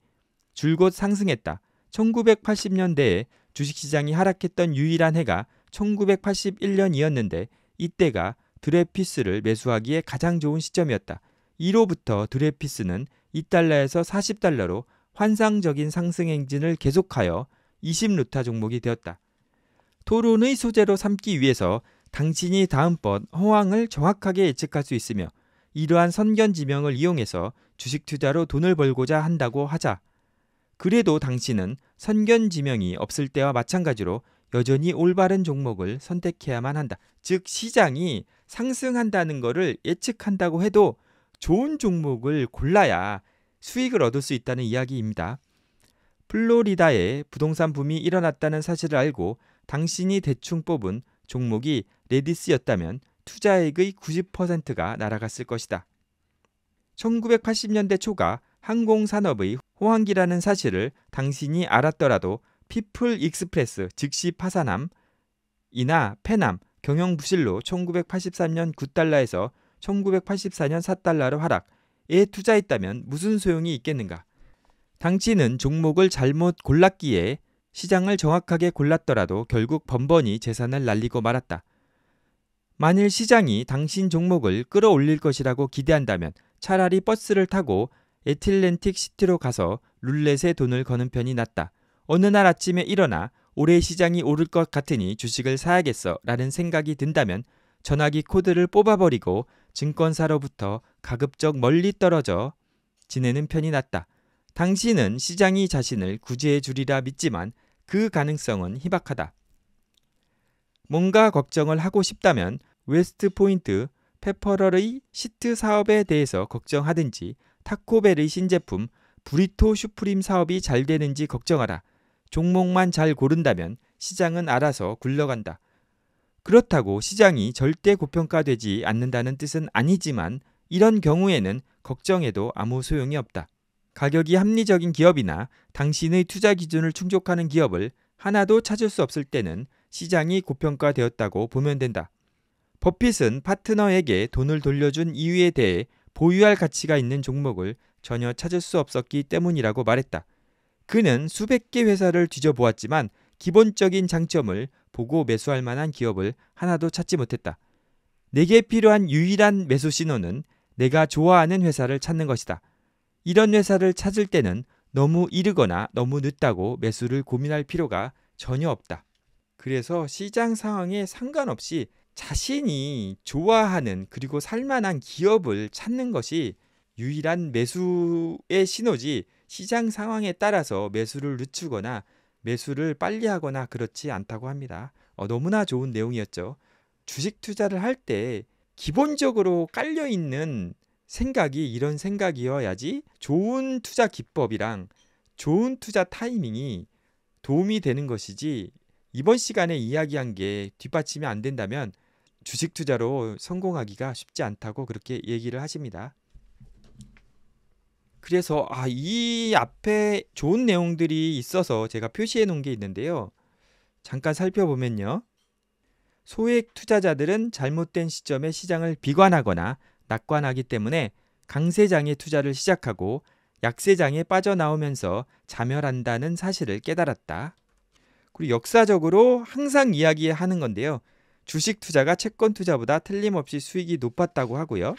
줄곧 상승했다. 천구백팔십 년대에 주식시장이 하락했던 유일한 해가 천구백팔십일 년이었는데 이때가 드레피스를 매수하기에 가장 좋은 시점이었다. 이로부터 드레피스는 이 달러에서 사십 달러로 환상적인 상승 행진을 계속하여 이십 루타 종목이 되었다. 토론의 소재로 삼기 위해서 당신이 다음번 호황을 정확하게 예측할 수 있으며 이러한 선견 지명을 이용해서 주식 투자로 돈을 벌고자 한다고 하자. 그래도 당신은 선견 지명이 없을 때와 마찬가지로 여전히 올바른 종목을 선택해야만 한다. 즉 시장이 상승한다는 것을 예측한다고 해도 좋은 종목을 골라야 수익을 얻을 수 있다는 이야기입니다. 플로리다에 부동산 붐이 일어났다는 사실을 알고 당신이 대충 뽑은 종목이 레디스였다면 투자액의 구십 퍼센트가 날아갔을 것이다. 천구백팔십 년대 초가 항공산업의 호황기라는 사실을 당신이 알았더라도 피플 익스프레스 즉시 파산함이나 페남 경영부실로 천구백팔십삼 년 구 달러에서 천구백팔십사 년 사 달러로 하락에 투자했다면 무슨 소용이 있겠는가. 당신은 종목을 잘못 골랐기에 시장을 정확하게 골랐더라도 결국 번번이 재산을 날리고 말았다. 만일 시장이 당신 종목을 끌어올릴 것이라고 기대한다면 차라리 버스를 타고 애틀랜틱 시티로 가서 룰렛에 돈을 거는 편이 낫다. 어느 날 아침에 일어나 올해 시장이 오를 것 같으니 주식을 사야겠어 라는 생각이 든다면 전화기 코드를 뽑아버리고 증권사로부터 가급적 멀리 떨어져 지내는 편이 낫다. 당신은 시장이 자신을 구제해 주리라 믿지만 그 가능성은 희박하다. 뭔가 걱정을 하고 싶다면 웨스트포인트 페퍼럴의 시트 사업에 대해서 걱정하든지 타코벨의 신제품 브리토 슈프림 사업이 잘 되는지 걱정하라. 종목만 잘 고른다면 시장은 알아서 굴러간다. 그렇다고 시장이 절대 고평가되지 않는다는 뜻은 아니지만 이런 경우에는 걱정해도 아무 소용이 없다. 가격이 합리적인 기업이나 당신의 투자 기준을 충족하는 기업을 하나도 찾을 수 없을 때는 시장이 고평가되었다고 보면 된다. 버핏은 파트너에게 돈을 돌려준 이유에 대해 보유할 가치가 있는 종목을 전혀 찾을 수 없었기 때문이라고 말했다. 그는 수백 개 회사를 뒤져보았지만 기본적인 장점을 보고 매수할 만한 기업을 하나도 찾지 못했다. 내게 필요한 유일한 매수 신호는 내가 좋아하는 회사를 찾는 것이다. 이런 회사를 찾을 때는 너무 이르거나 너무 늦다고 매수를 고민할 필요가 전혀 없다. 그래서 시장 상황에 상관없이 자신이 좋아하는 그리고 살만한 기업을 찾는 것이 유일한 매수의 신호지 시장 상황에 따라서 매수를 늦추거나 매수를 빨리 하거나 그렇지 않다고 합니다. 어, 너무나 좋은 내용이었죠. 주식 투자를 할 때 기본적으로 깔려있는 생각이 이런 생각이어야지 좋은 투자 기법이랑 좋은 투자 타이밍이 도움이 되는 것이지 이번 시간에 이야기한 게 뒷받침이 안 된다면 주식 투자로 성공하기가 쉽지 않다고 그렇게 얘기를 하십니다. 그래서 아, 이 앞에 좋은 내용들이 있어서 제가 표시해 놓은 게 있는데요. 잠깐 살펴보면요. 소액 투자자들은 잘못된 시점에 시장을 비관하거나 낙관하기 때문에 강세장의 투자를 시작하고 약세장에 빠져나오면서 자멸한다는 사실을 깨달았다. 그리고 역사적으로 항상 이야기하는 건데요. 주식 투자가 채권 투자보다 틀림없이 수익이 높았다고 하고요.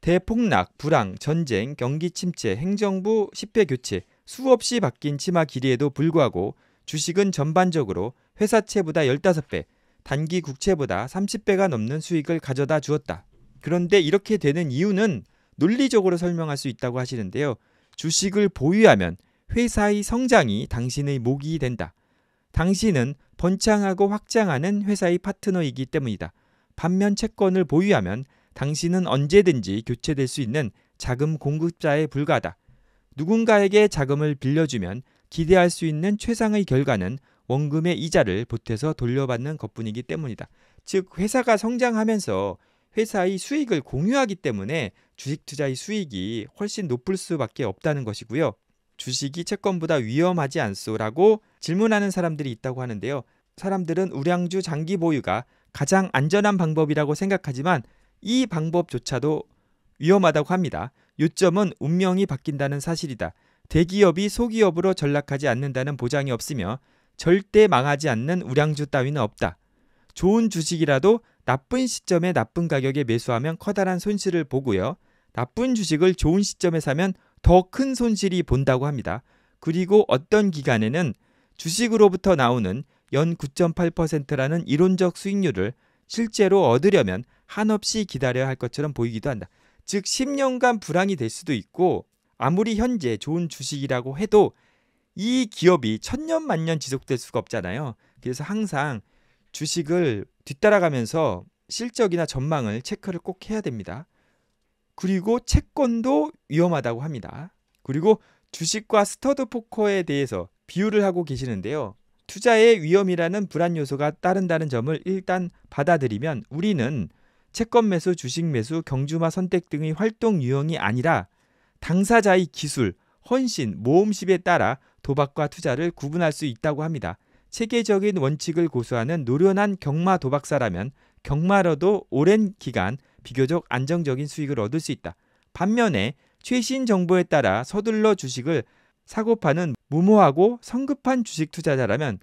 대폭락, 불황, 전쟁, 경기 침체, 행정부 십 회 교체, 수없이 바뀐 치마 길이에도 불구하고 주식은 전반적으로 회사채보다 십오 배, 단기 국채보다 삼십 배가 넘는 수익을 가져다 주었다. 그런데 이렇게 되는 이유는 논리적으로 설명할 수 있다고 하시는데요. 주식을 보유하면 회사의 성장이 당신의 목이 된다. 당신은 번창하고 확장하는 회사의 파트너이기 때문이다. 반면 채권을 보유하면 당신은 언제든지 교체될 수 있는 자금 공급자에 불과하다. 누군가에게 자금을 빌려주면 기대할 수 있는 최상의 결과는 원금의 이자를 보태서 돌려받는 것뿐이기 때문이다. 즉 회사가 성장하면서 회사의 수익을 공유하기 때문에 주식 투자의 수익이 훨씬 높을 수밖에 없다는 것이고요. 주식이 채권보다 위험하지 않소라고 질문하는 사람들이 있다고 하는데요. 사람들은 우량주 장기 보유가 가장 안전한 방법이라고 생각하지만 이 방법조차도 위험하다고 합니다. 요점은 운명이 바뀐다는 사실이다. 대기업이 소기업으로 전락하지 않는다는 보장이 없으며 절대 망하지 않는 우량주 따위는 없다. 좋은 주식이라도 나쁜 시점에 나쁜 가격에 매수하면 커다란 손실을 보고요. 나쁜 주식을 좋은 시점에 사면 더 큰 손실이 본다고 합니다. 그리고 어떤 기간에는 주식으로부터 나오는 연 구 점 팔 퍼센트라는 이론적 수익률을 실제로 얻으려면 한없이 기다려야 할 것처럼 보이기도 한다. 즉 십 년간 불황이 될 수도 있고 아무리 현재 좋은 주식이라고 해도 이 기업이 천년 만년 지속될 수가 없잖아요. 그래서 항상 주식을 뒤따라가면서 실적이나 전망을 체크를 꼭 해야 됩니다. 그리고 채권도 위험하다고 합니다. 그리고 주식과 스터드 포커에 대해서 비유를 하고 계시는데요. 투자의 위험이라는 불안 요소가 따른다는 점을 일단 받아들이면 우리는 채권 매수, 주식 매수, 경주마 선택 등의 활동 유형이 아니라 당사자의 기술, 헌신, 모험심에 따라 도박과 투자를 구분할 수 있다고 합니다. 체계적인 원칙을 고수하는 노련한 경마 도박사라면 경마로도 오랜 기간 비교적 안정적인 수익을 얻을 수 있다. 반면에 최신 정보에 따라 서둘러 주식을 사고파는 무모하고 성급한 주식 투자자라면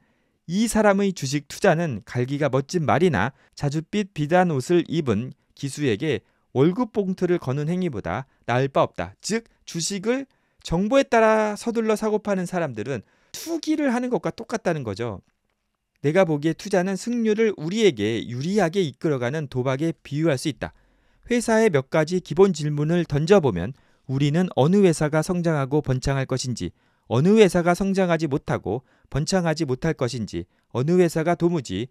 이 사람의 주식 투자는 갈기가 멋진 말이나 자줏빛 비단 옷을 입은 기수에게 월급 봉투를 거는 행위보다 나을 바 없다. 즉 주식을 정보에 따라 서둘러 사고파는 사람들은 투기를 하는 것과 똑같다는 거죠. 내가 보기에 투자는 승률을 우리에게 유리하게 이끌어가는 도박에 비유할 수 있다. 회사의 몇 가지 기본 질문을 던져보면 우리는 어느 회사가 성장하고 번창할 것인지, 어느 회사가 성장하지 못하고 번창하지 못할 것인지, 어느 회사가 도무지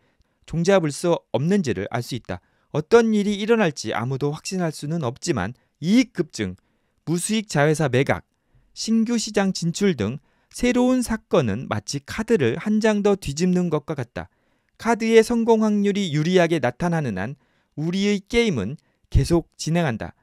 종잡을 수 없는지를 알 수 있다. 어떤 일이 일어날지 아무도 확신할 수는 없지만 이익 급증, 무수익 자회사 매각, 신규 시장 진출 등 새로운 사건은 마치 카드를 한 장 더 뒤집는 것과 같다. 카드의 성공 확률이 유리하게 나타나는 한 우리의 게임은 계속 진행한다.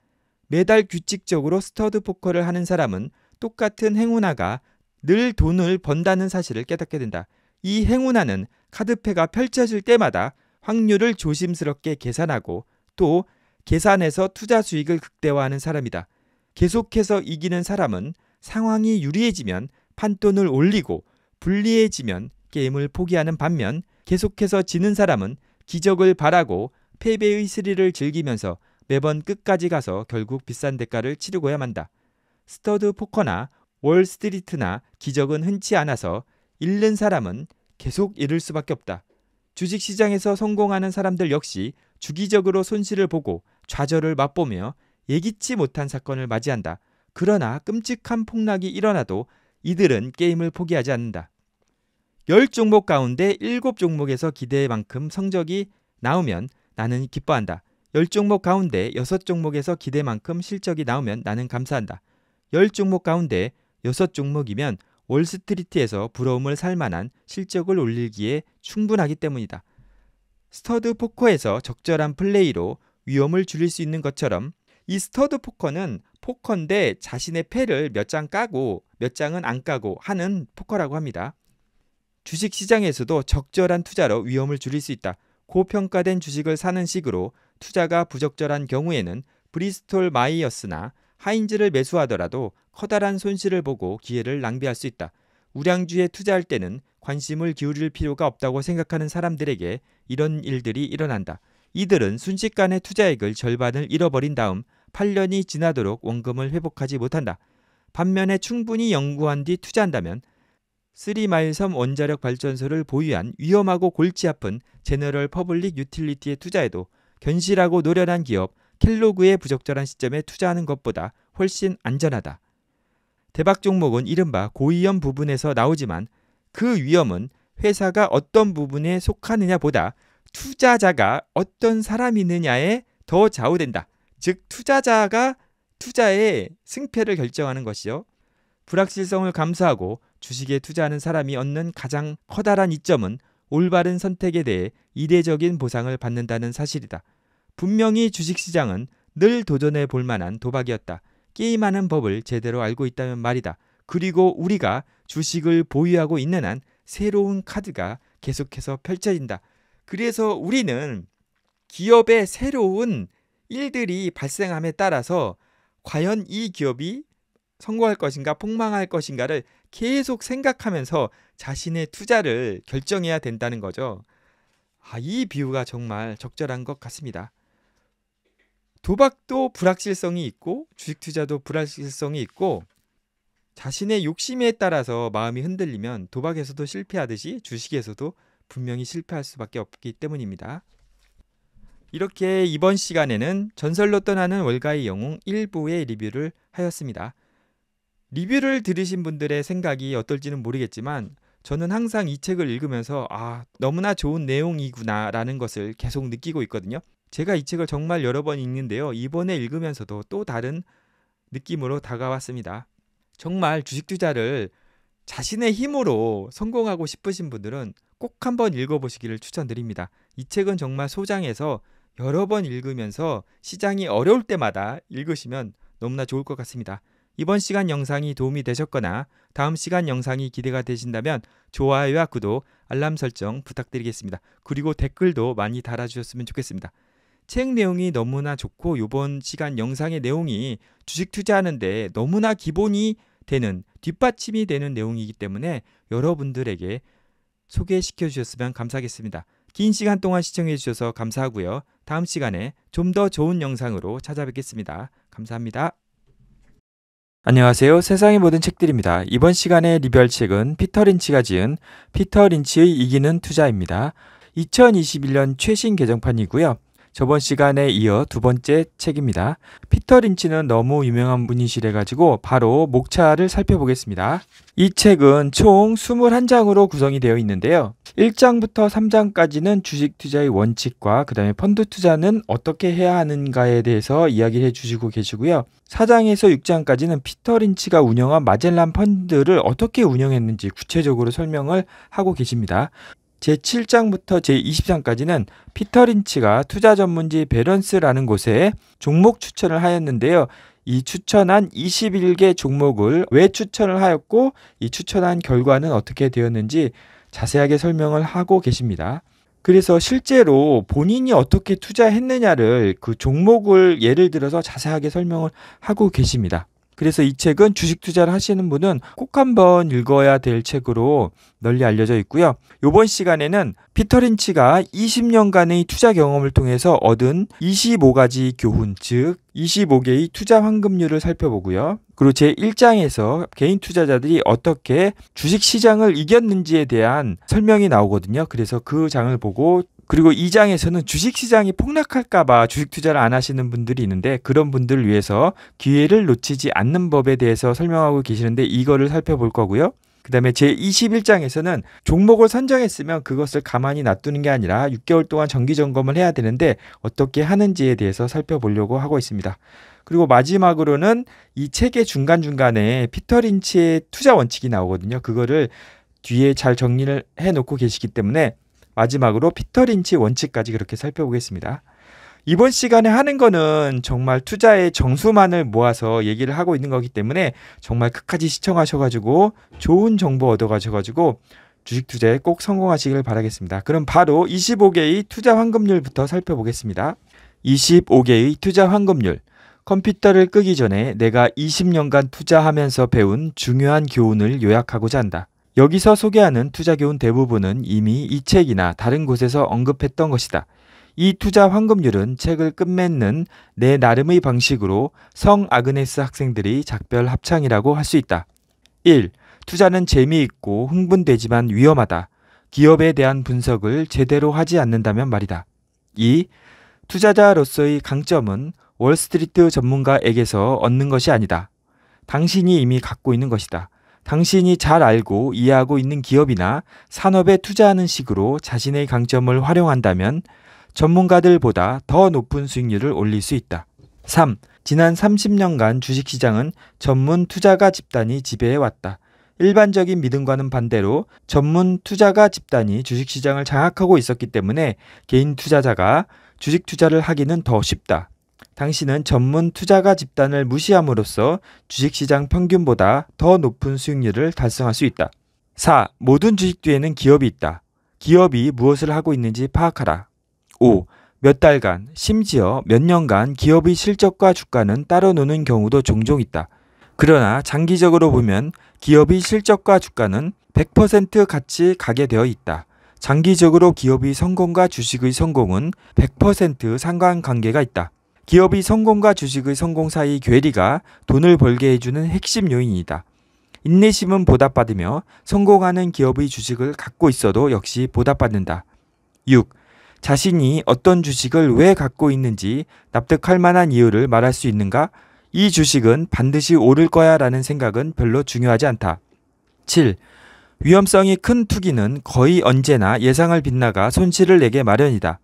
매달 규칙적으로 스터드 포커를 하는 사람은 똑같은 행운아가 늘 돈을 번다는 사실을 깨닫게 된다. 이 행운아는 카드패가 펼쳐질 때마다 확률을 조심스럽게 계산하고 또 계산해서 투자 수익을 극대화하는 사람이다. 계속해서 이기는 사람은 상황이 유리해지면 판돈을 올리고 불리해지면 게임을 포기하는 반면 계속해서 지는 사람은 기적을 바라고 패배의 스릴을 즐기면서 매번 끝까지 가서 결국 비싼 대가를 치르고야 만다. 스터드 포커나 월스트리트나 기적은 흔치 않아서 잃는 사람은 계속 잃을 수밖에 없다. 주식시장에서 성공하는 사람들 역시 주기적으로 손실을 보고 좌절을 맛보며 예기치 못한 사건을 맞이한다. 그러나 끔찍한 폭락이 일어나도 이들은 게임을 포기하지 않는다. 십 종목 가운데 칠 종목에서 기대만큼 성적이 나오면 나는 기뻐한다. 십 종목 가운데 육 종목에서 기대만큼 실적이 나오면 나는 감사한다. 십 종목 가운데 육 종목이면 월스트리트에서 부러움을 살 만한 실적을 올리기에 충분하기 때문이다. 스터드 포커에서 적절한 플레이로 위험을 줄일 수 있는 것처럼 이 스터드 포커는 포커인데 자신의 패를 몇 장 까고 몇 장은 안 까고 하는 포커라고 합니다. 주식시장에서도 적절한 투자로 위험을 줄일 수 있다. 고평가된 주식을 사는 식으로 투자가 부적절한 경우에는 브리스톨 마이어스나 하인즈를 매수하더라도 커다란 손실을 보고 기회를 낭비할 수 있다. 우량주에 투자할 때는 관심을 기울일 필요가 없다고 생각하는 사람들에게 이런 일들이 일어난다. 이들은 순식간에 투자액을 절반을 잃어버린 다음 팔 년이 지나도록 원금을 회복하지 못한다. 반면에 충분히 연구한 뒤 투자한다면 쓰리마일섬 원자력 발전소를 보유한 위험하고 골치 아픈 제너럴 퍼블릭 유틸리티에 투자해도 견실하고 노련한 기업 켈로그의 부적절한 시점에 투자하는 것보다 훨씬 안전하다. 대박 종목은 이른바 고위험 부분에서 나오지만 그 위험은 회사가 어떤 부분에 속하느냐보다 투자자가 어떤 사람이느냐에 더 좌우된다. 즉 투자자가 투자의 승패를 결정하는 것이요. 불확실성을 감수하고 주식에 투자하는 사람이 얻는 가장 커다란 이점은 올바른 선택에 대해 이례적인 보상을 받는다는 사실이다. 분명히 주식시장은 늘 도전해 볼 만한 도박이었다. 게임하는 법을 제대로 알고 있다면 말이다. 그리고 우리가 주식을 보유하고 있는 한 새로운 카드가 계속해서 펼쳐진다. 그래서 우리는 기업의 새로운 일들이 발생함에 따라서 과연 이 기업이 성공할 것인가 폭망할 것인가를 계속 생각하면서 자신의 투자를 결정해야 된다는 거죠. 아, 이 비유가 정말 적절한 것 같습니다. 도박도 불확실성이 있고 주식 투자도 불확실성이 있고 자신의 욕심에 따라서 마음이 흔들리면 도박에서도 실패하듯이 주식에서도 분명히 실패할 수밖에 없기 때문입니다. 이렇게 이번 시간에는 전설로 떠나는 월가의 영웅 일 부의 리뷰를 하였습니다. 리뷰를 들으신 분들의 생각이 어떨지는 모르겠지만 저는 항상 이 책을 읽으면서 아, 너무나 좋은 내용이구나 라는 것을 계속 느끼고 있거든요. 제가 이 책을 정말 여러 번 읽는데요. 이번에 읽으면서도 또 다른 느낌으로 다가왔습니다. 정말 주식 투자를 자신의 힘으로 성공하고 싶으신 분들은 꼭 한번 읽어보시기를 추천드립니다. 이 책은 정말 소장해서 여러 번 읽으면서 시장이 어려울 때마다 읽으시면 너무나 좋을 것 같습니다. 이번 시간 영상이 도움이 되셨거나 다음 시간 영상이 기대가 되신다면 좋아요와 구독, 알람 설정 부탁드리겠습니다. 그리고 댓글도 많이 달아주셨으면 좋겠습니다. 책 내용이 너무나 좋고 이번 시간 영상의 내용이 주식 투자하는데 너무나 기본이 되는, 뒷받침이 되는 내용이기 때문에 여러분들에게 소개시켜 주셨으면 감사하겠습니다. 긴 시간 동안 시청해 주셔서 감사하고요. 다음 시간에 좀 더 좋은 영상으로 찾아뵙겠습니다. 감사합니다. 안녕하세요. 세상의 모든 책들입니다. 이번 시간에 리뷰할 책은 피터 린치가 지은 피터 린치의 이기는 투자입니다. 이천이십일 년 최신 개정판이고요. 저번 시간에 이어 두 번째 책입니다. 피터 린치는 너무 유명한 분이시래가지고 바로 목차를 살펴보겠습니다. 이 책은 총 이십일 장으로 구성이 되어 있는데요. 일 장부터 삼 장까지는 주식 투자의 원칙과 그 다음에 펀드 투자는 어떻게 해야 하는가에 대해서 이야기를 해주시고 계시고요. 사 장에서 육 장까지는 피터 린치가 운영한 마젤란 펀드를 어떻게 운영했는지 구체적으로 설명을 하고 계십니다. 제칠 장부터 제이십 장까지는 피터 린치가 투자 전문지 밸런스라는 곳에 종목 추천을 하였는데요. 이 추천한 이십일 개 종목을 왜 추천을 하였고 이 추천한 결과는 어떻게 되었는지 자세하게 설명을 하고 계십니다. 그래서 실제로 본인이 어떻게 투자했느냐를 그 종목을 예를 들어서 자세하게 설명을 하고 계십니다. 그래서 이 책은 주식 투자를 하시는 분은 꼭 한번 읽어야 될 책으로 널리 알려져 있고요. 이번 시간에는 피터 린치가 이십 년간의 투자 경험을 통해서 얻은 스물다섯 가지 교훈, 즉 스물다섯 개의 투자 환급률을 살펴보고요. 그리고 제일 장에서 개인 투자자들이 어떻게 주식시장을 이겼는지에 대한 설명이 나오거든요. 그래서 그 장을 보고, 그리고 이 장에서는 주식시장이 폭락할까봐 주식 투자를 안 하시는 분들이 있는데 그런 분들을 위해서 기회를 놓치지 않는 법에 대해서 설명하고 계시는데 이거를 살펴볼 거고요. 그 다음에 제이십일 장에서는 종목을 선정했으면 그것을 가만히 놔두는 게 아니라 육 개월 동안 정기점검을 해야 되는데 어떻게 하는지에 대해서 살펴보려고 하고 있습니다. 그리고 마지막으로는 이 책의 중간중간에 피터 린치의 투자 원칙이 나오거든요. 그거를 뒤에 잘 정리를 해놓고 계시기 때문에 마지막으로 피터 린치 원칙까지 그렇게 살펴보겠습니다. 이번 시간에 하는 거는 정말 투자의 정수만을 모아서 얘기를 하고 있는 거기 때문에 정말 끝까지 시청하셔가지고 좋은 정보 얻어가셔가지고 주식 투자에 꼭 성공하시길 바라겠습니다. 그럼 바로 스물다섯 개의 투자 환급률부터 살펴보겠습니다. 스물다섯 개의 투자 환급률. 컴퓨터를 끄기 전에 내가 이십 년간 투자하면서 배운 중요한 교훈을 요약하고자 한다. 여기서 소개하는 투자 교훈 대부분은 이미 이 책이나 다른 곳에서 언급했던 것이다. 이 투자 환급률은 책을 끝맺는 내 나름의 방식으로 성 아그네스 학생들이 작별 합창이라고 할 수 있다. 일. 투자는 재미있고 흥분되지만 위험하다. 기업에 대한 분석을 제대로 하지 않는다면 말이다. 이. 투자자로서의 강점은 월스트리트 전문가에게서 얻는 것이 아니다. 당신이 이미 갖고 있는 것이다. 당신이 잘 알고 이해하고 있는 기업이나 산업에 투자하는 식으로 자신의 강점을 활용한다면 전문가들보다 더 높은 수익률을 올릴 수 있다. 삼. 지난 삼십 년간 주식시장은 전문 투자가 집단이 지배해왔다. 일반적인 믿음과는 반대로 전문 투자가 집단이 주식시장을 장악하고 있었기 때문에 개인 투자자가 주식 투자를 하기는 더 쉽다. 당신은 전문 투자가 집단을 무시함으로써 주식시장 평균보다 더 높은 수익률을 달성할 수 있다. 사. 모든 주식 뒤에는 기업이 있다. 기업이 무엇을 하고 있는지 파악하라. 오. 몇 달간, 심지어 몇 년간 기업의 실적과 주가는 따로 노는 경우도 종종 있다. 그러나 장기적으로 보면 기업의 실적과 주가는 백 퍼센트 같이 가게 되어 있다. 장기적으로 기업의 성공과 주식의 성공은 백 퍼센트 상관관계가 있다. 기업이 성공과 주식의 성공 사이 괴리가 돈을 벌게 해주는 핵심 요인이다. 인내심은 보답받으며 성공하는 기업의 주식을 갖고 있어도 역시 보답받는다. 육. 자신이 어떤 주식을 왜 갖고 있는지 납득할 만한 이유를 말할 수 있는가? 이 주식은 반드시 오를 거야 라는 생각은 별로 중요하지 않다. 칠. 위험성이 큰 투기는 거의 언제나 예상을 빗나가 손실을 내게 마련이다.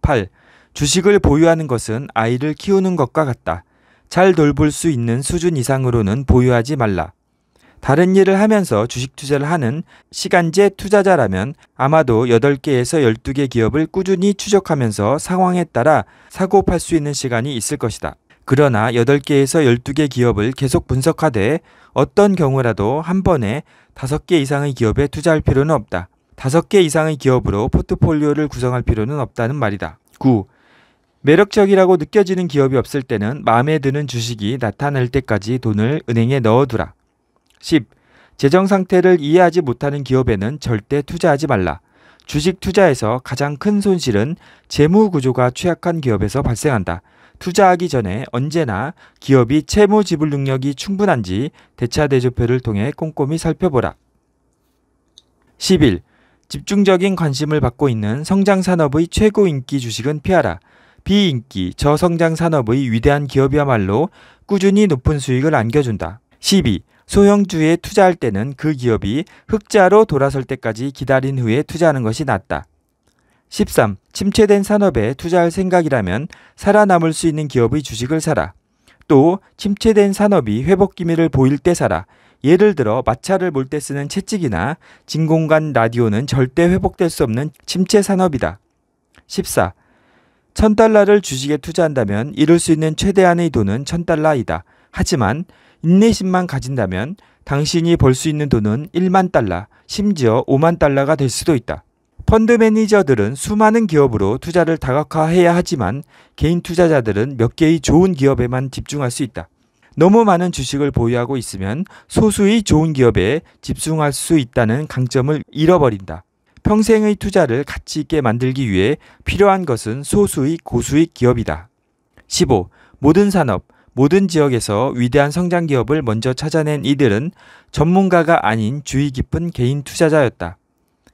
팔. 주식을 보유하는 것은 아이를 키우는 것과 같다. 잘 돌볼 수 있는 수준 이상으로는 보유하지 말라. 다른 일을 하면서 주식 투자를 하는 시간제 투자자라면 아마도 여덟 개에서 열두 개 기업을 꾸준히 추적하면서 상황에 따라 사고 팔 수 있는 시간이 있을 것이다. 그러나 여덟 개에서 열두 개 기업을 계속 분석하되 어떤 경우라도 한 번에 다섯 개 이상의 기업에 투자할 필요는 없다. 다섯 개 이상의 기업으로 포트폴리오를 구성할 필요는 없다는 말이다. 구. 매력적이라고 느껴지는 기업이 없을 때는 마음에 드는 주식이 나타날 때까지 돈을 은행에 넣어두라. 십. 재정 상태를 이해하지 못하는 기업에는 절대 투자하지 말라. 주식 투자에서 가장 큰 손실은 재무 구조가 취약한 기업에서 발생한다. 투자하기 전에 언제나 기업이 채무 지불 능력이 충분한지 대차대조표를 통해 꼼꼼히 살펴보라. 십일. 집중적인 관심을 받고 있는 성장 산업의 최고 인기 주식은 피하라. 비인기, 저성장 산업의 위대한 기업이야말로 꾸준히 높은 수익을 안겨준다. 십이. 소형주에 투자할 때는 그 기업이 흑자로 돌아설 때까지 기다린 후에 투자하는 것이 낫다. 십삼. 침체된 산업에 투자할 생각이라면 살아남을 수 있는 기업의 주식을 사라. 또 침체된 산업이 회복 기미를 보일 때 사라. 예를 들어 마찰을 몰 때 쓰는 채찍이나 진공관 라디오는 절대 회복될 수 없는 침체 산업이다. 십사. 천 달러를 주식에 투자한다면 이룰 수 있는 최대한의 돈은 천 달러이다. 하지만 인내심만 가진다면 당신이 벌 수 있는 돈은 일만 달러, 심지어 오만 달러가 될 수도 있다. 펀드 매니저들은 수많은 기업으로 투자를 다각화해야 하지만 개인 투자자들은 몇 개의 좋은 기업에만 집중할 수 있다. 너무 많은 주식을 보유하고 있으면 소수의 좋은 기업에 집중할 수 있다는 강점을 잃어버린다. 평생의 투자를 가치 있게 만들기 위해 필요한 것은 소수의 고수익 기업이다. 십오. 모든 산업, 모든 지역에서 위대한 성장 기업을 먼저 찾아낸 이들은 전문가가 아닌 주의 깊은 개인 투자자였다.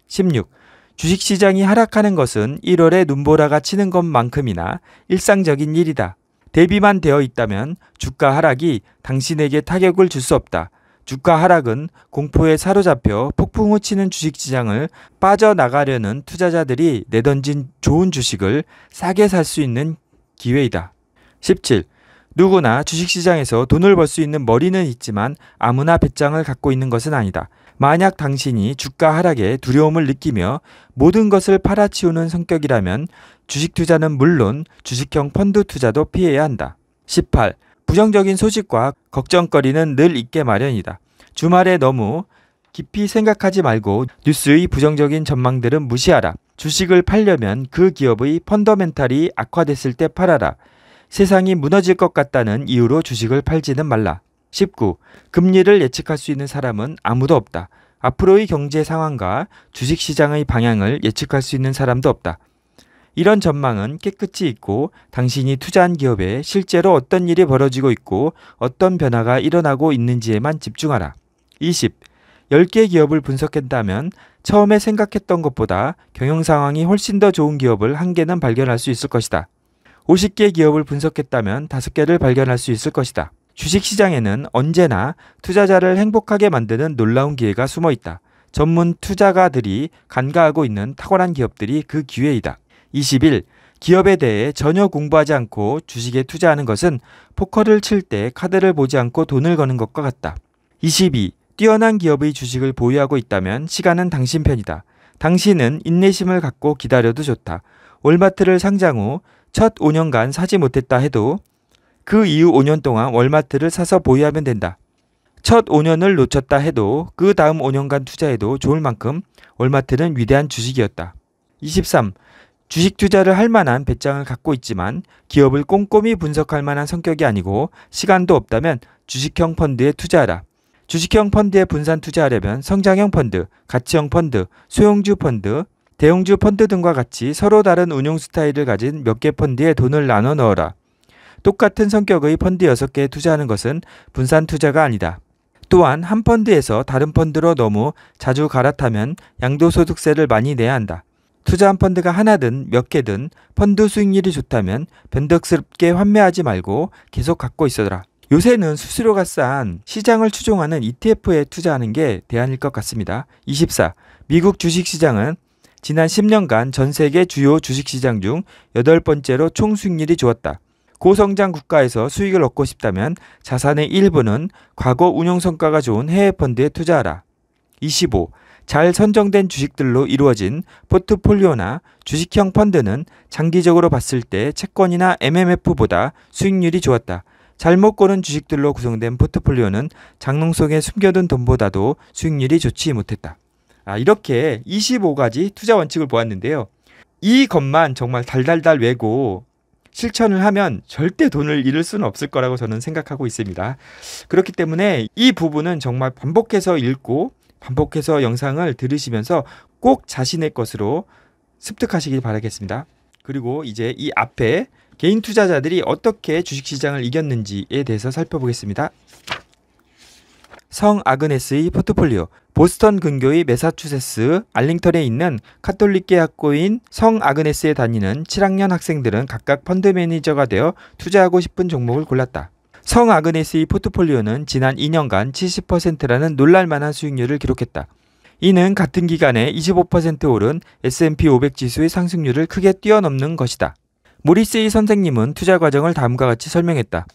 십육. 주식시장이 하락하는 것은 일월에 눈보라가 치는 것만큼이나 일상적인 일이다. 대비만 되어 있다면 주가 하락이 당신에게 타격을 줄 수 없다. 주가 하락은 공포에 사로잡혀 폭풍우 치는 주식시장을 빠져나가려는 투자자들이 내던진 좋은 주식을 싸게 살 수 있는 기회이다. 십칠. 누구나 주식시장에서 돈을 벌 수 있는 머리는 있지만 아무나 배짱을 갖고 있는 것은 아니다. 만약 당신이 주가 하락에 두려움을 느끼며 모든 것을 팔아치우는 성격이라면 주식 투자는 물론 주식형 펀드 투자도 피해야 한다. 십팔. 부정적인 소식과 걱정거리는 늘 있게 마련이다. 주말에 너무 깊이 생각하지 말고 뉴스의 부정적인 전망들은 무시하라. 주식을 팔려면 그 기업의 펀더멘탈이 악화됐을 때 팔아라. 세상이 무너질 것 같다는 이유로 주식을 팔지는 말라. 십구. 금리를 예측할 수 있는 사람은 아무도 없다. 앞으로의 경제 상황과 주식시장의 방향을 예측할 수 있는 사람도 없다. 이런 전망은 깨끗이 잊고 당신이 투자한 기업에 실제로 어떤 일이 벌어지고 있고 어떤 변화가 일어나고 있는지에만 집중하라. 이십. 열 개 기업을 분석한다면 처음에 생각했던 것보다 경영 상황이 훨씬 더 좋은 기업을 한 개는 발견할 수 있을 것이다. 오십 개 기업을 분석했다면 다섯 개를 발견할 수 있을 것이다. 주식시장에는 언제나 투자자를 행복하게 만드는 놀라운 기회가 숨어 있다. 전문 투자가들이 간과하고 있는 탁월한 기업들이 그 기회이다. 이십일. 기업에 대해 전혀 공부하지 않고 주식에 투자하는 것은 포커를 칠 때 카드를 보지 않고 돈을 거는 것과 같다. 이십이. 뛰어난 기업의 주식을 보유하고 있다면 시간은 당신 편이다. 당신은 인내심을 갖고 기다려도 좋다. 월마트를 상장 후 첫 오 년간 사지 못했다 해도 그 이후 오 년 동안 월마트를 사서 보유하면 된다. 첫 오 년을 놓쳤다 해도 그 다음 오 년간 투자해도 좋을 만큼 월마트는 위대한 주식이었다. 이십삼. 주식 투자를 할 만한 배짱을 갖고 있지만 기업을 꼼꼼히 분석할 만한 성격이 아니고 시간도 없다면 주식형 펀드에 투자하라. 주식형 펀드에 분산 투자하려면 성장형 펀드, 가치형 펀드, 소형주 펀드, 대형주 펀드 등과 같이 서로 다른 운용 스타일을 가진 몇 개 펀드에 돈을 나눠 넣어라. 똑같은 성격의 펀드 여섯 개에 투자하는 것은 분산 투자가 아니다. 또한 한 펀드에서 다른 펀드로 너무 자주 갈아타면 양도소득세를 많이 내야 한다. 투자한 펀드가 하나든 몇 개든 펀드 수익률이 좋다면 변덕스럽게 환매하지 말고 계속 갖고 있어라. 요새는 수수료가 싼 시장을 추종하는 이티에프에 투자하는 게 대안일 것 같습니다. 이십사. 미국 주식시장은 지난 십 년간 전 세계 주요 주식시장 중 여덟 번째로 총 수익률이 좋았다. 고성장 국가에서 수익을 얻고 싶다면 자산의 일부는 과거 운용 성과가 좋은 해외 펀드에 투자하라. 이십오. 잘 선정된 주식들로 이루어진 포트폴리오나 주식형 펀드는 장기적으로 봤을 때 채권이나 엠엠에프보다 수익률이 좋았다. 잘못 고른 주식들로 구성된 포트폴리오는 장롱 속에 숨겨둔 돈보다도 수익률이 좋지 못했다. 아, 이렇게 이십오 가지 투자 원칙을 보았는데요. 이것만 정말 달달달 외고 실천을 하면 절대 돈을 잃을 수는 없을 거라고 저는 생각하고 있습니다. 그렇기 때문에 이 부분은 정말 반복해서 읽고 반복해서 영상을 들으시면서 꼭 자신의 것으로 습득하시길 바라겠습니다. 그리고 이제 이 앞에 개인 투자자들이 어떻게 주식시장을 이겼는지에 대해서 살펴보겠습니다. 성 아그네스의 포트폴리오. 보스턴 근교의 매사추세츠 알링턴에 있는 카톨릭계 학교인 성 아그네스에 다니는 칠 학년 학생들은 각각 펀드 매니저가 되어 투자하고 싶은 종목을 골랐다. 성 아그네스의 포트폴리오는 지난 이 년간 칠십 퍼센트라는 놀랄만한 수익률을 기록했다. 이는 같은 기간에 이십오 퍼센트 오른 에스 앤 피 오백 지수의 상승률을 크게 뛰어넘는 것이다. 모리스의 선생님은 투자 과정을 다음과 같이 설명했다.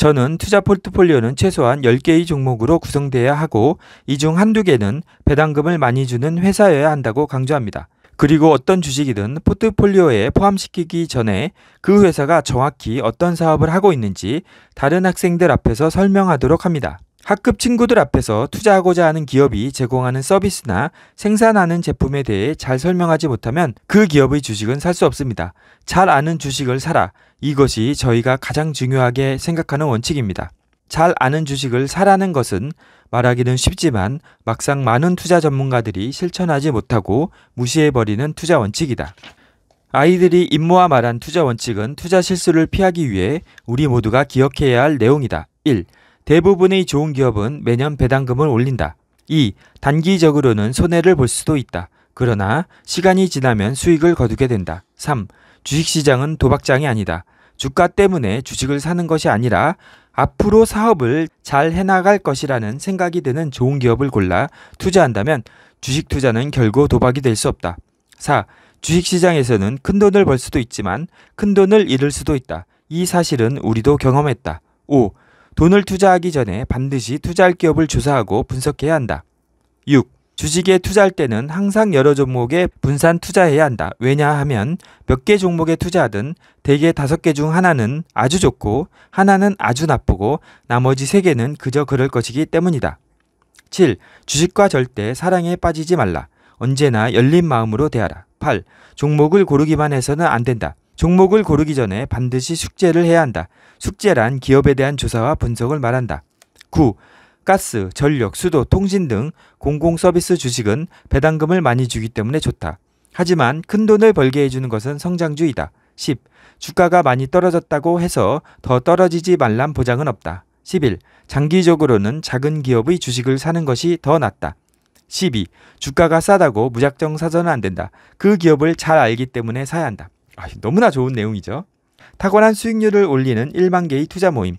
저는 투자 포트폴리오는 최소한 열 개의 종목으로 구성돼야 하고 이 중 한두 개는 배당금을 많이 주는 회사여야 한다고 강조합니다. 그리고 어떤 주식이든 포트폴리오에 포함시키기 전에 그 회사가 정확히 어떤 사업을 하고 있는지 다른 학생들 앞에서 설명하도록 합니다. 학급 친구들 앞에서 투자하고자 하는 기업이 제공하는 서비스나 생산하는 제품에 대해 잘 설명하지 못하면 그 기업의 주식은 살 수 없습니다. 잘 아는 주식을 사라. 이것이 저희가 가장 중요하게 생각하는 원칙입니다. 잘 아는 주식을 사라는 것은 말하기는 쉽지만 막상 많은 투자 전문가들이 실천하지 못하고 무시해버리는 투자 원칙이다. 아이들이 입모아 말한 투자 원칙은 투자 실수를 피하기 위해 우리 모두가 기억해야 할 내용이다. 일. 대부분의 좋은 기업은 매년 배당금을 올린다. 이. 단기적으로는 손해를 볼 수도 있다. 그러나 시간이 지나면 수익을 거두게 된다. 삼. 주식시장은 도박장이 아니다. 주가 때문에 주식을 사는 것이 아니라 앞으로 사업을 잘 해나갈 것이라는 생각이 드는 좋은 기업을 골라 투자한다면 주식 투자는 결국 도박이 될 수 없다. 사. 주식시장에서는 큰돈을 벌 수도 있지만 큰돈을 잃을 수도 있다. 이 사실은 우리도 경험했다. 오. 돈을 투자하기 전에 반드시 투자할 기업을 조사하고 분석해야 한다. 육. 주식에 투자할 때는 항상 여러 종목에 분산 투자해야 한다. 왜냐하면 몇 개 종목에 투자하든 대개 다섯 개 중 하나는 아주 좋고 하나는 아주 나쁘고 나머지 세 개는 그저 그럴 것이기 때문이다. 칠. 주식과 절대 사랑에 빠지지 말라. 언제나 열린 마음으로 대하라. 팔. 종목을 고르기만 해서는 안 된다. 종목을 고르기 전에 반드시 숙제를 해야 한다. 숙제란 기업에 대한 조사와 분석을 말한다. 구. 가스, 전력, 수도, 통신 등 공공서비스 주식은 배당금을 많이 주기 때문에 좋다. 하지만 큰돈을 벌게 해주는 것은 성장주의다. 십. 주가가 많이 떨어졌다고 해서 더 떨어지지 말란 보장은 없다. 십일. 장기적으로는 작은 기업의 주식을 사는 것이 더 낫다. 십이. 주가가 싸다고 무작정 사서는 안 된다. 그 기업을 잘 알기 때문에 사야 한다. 너무나 좋은 내용이죠. 탁월한 수익률을 올리는 일만 개의 투자 모임.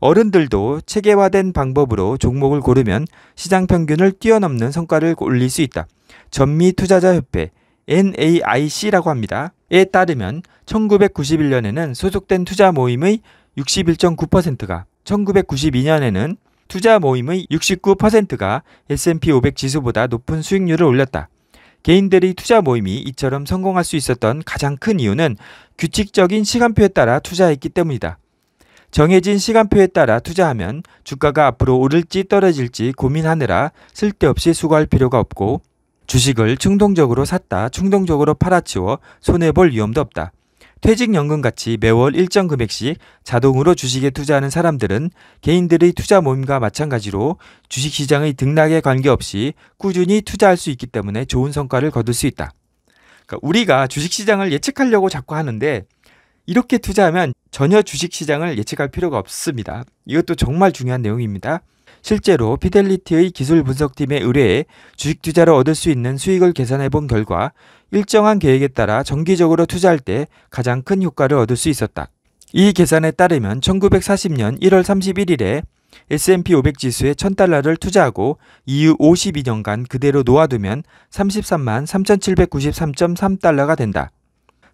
어른들도 체계화된 방법으로 종목을 고르면 시장 평균을 뛰어넘는 성과를 올릴 수 있다. 전미투자자협회 엔 에이 아이 씨라고 합니다. 에 따르면 천구백구십일 년에는 소속된 투자 모임의 육십일 점 구 퍼센트가, 천구백구십이 년에는 투자 모임의 육십구 퍼센트가 에스 앤 피 오백 지수보다 높은 수익률을 올렸다. 개인들이 투자 모임이 이처럼 성공할 수 있었던 가장 큰 이유는 규칙적인 시간표에 따라 투자했기 때문이다. 정해진 시간표에 따라 투자하면 주가가 앞으로 오를지 떨어질지 고민하느라 쓸데없이 수고할 필요가 없고 주식을 충동적으로 샀다 충동적으로 팔아치워 손해볼 위험도 없다. 퇴직연금같이 매월 일정 금액씩 자동으로 주식에 투자하는 사람들은 개인들의 투자 모임과 마찬가지로 주식시장의 등락에 관계없이 꾸준히 투자할 수 있기 때문에 좋은 성과를 거둘 수 있다. 그러니까 우리가 주식시장을 예측하려고 자꾸 하는데 이렇게 투자하면 전혀 주식시장을 예측할 필요가 없습니다. 이것도 정말 중요한 내용입니다. 실제로 피델리티의 기술분석팀에 의뢰해 주식투자를 얻을 수 있는 수익을 계산해 본 결과 일정한 계획에 따라 정기적으로 투자할 때 가장 큰 효과를 얻을 수 있었다. 이 계산에 따르면 천구백사십 년 일월 삼십일 일에 에스 앤 피 오백 지수에 천 달러를 투자하고 이후 오십이 년간 그대로 놓아두면 삼십삼만 삼천칠백구십삼 점 삼 달러가 된다.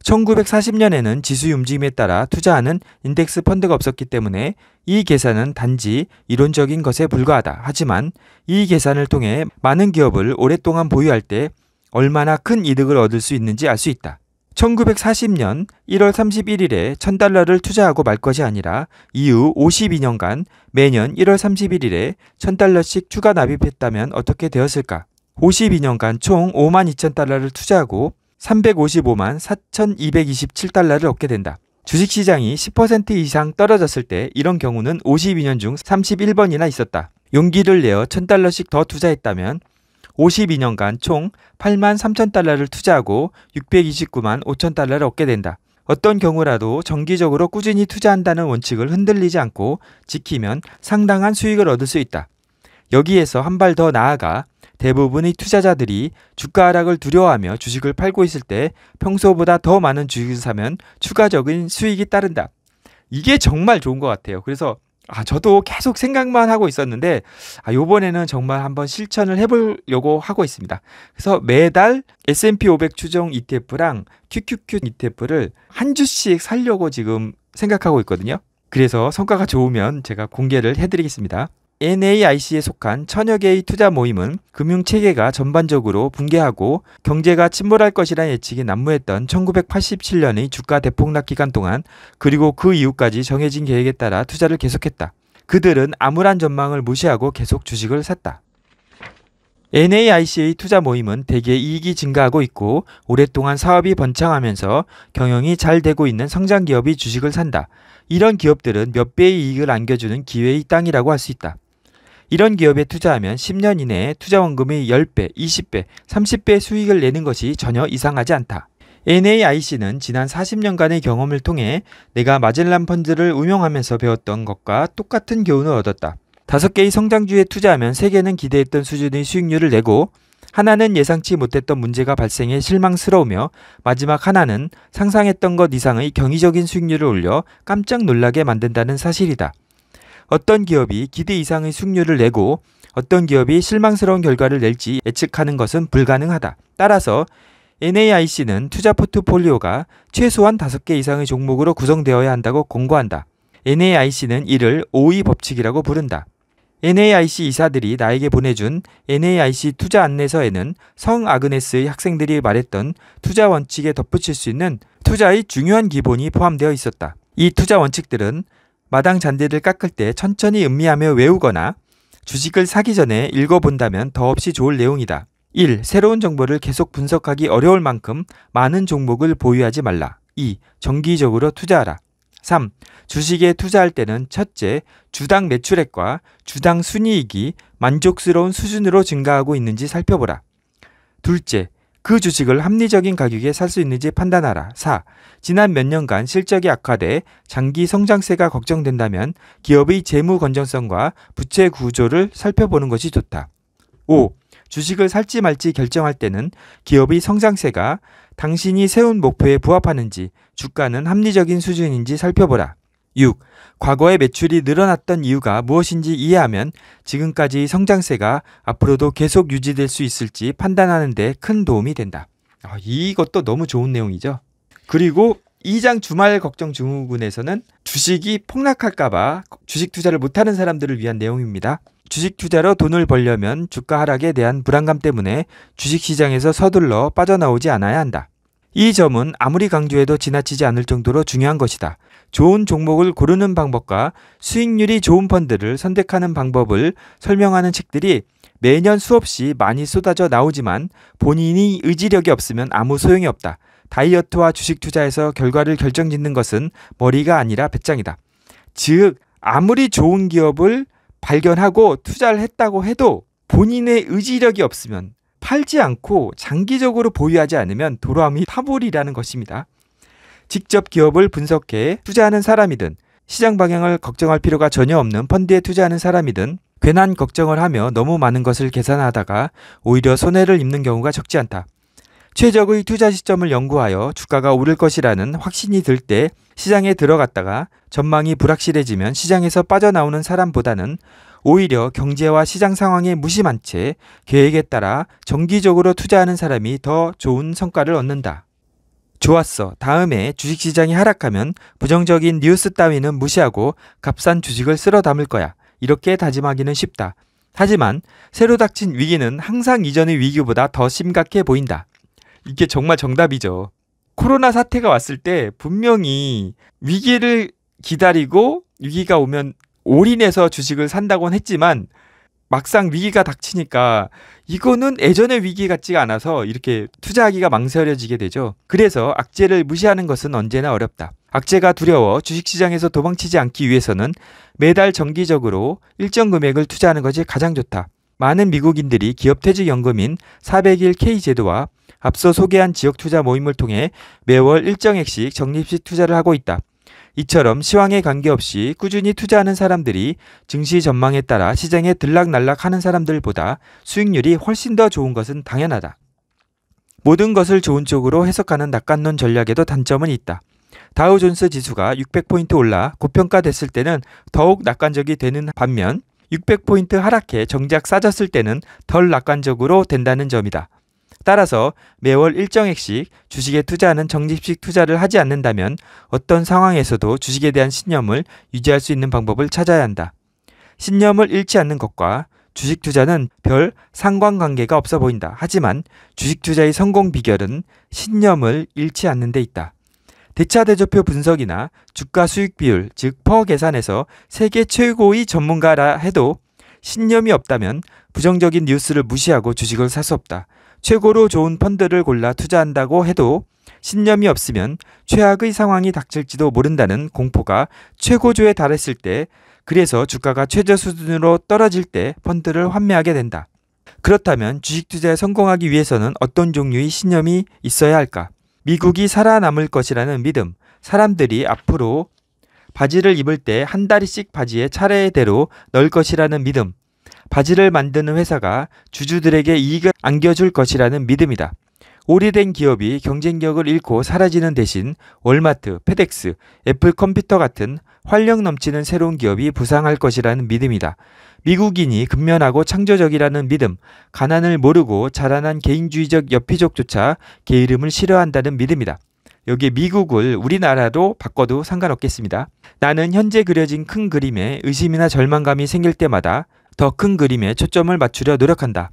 천구백사십 년에는 지수의 움직임에 따라 투자하는 인덱스 펀드가 없었기 때문에 이 계산은 단지 이론적인 것에 불과하다. 하지만 이 계산을 통해 많은 기업을 오랫동안 보유할 때 얼마나 큰 이득을 얻을 수 있는지 알 수 있다. 천구백사십 년 일월 삼십일 일에 천 달러를 투자하고 말 것이 아니라 이후 오십이 년간 매년 일월 삼십일 일에 천 달러씩 추가 납입했다면 어떻게 되었을까? 오십이 년간 총 오만 이천 달러를 투자하고 삼백오십오만 사천이백이십칠 달러를 얻게 된다. 주식시장이 십 퍼센트 이상 떨어졌을 때 이런 경우는 오십이 년 중 삼십일 번이나 있었다. 용기를 내어 천 달러씩 더 투자했다면 오십이 년간 총 팔만 삼천 달러를 투자하고 육백이십구만 오천 달러를 얻게 된다. 어떤 경우라도 정기적으로 꾸준히 투자한다는 원칙을 흔들리지 않고 지키면 상당한 수익을 얻을 수 있다. 여기에서 한 발 더 나아가 대부분의 투자자들이 주가 하락을 두려워하며 주식을 팔고 있을 때 평소보다 더 많은 주식을 사면 추가적인 수익이 따른다. 이게 정말 좋은 것 같아요. 그래서 아 저도 계속 생각만 하고 있었는데 아, 이번에는 정말 한번 실천을 해보려고 하고 있습니다. 그래서 매달 에스 앤 피 오백 추종 이 티 에프랑 큐 큐 큐 이 티 에프를 한 주씩 살려고 지금 생각하고 있거든요. 그래서 성과가 좋으면 제가 공개를 해드리겠습니다. 엔에이아이씨에 속한 천여 개의 투자 모임은 금융체계가 전반적으로 붕괴하고 경제가 침몰할 것이라는 예측이 난무했던 천구백팔십칠 년의 주가 대폭락 기간 동안 그리고 그 이후까지 정해진 계획에 따라 투자를 계속했다. 그들은 암울한 전망을 무시하고 계속 주식을 샀다. 엔에이아이씨의 투자 모임은 대개 이익이 증가하고 있고 오랫동안 사업이 번창하면서 경영이 잘 되고 있는 성장 기업이 주식을 산다. 이런 기업들은 몇 배의 이익을 안겨주는 기회의 땅이라고 할 수 있다. 이런 기업에 투자하면 십 년 이내에 투자원금의 십 배, 이십 배, 삼십 배 수익을 내는 것이 전혀 이상하지 않다. 엔에이아이씨는 지난 사십 년간의 경험을 통해 내가 마젤란 펀드를 운용하면서 배웠던 것과 똑같은 교훈을 얻었다. 다섯 개의 성장주에 투자하면 세 개는 기대했던 수준의 수익률을 내고 하나는 예상치 못했던 문제가 발생해 실망스러우며 마지막 하나는 상상했던 것 이상의 경이적인 수익률을 올려 깜짝 놀라게 만든다는 사실이다. 어떤 기업이 기대 이상의 수익률을 내고 어떤 기업이 실망스러운 결과를 낼지 예측하는 것은 불가능하다. 따라서 엔에이아이씨는 투자 포트폴리오가 최소한 다섯 개 이상의 종목으로 구성되어야 한다고 권고한다. 엔에이아이씨는 이를 오의 법칙이라고 부른다. 엔에이아이씨 이사들이 나에게 보내준 엔에이아이씨 투자 안내서에는 성 아그네스의 학생들이 말했던 투자 원칙에 덧붙일 수 있는 투자의 중요한 기본이 포함되어 있었다. 이 투자 원칙들은 마당 잔디를 깎을 때 천천히 음미하며 외우거나 주식을 사기 전에 읽어본다면 더없이 좋을 내용이다. 일. 새로운 정보를 계속 분석하기 어려울 만큼 많은 종목을 보유하지 말라. 이. 정기적으로 투자하라. 삼. 주식에 투자할 때는 첫째, 주당 매출액과 주당 순이익이 만족스러운 수준으로 증가하고 있는지 살펴보라. 둘째, 그 주식을 합리적인 가격에 살 수 있는지 판단하라. 사. 지난 몇 년간 실적이 악화돼 장기 성장세가 걱정된다면 기업의 재무 건전성과 부채 구조를 살펴보는 것이 좋다. 오. 주식을 살지 말지 결정할 때는 기업의 성장세가 당신이 세운 목표에 부합하는지, 주가는 합리적인 수준인지 살펴보라. 육. 과거의 매출이 늘어났던 이유가 무엇인지 이해하면 지금까지의 성장세가 앞으로도 계속 유지될 수 있을지 판단하는 데 큰 도움이 된다. 아, 이것도 너무 좋은 내용이죠. 그리고 이 장 주말 걱정 증후군에서는 주식이 폭락할까봐 주식 투자를 못하는 사람들을 위한 내용입니다. 주식 투자로 돈을 벌려면 주가 하락에 대한 불안감 때문에 주식시장에서 서둘러 빠져나오지 않아야 한다. 이 점은 아무리 강조해도 지나치지 않을 정도로 중요한 것이다. 좋은 종목을 고르는 방법과 수익률이 좋은 펀드를 선택하는 방법을 설명하는 책들이 매년 수없이 많이 쏟아져 나오지만 본인이 의지력이 없으면 아무 소용이 없다. 다이어트와 주식 투자에서 결과를 결정짓는 것은 머리가 아니라 배짱이다. 즉, 아무리 좋은 기업을 발견하고 투자를 했다고 해도 본인의 의지력이 없으면 팔지 않고 장기적으로 보유하지 않으면 도루함이 파벌이라는 것입니다. 직접 기업을 분석해 투자하는 사람이든 시장 방향을 걱정할 필요가 전혀 없는 펀드에 투자하는 사람이든 괜한 걱정을 하며 너무 많은 것을 계산하다가 오히려 손해를 입는 경우가 적지 않다. 최적의 투자 시점을 연구하여 주가가 오를 것이라는 확신이 들 때 시장에 들어갔다가 전망이 불확실해지면 시장에서 빠져나오는 사람보다는 오히려 경제와 시장 상황에 무심한 채 계획에 따라 정기적으로 투자하는 사람이 더 좋은 성과를 얻는다. 좋았어. 다음에 주식시장이 하락하면 부정적인 뉴스 따위는 무시하고 값싼 주식을 쓸어 담을 거야. 이렇게 다짐하기는 쉽다. 하지만 새로 닥친 위기는 항상 이전의 위기보다 더 심각해 보인다. 이게 정말 정답이죠. 코로나 사태가 왔을 때 분명히 위기를 기다리고 위기가 오면 올인해서 주식을 산다곤 했지만 막상 위기가 닥치니까 이거는 예전의 위기 같지가 않아서 이렇게 투자하기가 망설여지게 되죠. 그래서 악재를 무시하는 것은 언제나 어렵다. 악재가 두려워 주식시장에서 도망치지 않기 위해서는 매달 정기적으로 일정 금액을 투자하는 것이 가장 좋다. 많은 미국인들이 기업퇴직연금인 사백일 케이 제도와 앞서 소개한 지역투자 모임을 통해 매월 일정액씩 적립식 투자를 하고 있다. 이처럼 시황에 관계없이 꾸준히 투자하는 사람들이 증시 전망에 따라 시장에 들락날락하는 사람들보다 수익률이 훨씬 더 좋은 것은 당연하다. 모든 것을 좋은 쪽으로 해석하는 낙관론 전략에도 단점은 있다. 다우존스 지수가 육백 포인트 올라 고평가됐을 때는 더욱 낙관적이 되는 반면 육백 포인트 하락해 정작 싸졌을 때는 덜 낙관적으로 된다는 점이다. 따라서 매월 일정액씩 주식에 투자하는 적립식 투자를 하지 않는다면 어떤 상황에서도 주식에 대한 신념을 유지할 수 있는 방법을 찾아야 한다. 신념을 잃지 않는 것과 주식 투자는 별 상관관계가 없어 보인다. 하지만 주식 투자의 성공 비결은 신념을 잃지 않는 데 있다. 대차대조표 분석이나 주가 수익 비율, 즉 퍼 계산에서 세계 최고의 전문가라 해도 신념이 없다면 부정적인 뉴스를 무시하고 주식을 살 수 없다. 최고로 좋은 펀드를 골라 투자한다고 해도 신념이 없으면 최악의 상황이 닥칠지도 모른다는 공포가 최고조에 달했을 때, 그래서 주가가 최저 수준으로 떨어질 때 펀드를 환매하게 된다. 그렇다면 주식 투자에 성공하기 위해서는 어떤 종류의 신념이 있어야 할까? 미국이 살아남을 것이라는 믿음. 사람들이 앞으로 바지를 입을 때 한 다리씩 바지에 차례대로 넣을 것이라는 믿음. 바지를 만드는 회사가 주주들에게 이익을 안겨줄 것이라는 믿음이다. 오래된 기업이 경쟁력을 잃고 사라지는 대신 월마트, 페덱스, 애플 컴퓨터 같은 활력 넘치는 새로운 기업이 부상할 것이라는 믿음이다. 미국인이 근면하고 창조적이라는 믿음, 가난을 모르고 자라난 개인주의적 여피족조차 게으름을 싫어한다는 믿음이다. 여기에 미국을 우리나라로 바꿔도 상관없겠습니다. 나는 현재 그려진 큰 그림에 의심이나 절망감이 생길 때마다 더 큰 그림에 초점을 맞추려 노력한다.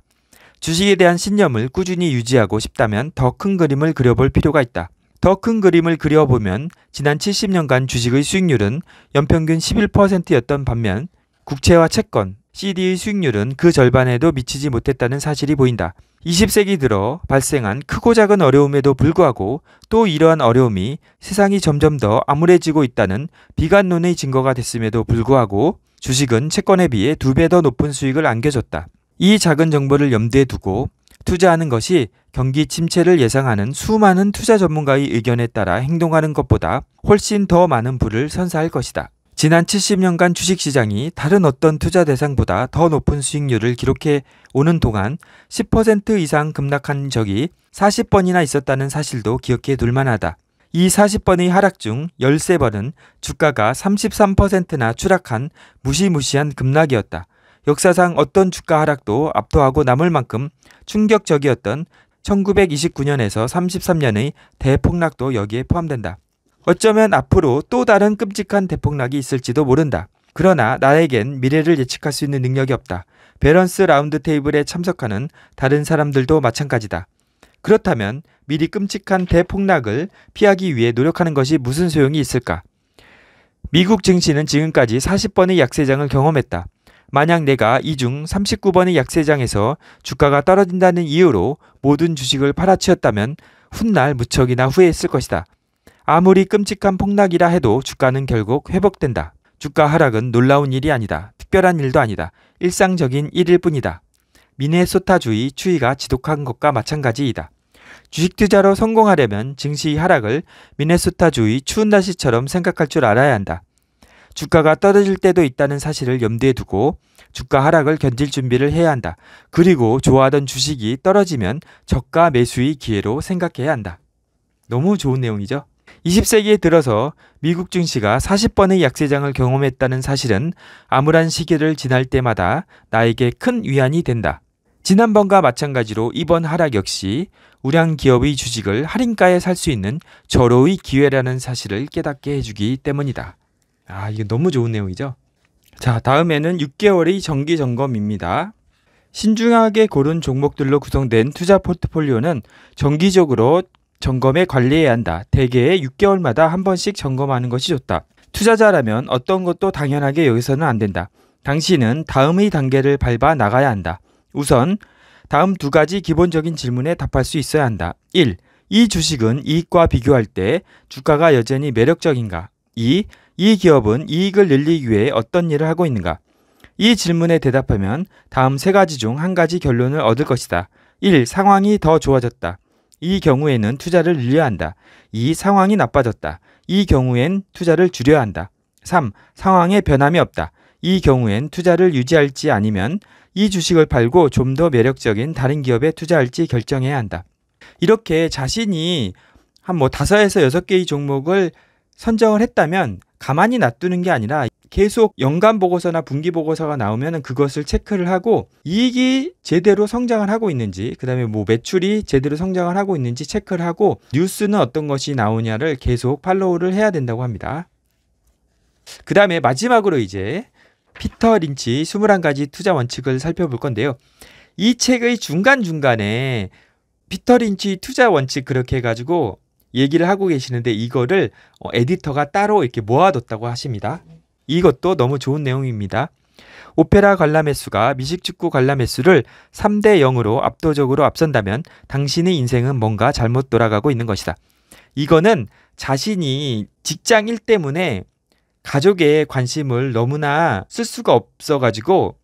주식에 대한 신념을 꾸준히 유지하고 싶다면 더 큰 그림을 그려볼 필요가 있다. 더 큰 그림을 그려보면 지난 칠십 년간 주식의 수익률은 연평균 십일 퍼센트였던 반면 국채와 채권, 씨디의 수익률은 그 절반에도 미치지 못했다는 사실이 보인다. 이십 세기 들어 발생한 크고 작은 어려움에도 불구하고 또 이러한 어려움이 세상이 점점 더 암울해지고 있다는 비관론의 증거가 됐음에도 불구하고 주식은 채권에 비해 두 배 더 높은 수익을 안겨줬다. 이 작은 정보를 염두에 두고 투자하는 것이 경기 침체를 예상하는 수많은 투자 전문가의 의견에 따라 행동하는 것보다 훨씬 더 많은 부를 선사할 것이다. 지난 칠십 년간 주식시장이 다른 어떤 투자 대상보다 더 높은 수익률을 기록해 오는 동안 십 퍼센트 이상 급락한 적이 사십 번이나 있었다는 사실도 기억해 둘 만하다. 이 사십 번의 하락 중 십삼 번은 주가가 삼십삼 퍼센트나 추락한 무시무시한 급락이었다. 역사상 어떤 주가 하락도 압도하고 남을 만큼 충격적이었던 천구백이십구 년에서 삼십삼 년의 대폭락도 여기에 포함된다. 어쩌면 앞으로 또 다른 끔찍한 대폭락이 있을지도 모른다. 그러나 나에겐 미래를 예측할 수 있는 능력이 없다. 밸런스 라운드 테이블에 참석하는 다른 사람들도 마찬가지다. 그렇다면 미리 끔찍한 대폭락을 피하기 위해 노력하는 것이 무슨 소용이 있을까? 미국 증시는 지금까지 사십 번의 약세장을 경험했다. 만약 내가 이 중 삼십구 번의 약세장에서 주가가 떨어진다는 이유로 모든 주식을 팔아치웠다면 훗날 무척이나 후회했을 것이다. 아무리 끔찍한 폭락이라 해도 주가는 결국 회복된다. 주가 하락은 놀라운 일이 아니다. 특별한 일도 아니다. 일상적인 일일 뿐이다. 미네소타주의 추위가 지독한 것과 마찬가지이다. 주식 투자로 성공하려면 증시 하락을 미네소타주의 추운 날씨처럼 생각할 줄 알아야 한다. 주가가 떨어질 때도 있다는 사실을 염두에 두고 주가 하락을 견딜 준비를 해야 한다. 그리고 좋아하던 주식이 떨어지면 저가 매수의 기회로 생각해야 한다. 너무 좋은 내용이죠? 이십 세기에 들어서 미국 증시가 사십 번의 약세장을 경험했다는 사실은 암울한 시기를 지날 때마다 나에게 큰 위안이 된다. 지난번과 마찬가지로 이번 하락 역시 우량 기업의 주식을 할인가에 살 수 있는 절호의 기회라는 사실을 깨닫게 해주기 때문이다. 아, 이게 너무 좋은 내용이죠. 자, 다음에는 육 개월의 정기 점검입니다. 신중하게 고른 종목들로 구성된 투자 포트폴리오는 정기적으로 점검에 관리해야 한다. 대개 육 개월마다 한 번씩 점검하는 것이 좋다. 투자자라면 어떤 것도 당연하게 여기서는 안 된다. 당신은 다음의 단계를 밟아 나가야 한다. 우선 다음 두 가지 기본적인 질문에 답할 수 있어야 한다. 일. 이 주식은 이익과 비교할 때 주가가 여전히 매력적인가? 이. 이 기업은 이익을 늘리기 위해 어떤 일을 하고 있는가? 이 질문에 대답하면 다음 세 가지 중 한 가지 결론을 얻을 것이다. 일. 상황이 더 좋아졌다. 이 경우에는 투자를 늘려야 한다. 이. 상황이 나빠졌다. 이 경우엔 투자를 줄여야 한다. 삼. 상황에 변함이 없다. 이 경우엔 투자를 유지할지 아니면 이 주식을 팔고 좀 더 매력적인 다른 기업에 투자할지 결정해야 한다. 이렇게 자신이 한 뭐 다섯에서 여섯 개의 종목을 선정을 했다면 가만히 놔두는 게 아니라 계속 연간 보고서나 분기 보고서가 나오면 그것을 체크를 하고 이익이 제대로 성장을 하고 있는지, 그 다음에 뭐 매출이 제대로 성장을 하고 있는지 체크를 하고 뉴스는 어떤 것이 나오냐를 계속 팔로우를 해야 된다고 합니다. 그 다음에 마지막으로 이제 피터 린치 이십일 가지 투자 원칙을 살펴볼 건데요. 이 책의 중간중간에 피터 린치 투자 원칙 그렇게 해가지고 얘기를 하고 계시는데 이거를 에디터가 따로 이렇게 모아뒀다고 하십니다. 이것도 너무 좋은 내용입니다. 오페라 관람 횟수가 미식축구 관람 횟수를 삼 대 영으로 압도적으로 앞선다면 당신의 인생은 뭔가 잘못 돌아가고 있는 것이다. 이거는 자신이 직장 일 때문에 가족에 관심을 너무나 쓸 수가 없어가지고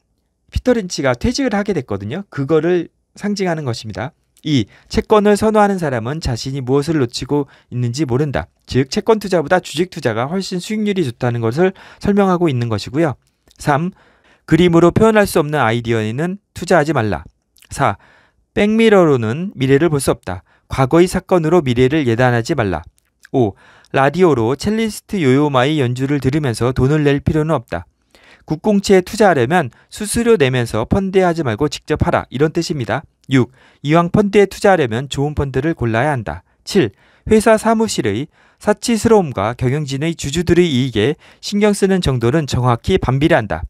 피터 린치가 퇴직을 하게 됐거든요. 그거를 상징하는 것입니다. 이 채권을 선호하는 사람은 자신이 무엇을 놓치고 있는지 모른다. 즉 채권 투자보다 주식 투자가 훨씬 수익률이 좋다는 것을 설명하고 있는 것이고요. 삼. 그림으로 표현할 수 없는 아이디어에는 투자하지 말라. 사. 백미러로는 미래를 볼 수 없다. 과거의 사건으로 미래를 예단하지 말라. 오. 라디오로 첼리스트 요요마의 연주를 들으면서 돈을 낼 필요는 없다. 국공채에 투자하려면 수수료 내면서 펀드에 하지 말고 직접 하라. 이런 뜻입니다. 육. 이왕 펀드에 투자하려면 좋은 펀드를 골라야 한다. 칠. 회사 사무실의 사치스러움과 경영진의 주주들의 이익에 신경 쓰는 정도는 정확히 반비례한다.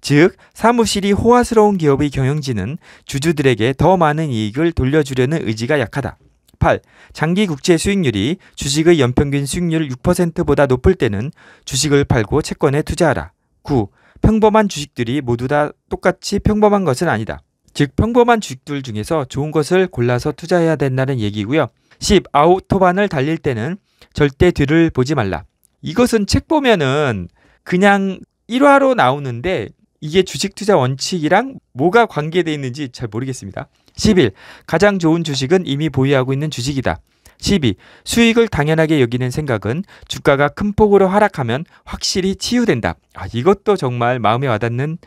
즉 사무실이 호화스러운 기업의 경영진은 주주들에게 더 많은 이익을 돌려주려는 의지가 약하다. 팔. 장기 국채 수익률이 주식의 연평균 수익률 육 퍼센트보다 높을 때는 주식을 팔고 채권에 투자하라. 구. 평범한 주식들이 모두 다 똑같이 평범한 것은 아니다. 즉 평범한 주식들 중에서 좋은 것을 골라서 투자해야 된다는 얘기고요. 십. 아우토반을 달릴 때는 절대 뒤를 보지 말라. 이것은 책 보면은 그냥 일 화로 나오는데 이게 주식 투자 원칙이랑 뭐가 관계되어 있는지 잘 모르겠습니다. 십일. 가장 좋은 주식은 이미 보유하고 있는 주식이다. 십이. 수익을 당연하게 여기는 생각은 주가가 큰 폭으로 하락하면 확실히 치유된다. 아, 이것도 정말 마음에 와닿는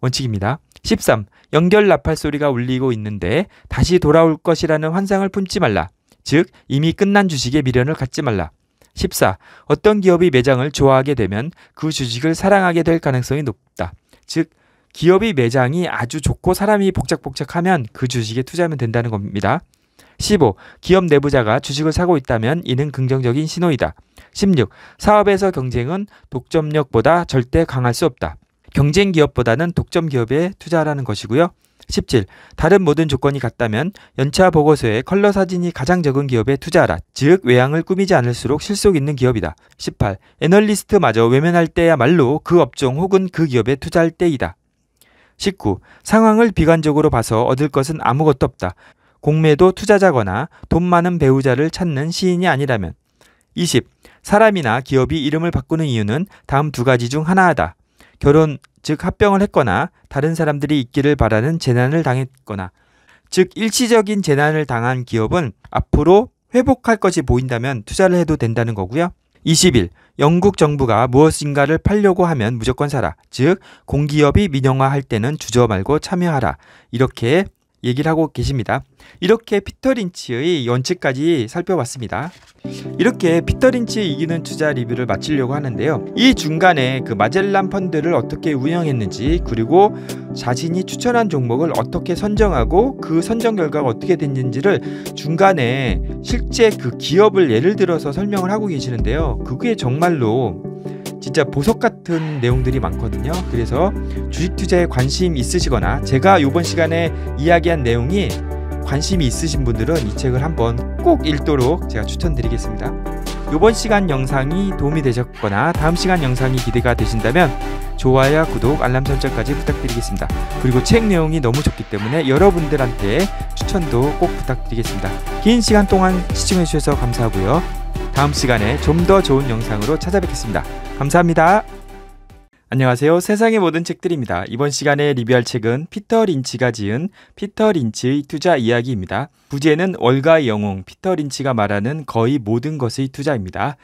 원칙입니다. 십삼. 연결 나팔 소리가 울리고 있는데 다시 돌아올 것이라는 환상을 품지 말라. 즉 이미 끝난 주식에 미련을 갖지 말라. 십사. 어떤 기업이 매장을 좋아하게 되면 그 주식을 사랑하게 될 가능성이 높다. 즉 기업이 매장이 아주 좋고 사람이 복작복작하면 그 주식에 투자하면 된다는 겁니다. 십오. 기업 내부자가 주식을 사고 있다면 이는 긍정적인 신호이다. 십육. 사업에서 경쟁은 독점력보다 절대 강할 수 없다. 경쟁 기업보다는 독점 기업에 투자하라는 것이고요. 십칠. 다른 모든 조건이 같다면 연차 보고서에 컬러 사진이 가장 적은 기업에 투자하라. 즉 외양을 꾸미지 않을수록 실속 있는 기업이다. 십팔. 애널리스트마저 외면할 때야말로 그 업종 혹은 그 기업에 투자할 때이다. 십구. 상황을 비관적으로 봐서 얻을 것은 아무것도 없다. 공매도 투자자거나 돈 많은 배우자를 찾는 시인이 아니라면. 이십. 사람이나 기업이 이름을 바꾸는 이유는 다음 두 가지 중 하나하다. 결혼, 즉 합병을 했거나 다른 사람들이 있기를 바라는 재난을 당했거나, 즉 일시적인 재난을 당한 기업은 앞으로 회복할 것이 보인다면 투자를 해도 된다는 거고요. 이십일. 영국 정부가 무엇인가를 팔려고 하면 무조건 사라. 즉 공기업이 민영화할 때는 주저 말고 참여하라. 이렇게 얘기를 하고 계십니다. 이렇게 피터 린치의 원칙까지 살펴봤습니다. 이렇게 피터 린치의 이기는 투자 리뷰를 마치려고 하는데요. 이 중간에 그 마젤란 펀드를 어떻게 운영했는지, 그리고 자신이 추천한 종목을 어떻게 선정하고 그 선정 결과가 어떻게 됐는지를 중간에 실제 그 기업을 예를 들어서 설명을 하고 계시는데요. 그게 정말로 진짜 보석 같은 내용들이 많거든요. 그래서 주식 투자에 관심 있으시거나 제가 이번 시간에 이야기한 내용이 관심이 있으신 분들은 이 책을 한번 꼭 읽도록 제가 추천드리겠습니다. 이번 시간 영상이 도움이 되셨거나 다음 시간 영상이 기대가 되신다면 좋아요와 구독, 알람 설정까지 부탁드리겠습니다. 그리고 책 내용이 너무 좋기 때문에 여러분들한테 추천도 꼭 부탁드리겠습니다. 긴 시간 동안 시청해주셔서 감사하고요. 다음 시간에 좀 더 좋은 영상으로 찾아뵙겠습니다. 감사합니다. 안녕하세요. 세상의 모든 책들입니다. 이번 시간에 리뷰할 책은 피터 린치가 지은 피터 린치의 투자 이야기입니다. 부제는 월가의 영웅, 피터 린치가 말하는 거의 모든 것의 투자입니다.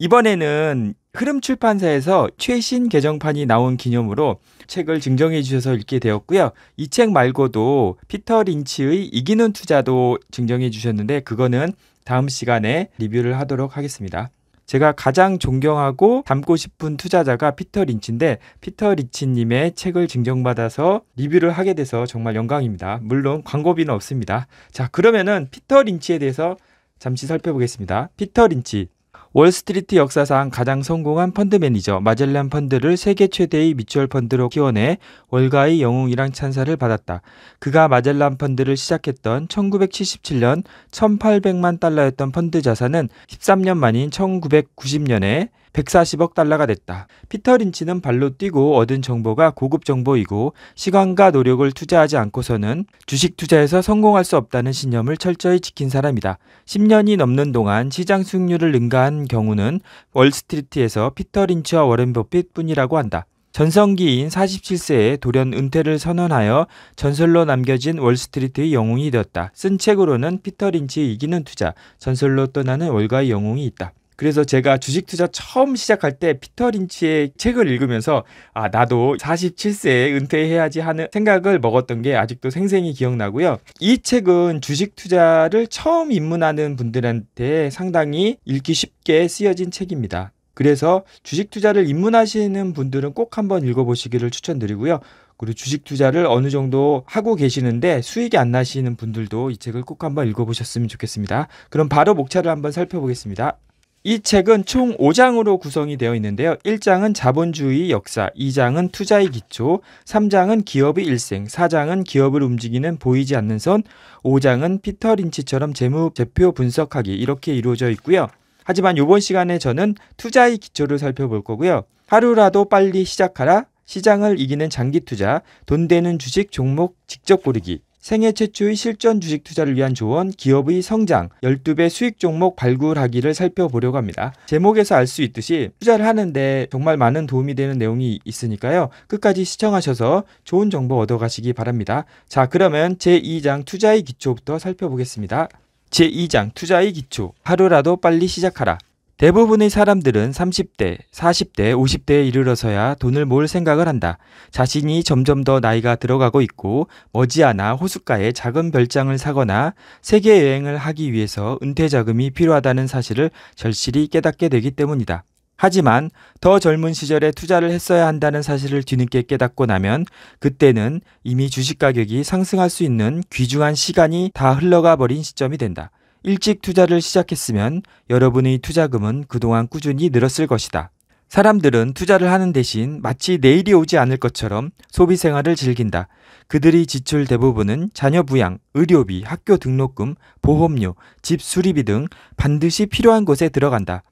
이번에는 흐름 출판사에서 최신 개정판이 나온 기념으로 책을 증정해 주셔서 읽게 되었고요. 이 책 말고도 피터 린치의 이기는 투자도 증정해 주셨는데 그거는 다음 시간에 리뷰를 하도록 하겠습니다. 제가 가장 존경하고 닮고 싶은 투자자가 피터 린치인데 피터 린치님의 책을 증정받아서 리뷰를 하게 돼서 정말 영광입니다. 물론 광고비는 없습니다. 자, 그러면은 피터 린치에 대해서 잠시 살펴보겠습니다. 피터 린치, 월스트리트 역사상 가장 성공한 펀드 매니저 마젤란 펀드를 세계 최대의 뮤추얼 펀드로 키워내 월가의 영웅이란 찬사를 받았다. 그가 마젤란 펀드를 시작했던 천구백칠십칠 년 천팔백만 달러였던 펀드 자산은 십삼 년 만인 천구백구십 년에 백사십억 달러가 됐다. 피터 린치는 발로 뛰고 얻은 정보가 고급 정보이고 시간과 노력을 투자하지 않고서는 주식 투자에서 성공할 수 없다는 신념을 철저히 지킨 사람이다. 십 년이 넘는 동안 시장 수익률을 능가한 경우는 월스트리트에서 피터 린치와 워렌 버핏뿐이라고 한다. 전성기인 사십칠 세에 돌연 은퇴를 선언하여 전설로 남겨진 월스트리트의 영웅이 되었다. 쓴 책으로는 피터 린치의 이기는 투자, 전설로 떠나는 월가의 영웅이 있다. 그래서 제가 주식 투자 처음 시작할 때 피터 린치의 책을 읽으면서 아, 나도 사십칠 세에 은퇴해야지 하는 생각을 먹었던 게 아직도 생생히 기억나고요. 이 책은 주식 투자를 처음 입문하는 분들한테 상당히 읽기 쉽게 쓰여진 책입니다. 그래서 주식 투자를 입문하시는 분들은 꼭 한번 읽어보시기를 추천드리고요. 그리고 주식 투자를 어느 정도 하고 계시는데 수익이 안 나시는 분들도 이 책을 꼭 한번 읽어보셨으면 좋겠습니다. 그럼 바로 목차를 한번 살펴보겠습니다. 이 책은 총 오 장으로 구성이 되어 있는데요. 일 장은 자본주의 역사, 이 장은 투자의 기초, 삼 장은 기업의 일생, 사 장은 기업을 움직이는 보이지 않는 선, 오 장은 피터 린치처럼 재무 제표 분석하기 이렇게 이루어져 있고요. 하지만 이번 시간에 저는 투자의 기초를 살펴볼 거고요. 하루라도 빨리 시작하라, 시장을 이기는 장기 투자, 돈 되는 주식 종목 직접 고르기, 생애 최초의 실전 주식 투자를 위한 조언, 기업의 성장, 열두 배 수익 종목 발굴하기를 살펴보려고 합니다. 제목에서 알 수 있듯이 투자를 하는데 정말 많은 도움이 되는 내용이 있으니까요. 끝까지 시청하셔서 좋은 정보 얻어가시기 바랍니다. 자, 그러면 제이 장 투자의 기초부터 살펴보겠습니다. 제이 장 투자의 기초, 하루라도 빨리 시작하라. 대부분의 사람들은 삼십 대, 사십 대, 오십 대에 이르러서야 돈을 모을 생각을 한다. 자신이 점점 더 나이가 들어가고 있고 머지않아 호숫가에 작은 별장을 사거나 세계여행을 하기 위해서 은퇴 자금이 필요하다는 사실을 절실히 깨닫게 되기 때문이다. 하지만 더 젊은 시절에 투자를 했어야 한다는 사실을 뒤늦게 깨닫고 나면 그때는 이미 주식 가격이 상승할 수 있는 귀중한 시간이 다 흘러가 버린 시점이 된다. 일찍 투자를 시작했으면 여러분의 투자금은 그동안 꾸준히 늘었을 것이다. 사람들은 투자를 하는 대신 마치 내일이 오지 않을 것처럼 소비 생활을 즐긴다. 그들이 지출 대부분은 자녀 부양, 의료비, 학교 등록금, 보험료, 집 수리비 등 반드시 필요한 곳에 들어간다.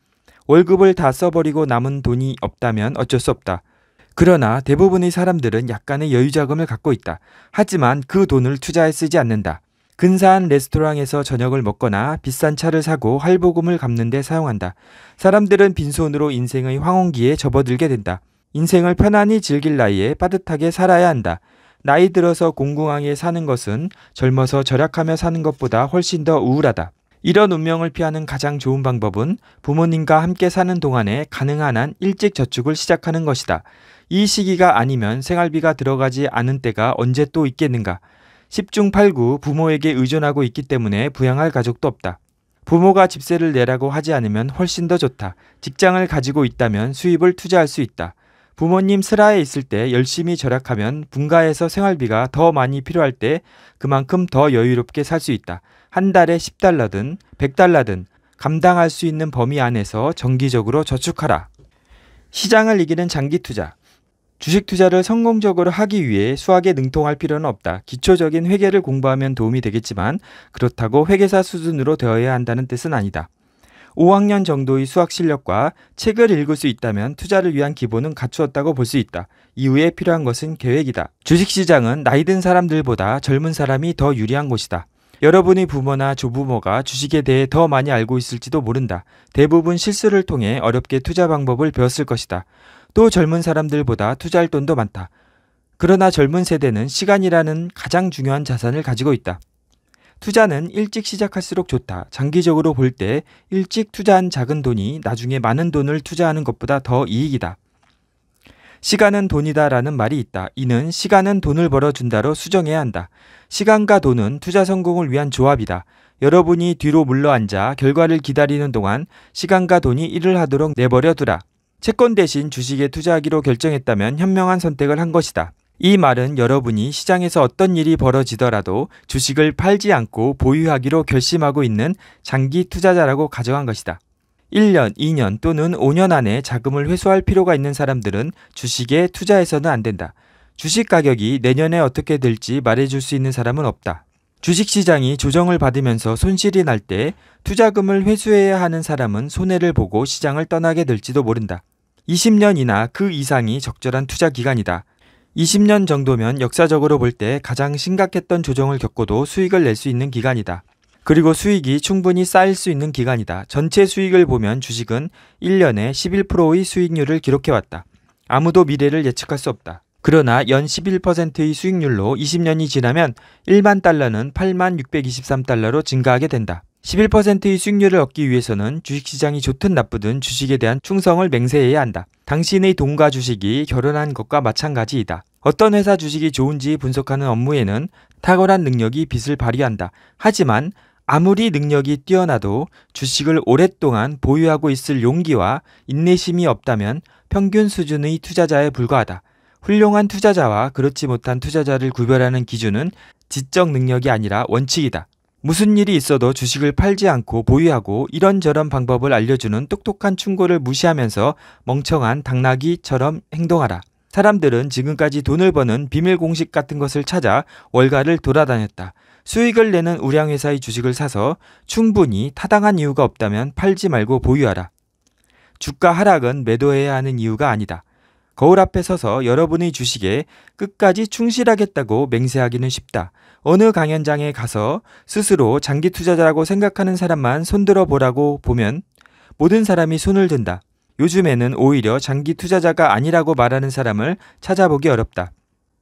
월급을 다 써버리고 남은 돈이 없다면 어쩔 수 없다. 그러나 대부분의 사람들은 약간의 여유 자금을 갖고 있다. 하지만 그 돈을 투자에 쓰지 않는다. 근사한 레스토랑에서 저녁을 먹거나 비싼 차를 사고 할부금을 갚는 데 사용한다. 사람들은 빈손으로 인생의 황혼기에 접어들게 된다. 인생을 편안히 즐길 나이에 빠듯하게 살아야 한다. 나이 들어서 공공황에 사는 것은 젊어서 절약하며 사는 것보다 훨씬 더 우울하다. 이런 운명을 피하는 가장 좋은 방법은 부모님과 함께 사는 동안에 가능한 한 일찍 저축을 시작하는 것이다. 이 시기가 아니면 생활비가 들어가지 않은 때가 언제 또 있겠는가. 십중팔구 부모에게 의존하고 있기 때문에 부양할 가족도 없다. 부모가 집세를 내라고 하지 않으면 훨씬 더 좋다. 직장을 가지고 있다면 수입을 투자할 수 있다. 부모님 슬하에 있을 때 열심히 절약하면 분가에서 생활비가 더 많이 필요할 때 그만큼 더 여유롭게 살 수 있다. 한 달에 십 달러든 백 달러든 감당할 수 있는 범위 안에서 정기적으로 저축하라. 시장을 이기는 장기 투자. 주식 투자를 성공적으로 하기 위해 수학에 능통할 필요는 없다. 기초적인 회계를 공부하면 도움이 되겠지만 그렇다고 회계사 수준으로 되어야 한다는 뜻은 아니다. 오 학년 정도의 수학 실력과 책을 읽을 수 있다면 투자를 위한 기본은 갖추었다고 볼 수 있다. 이후에 필요한 것은 계획이다. 주식시장은 나이 든 사람들보다 젊은 사람이 더 유리한 곳이다. 여러분의 부모나 조부모가 주식에 대해 더 많이 알고 있을지도 모른다. 대부분 실수를 통해 어렵게 투자 방법을 배웠을 것이다. 또 젊은 사람들보다 투자할 돈도 많다. 그러나 젊은 세대는 시간이라는 가장 중요한 자산을 가지고 있다. 투자는 일찍 시작할수록 좋다. 장기적으로 볼 때 일찍 투자한 작은 돈이 나중에 많은 돈을 투자하는 것보다 더 이익이다. 시간은 돈이다 라는 말이 있다. 이는 시간은 돈을 벌어준다로 수정해야 한다. 시간과 돈은 투자 성공을 위한 조합이다. 여러분이 뒤로 물러앉아 결과를 기다리는 동안 시간과 돈이 일을 하도록 내버려두라. 채권 대신 주식에 투자하기로 결정했다면 현명한 선택을 한 것이다. 이 말은 여러분이 시장에서 어떤 일이 벌어지더라도 주식을 팔지 않고 보유하기로 결심하고 있는 장기 투자자라고 가정한 것이다. 일 년, 이 년 또는 오 년 안에 자금을 회수할 필요가 있는 사람들은 주식에 투자해서는 안 된다. 주식 가격이 내년에 어떻게 될지 말해줄 수 있는 사람은 없다. 주식시장이 조정을 받으면서 손실이 날 때 투자금을 회수해야 하는 사람은 손해를 보고 시장을 떠나게 될지도 모른다. 이십 년이나 그 이상이 적절한 투자 기간이다. 이십 년 정도면 역사적으로 볼 때 가장 심각했던 조정을 겪고도 수익을 낼 수 있는 기간이다. 그리고 수익이 충분히 쌓일 수 있는 기간이다. 전체 수익을 보면 주식은 일 년에 십일 퍼센트의 수익률을 기록해왔다. 아무도 미래를 예측할 수 없다. 그러나 연 십일 퍼센트의 수익률로 이십 년이 지나면 일만 달러는 팔만 육백이십삼 달러로 증가하게 된다. 십일 퍼센트의 수익률을 얻기 위해서는 주식시장이 좋든 나쁘든 주식에 대한 충성을 맹세해야 한다. 당신의 돈과 주식이 결혼한 것과 마찬가지이다. 어떤 회사 주식이 좋은지 분석하는 업무에는 탁월한 능력이 빛을 발휘한다. 하지만 아무리 능력이 뛰어나도 주식을 오랫동안 보유하고 있을 용기와 인내심이 없다면 평균 수준의 투자자에 불과하다. 훌륭한 투자자와 그렇지 못한 투자자를 구별하는 기준은 지적 능력이 아니라 원칙이다. 무슨 일이 있어도 주식을 팔지 않고 보유하고 이런저런 방법을 알려주는 똑똑한 충고를 무시하면서 멍청한 당나귀처럼 행동하라. 사람들은 지금까지 돈을 버는 비밀 공식 같은 것을 찾아 월가를 돌아다녔다. 수익을 내는 우량회사의 주식을 사서 충분히 타당한 이유가 없다면 팔지 말고 보유하라. 주가 하락은 매도해야 하는 이유가 아니다. 거울 앞에 서서 여러분의 주식에 끝까지 충실하겠다고 맹세하기는 쉽다. 어느 강연장에 가서 스스로 장기 투자자라고 생각하는 사람만 손들어 보라고 보면 모든 사람이 손을 든다. 요즘에는 오히려 장기 투자자가 아니라고 말하는 사람을 찾아보기 어렵다.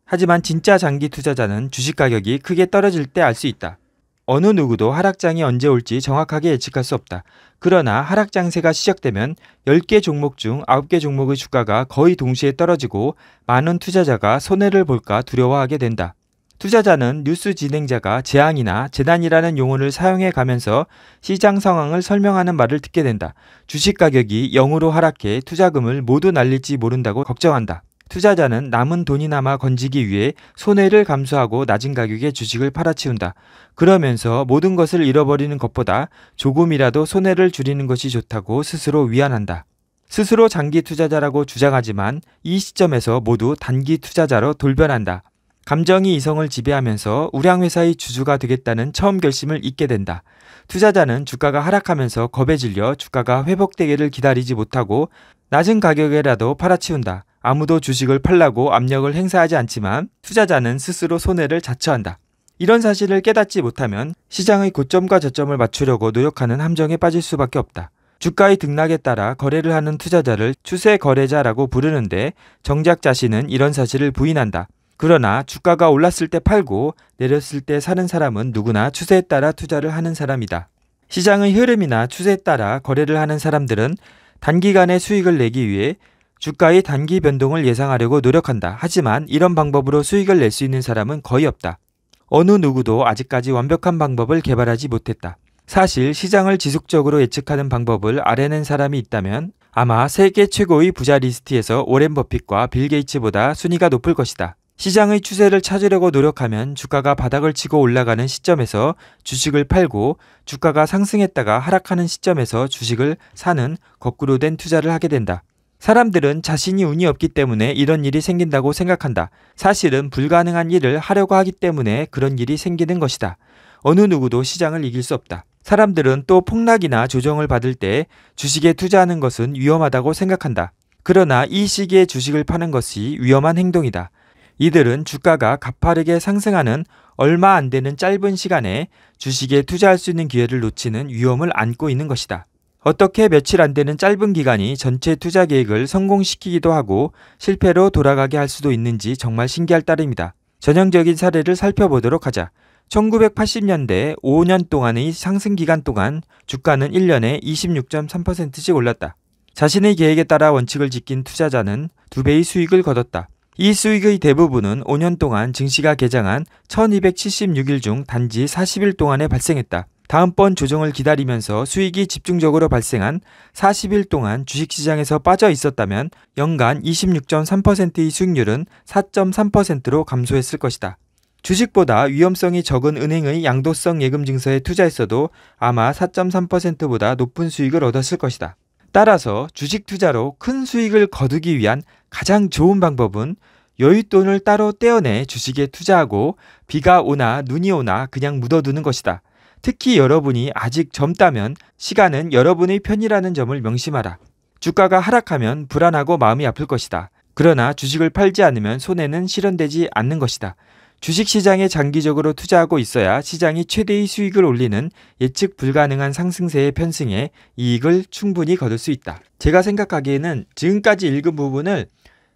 하지만 진짜 장기 투자자는 주식 가격이 크게 떨어질 때 알 수 있다. 어느 누구도 하락장이 언제 올지 정확하게 예측할 수 없다. 그러나 하락장세가 시작되면 열 개 종목 중 아홉 개 종목의 주가가 거의 동시에 떨어지고 많은 투자자가 손해를 볼까 두려워하게 된다. 투자자는 뉴스 진행자가 재앙이나 재난이라는 용어를 사용해 가면서 시장 상황을 설명하는 말을 듣게 된다. 주식 가격이 영으로 하락해 투자금을 모두 날릴지 모른다고 걱정한다. 투자자는 남은 돈이나마 건지기 위해 손해를 감수하고 낮은 가격에 주식을 팔아치운다. 그러면서 모든 것을 잃어버리는 것보다 조금이라도 손해를 줄이는 것이 좋다고 스스로 위안한다. 스스로 장기 투자자라고 주장하지만 이 시점에서 모두 단기 투자자로 돌변한다. 감정이 이성을 지배하면서 우량회사의 주주가 되겠다는 처음 결심을 잊게 된다. 투자자는 주가가 하락하면서 겁에 질려 주가가 회복되기를 기다리지 못하고 낮은 가격에라도 팔아치운다. 아무도 주식을 팔라고 압력을 행사하지 않지만 투자자는 스스로 손해를 자처한다. 이런 사실을 깨닫지 못하면 시장의 고점과 저점을 맞추려고 노력하는 함정에 빠질 수밖에 없다. 주가의 등락에 따라 거래를 하는 투자자를 추세 거래자라고 부르는데 정작 자신은 이런 사실을 부인한다. 그러나 주가가 올랐을 때 팔고 내렸을 때 사는 사람은 누구나 추세에 따라 투자를 하는 사람이다. 시장의 흐름이나 추세에 따라 거래를 하는 사람들은 단기간에 수익을 내기 위해 주가의 단기 변동을 예상하려고 노력한다. 하지만 이런 방법으로 수익을 낼 수 있는 사람은 거의 없다. 어느 누구도 아직까지 완벽한 방법을 개발하지 못했다. 사실 시장을 지속적으로 예측하는 방법을 알아낸 사람이 있다면 아마 세계 최고의 부자 리스트에서 워렌 버핏과 빌 게이츠보다 순위가 높을 것이다. 시장의 추세를 찾으려고 노력하면 주가가 바닥을 치고 올라가는 시점에서 주식을 팔고 주가가 상승했다가 하락하는 시점에서 주식을 사는 거꾸로 된 투자를 하게 된다. 사람들은 자신이 운이 없기 때문에 이런 일이 생긴다고 생각한다. 사실은 불가능한 일을 하려고 하기 때문에 그런 일이 생기는 것이다. 어느 누구도 시장을 이길 수 없다. 사람들은 또 폭락이나 조정을 받을 때 주식에 투자하는 것은 위험하다고 생각한다. 그러나 이 시기에 주식을 파는 것이 위험한 행동이다. 이들은 주가가 가파르게 상승하는 얼마 안 되는 짧은 시간에 주식에 투자할 수 있는 기회를 놓치는 위험을 안고 있는 것이다. 어떻게 며칠 안 되는 짧은 기간이 전체 투자 계획을 성공시키기도 하고 실패로 돌아가게 할 수도 있는지 정말 신기할 따름이다. 전형적인 사례를 살펴보도록 하자. 천구백팔십 년대 오 년 동안의 상승 기간 동안 주가는 일 년에 이십육 점 삼 퍼센트씩 올랐다. 자신의 계획에 따라 원칙을 지킨 투자자는 두 배의 수익을 거뒀다. 이 수익의 대부분은 오 년 동안 증시가 개장한 천이백칠십육 일 중 단지 사십 일 동안에 발생했다. 다음번 조정을 기다리면서 수익이 집중적으로 발생한 사십 일 동안 주식시장에서 빠져 있었다면 연간 이십육 점 삼 퍼센트의 수익률은 사 점 삼 퍼센트로 감소했을 것이다. 주식보다 위험성이 적은 은행의 양도성 예금 증서에 투자했어도 아마 사 점 삼 퍼센트보다 높은 수익을 얻었을 것이다. 따라서 주식 투자로 큰 수익을 거두기 위한 가장 좋은 방법은 여윳돈을 따로 떼어내 주식에 투자하고 비가 오나 눈이 오나 그냥 묻어두는 것이다. 특히 여러분이 아직 젊다면 시간은 여러분의 편이라는 점을 명심하라. 주가가 하락하면 불안하고 마음이 아플 것이다. 그러나 주식을 팔지 않으면 손해는 실현되지 않는 것이다. 주식시장에 장기적으로 투자하고 있어야 시장이 최대의 수익을 올리는 예측 불가능한 상승세에 편승해 이익을 충분히 거둘 수 있다. 제가 생각하기에는 지금까지 읽은 부분을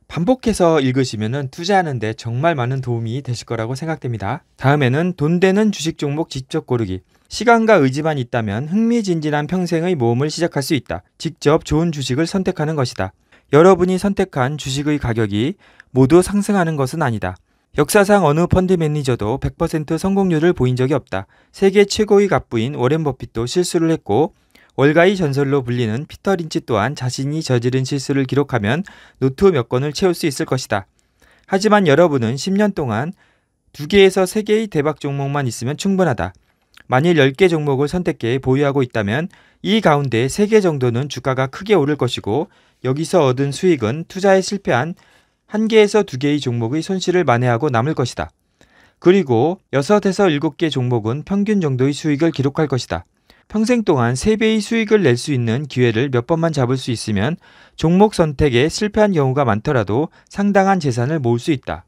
반복해서 읽으시면 투자하는 데 정말 많은 도움이 되실 거라고 생각됩니다. 다음에는 돈 되는 주식 종목 직접 고르기. 시간과 의지만 있다면 흥미진진한 평생의 모험을 시작할 수 있다. 직접 좋은 주식을 선택하는 것이다. 여러분이 선택한 주식의 가격이 모두 상승하는 것은 아니다. 역사상 어느 펀드 매니저도 백 퍼센트 성공률을 보인 적이 없다. 세계 최고의 갑부인 워렌 버핏도 실수를 했고 월가의 전설로 불리는 피터 린치 또한 자신이 저지른 실수를 기록하면 노트 몇 권을 채울 수 있을 것이다. 하지만 여러분은 십 년 동안 두 개에서 세 개의 대박 종목만 있으면 충분하다. 만일 열 개 종목을 선택해 보유하고 있다면 이 가운데 세 개 정도는 주가가 크게 오를 것이고 여기서 얻은 수익은 투자에 실패한 한 개에서 두 개의 종목의 손실을 만회하고 남을 것이다. 그리고 여섯에서 일곱 개 종목은 평균 정도의 수익을 기록할 것이다. 평생 동안 세 배의 수익을 낼 수 있는 기회를 몇 번만 잡을 수 있으면 종목 선택에 실패한 경우가 많더라도 상당한 재산을 모을 수 있다.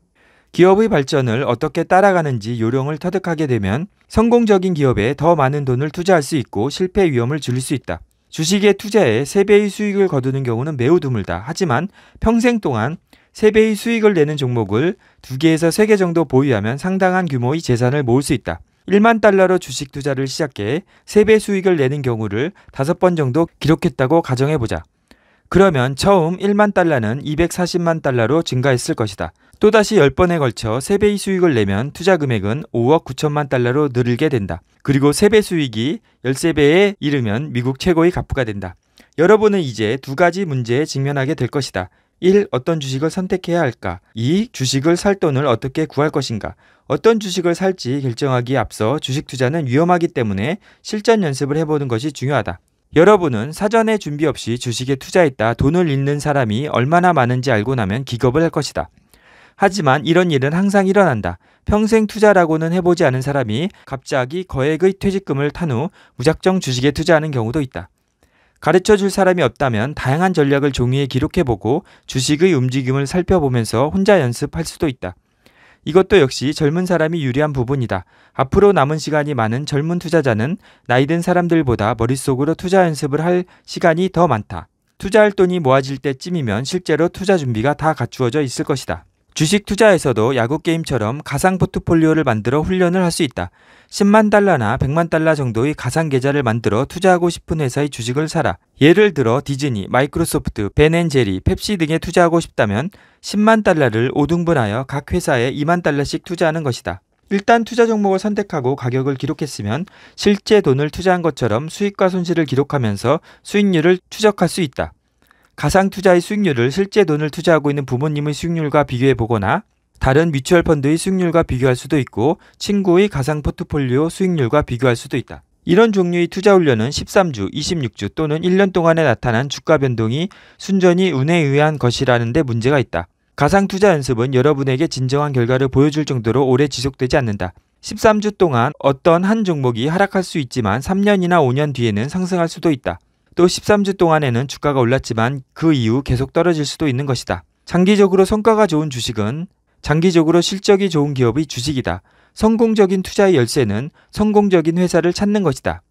기업의 발전을 어떻게 따라가는지 요령을 터득하게 되면 성공적인 기업에 더 많은 돈을 투자할 수 있고 실패 위험을 줄일 수 있다. 주식에 투자해 세 배의 수익을 거두는 경우는 매우 드물다. 하지만 평생 동안 세 배의 수익을 내는 종목을 두 개에서 세 개 정도 보유하면 상당한 규모의 재산을 모을 수 있다. 일만 달러로 주식 투자를 시작해 세 배 수익을 내는 경우를 다섯 번 정도 기록했다고 가정해보자. 그러면 처음 일만 달러는 이백사십만 달러로 증가했을 것이다. 또다시 열 번에 걸쳐 세 배의 수익을 내면 투자 금액은 오억 구천만 달러로 늘게 된다. 그리고 세 배 수익이 십삼 배에 이르면 미국 최고의 갑부가 된다. 여러분은 이제 두 가지 문제에 직면하게 될 것이다. 일. 어떤 주식을 선택해야 할까? 이. 주식을 살 돈을 어떻게 구할 것인가? 어떤 주식을 살지 결정하기에 앞서 주식 투자는 위험하기 때문에 실전 연습을 해보는 것이 중요하다. 여러분은 사전에 준비 없이 주식에 투자했다 돈을 잃는 사람이 얼마나 많은지 알고 나면 기겁을 할 것이다. 하지만 이런 일은 항상 일어난다. 평생 투자라고는 해보지 않은 사람이 갑자기 거액의 퇴직금을 탄 후 무작정 주식에 투자하는 경우도 있다. 가르쳐줄 사람이 없다면 다양한 전략을 종이에 기록해보고 주식의 움직임을 살펴보면서 혼자 연습할 수도 있다. 이것도 역시 젊은 사람이 유리한 부분이다. 앞으로 남은 시간이 많은 젊은 투자자는 나이든 사람들보다 머릿속으로 투자 연습을 할 시간이 더 많다. 투자할 돈이 모아질 때쯤이면 실제로 투자 준비가 다 갖추어져 있을 것이다. 주식 투자에서도 야구 게임처럼 가상 포트폴리오를 만들어 훈련을 할 수 있다. 십만 달러나 백만 달러 정도의 가상 계좌를 만들어 투자하고 싶은 회사의 주식을 사라. 예를 들어 디즈니, 마이크로소프트, 벤앤제리, 펩시 등에 투자하고 싶다면 십만 달러를 오 등분하여 각 회사에 이만 달러씩 투자하는 것이다. 일단 투자 종목을 선택하고 가격을 기록했으면 실제 돈을 투자한 것처럼 수익과 손실을 기록하면서 수익률을 추적할 수 있다. 가상 투자의 수익률을 실제 돈을 투자하고 있는 부모님의 수익률과 비교해 보거나 다른 뮤추얼 펀드의 수익률과 비교할 수도 있고 친구의 가상 포트폴리오 수익률과 비교할 수도 있다. 이런 종류의 투자 훈련은 십삼 주, 이십육 주 또는 일 년 동안에 나타난 주가 변동이 순전히 운에 의한 것이라는 데 문제가 있다. 가상 투자 연습은 여러분에게 진정한 결과를 보여줄 정도로 오래 지속되지 않는다. 십삼 주 동안 어떤 한 종목이 하락할 수 있지만 삼 년이나 오 년 뒤에는 상승할 수도 있다. 또 십삼 주 동안에는 주가가 올랐지만 그 이후 계속 떨어질 수도 있는 것이다. 장기적으로 성과가 좋은 주식은 장기적으로 실적이 좋은 기업의 주식이다. 성공적인 투자의 열쇠는 성공적인 회사를 찾는 것이다.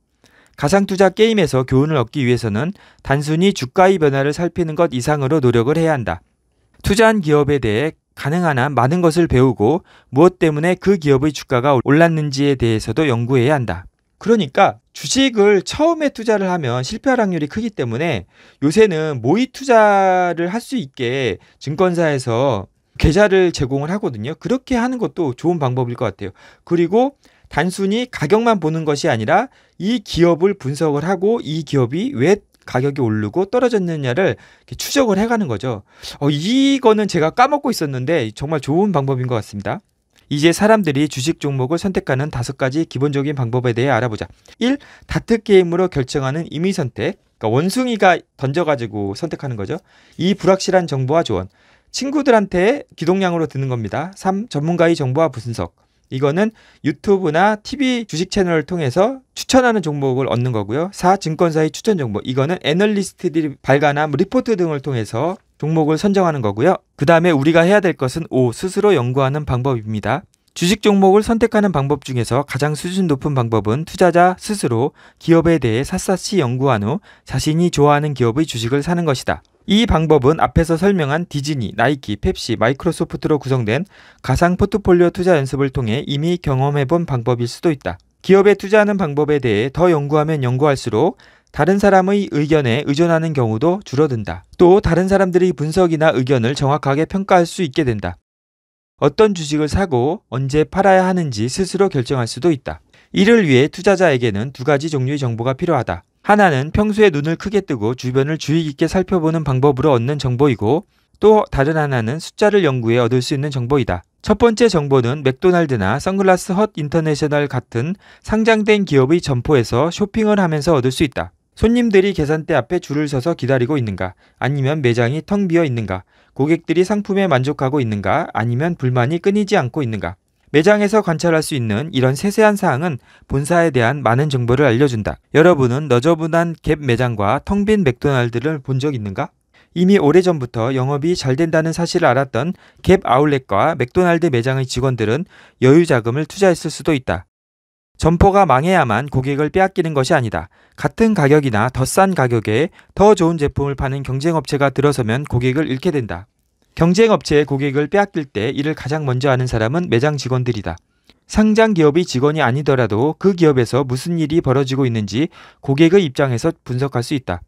가상투자 게임에서 교훈을 얻기 위해서는 단순히 주가의 변화를 살피는 것 이상으로 노력을 해야 한다. 투자한 기업에 대해 가능한 한 많은 것을 배우고 무엇 때문에 그 기업의 주가가 올랐는지에 대해서도 연구해야 한다. 그러니까 주식을 처음에 투자를 하면 실패할 확률이 크기 때문에 요새는 모의 투자를 할 수 있게 증권사에서 계좌를 제공을 하거든요. 그렇게 하는 것도 좋은 방법일 것 같아요. 그리고 단순히 가격만 보는 것이 아니라 이 기업을 분석을 하고 이 기업이 왜 가격이 오르고 떨어졌느냐를 추적을 해가는 거죠. 어, 이거는 제가 까먹고 있었는데 정말 좋은 방법인 것 같습니다. 이제 사람들이 주식 종목을 선택하는 다섯 가지 기본적인 방법에 대해 알아보자. 일. 다트 게임으로 결정하는 임의 선택. 그러니까 원숭이가 던져가지고 선택하는 거죠. 이. 불확실한 정보와 조언. 친구들한테 기동량으로 듣는 겁니다. 삼. 전문가의 정보와 분석. 이거는 유튜브나 티비 주식 채널을 통해서 추천하는 종목을 얻는 거고요. 사. 증권사의 추천 정보. 이거는 애널리스트들이 발간한 리포트 등을 통해서 종목을 선정하는 거고요. 그 다음에 우리가 해야 될 것은 오. 스스로 연구하는 방법입니다. 주식 종목을 선택하는 방법 중에서 가장 수준 높은 방법은 투자자 스스로 기업에 대해 샅샅이 연구한 후 자신이 좋아하는 기업의 주식을 사는 것이다. 이 방법은 앞에서 설명한 디즈니, 나이키, 펩시, 마이크로소프트로 구성된 가상 포트폴리오 투자 연습을 통해 이미 경험해본 방법일 수도 있다. 기업에 투자하는 방법에 대해 더 연구하면 연구할수록 다른 사람의 의견에 의존하는 경우도 줄어든다. 또 다른 사람들의 분석이나 의견을 정확하게 평가할 수 있게 된다. 어떤 주식을 사고 언제 팔아야 하는지 스스로 결정할 수도 있다. 이를 위해 투자자에게는 두 가지 종류의 정보가 필요하다. 하나는 평소에 눈을 크게 뜨고 주변을 주의 깊게 살펴보는 방법으로 얻는 정보이고, 또 다른 하나는 숫자를 연구해 얻을 수 있는 정보이다. 첫 번째 정보는 맥도날드나 선글라스 헛 인터내셔널 같은 상장된 기업의 점포에서 쇼핑을 하면서 얻을 수 있다. 손님들이 계산대 앞에 줄을 서서 기다리고 있는가? 아니면 매장이 텅 비어 있는가? 고객들이 상품에 만족하고 있는가? 아니면 불만이 끊이지 않고 있는가? 매장에서 관찰할 수 있는 이런 세세한 사항은 본사에 대한 많은 정보를 알려준다. 여러분은 너저분한 갭 매장과 텅 빈 맥도날드를 본 적 있는가? 이미 오래전부터 영업이 잘 된다는 사실을 알았던 갭 아울렛과 맥도날드 매장의 직원들은 여유 자금을 투자했을 수도 있다. 점포가 망해야만 고객을 빼앗기는 것이 아니다. 같은 가격이나 더 싼 가격에 더 좋은 제품을 파는 경쟁업체가 들어서면 고객을 잃게 된다. 경쟁업체의 고객을 빼앗길 때 이를 가장 먼저 아는 사람은 매장 직원들이다. 상장 기업의 직원이 아니더라도 그 기업에서 무슨 일이 벌어지고 있는지 고객의 입장에서 분석할 수 있다.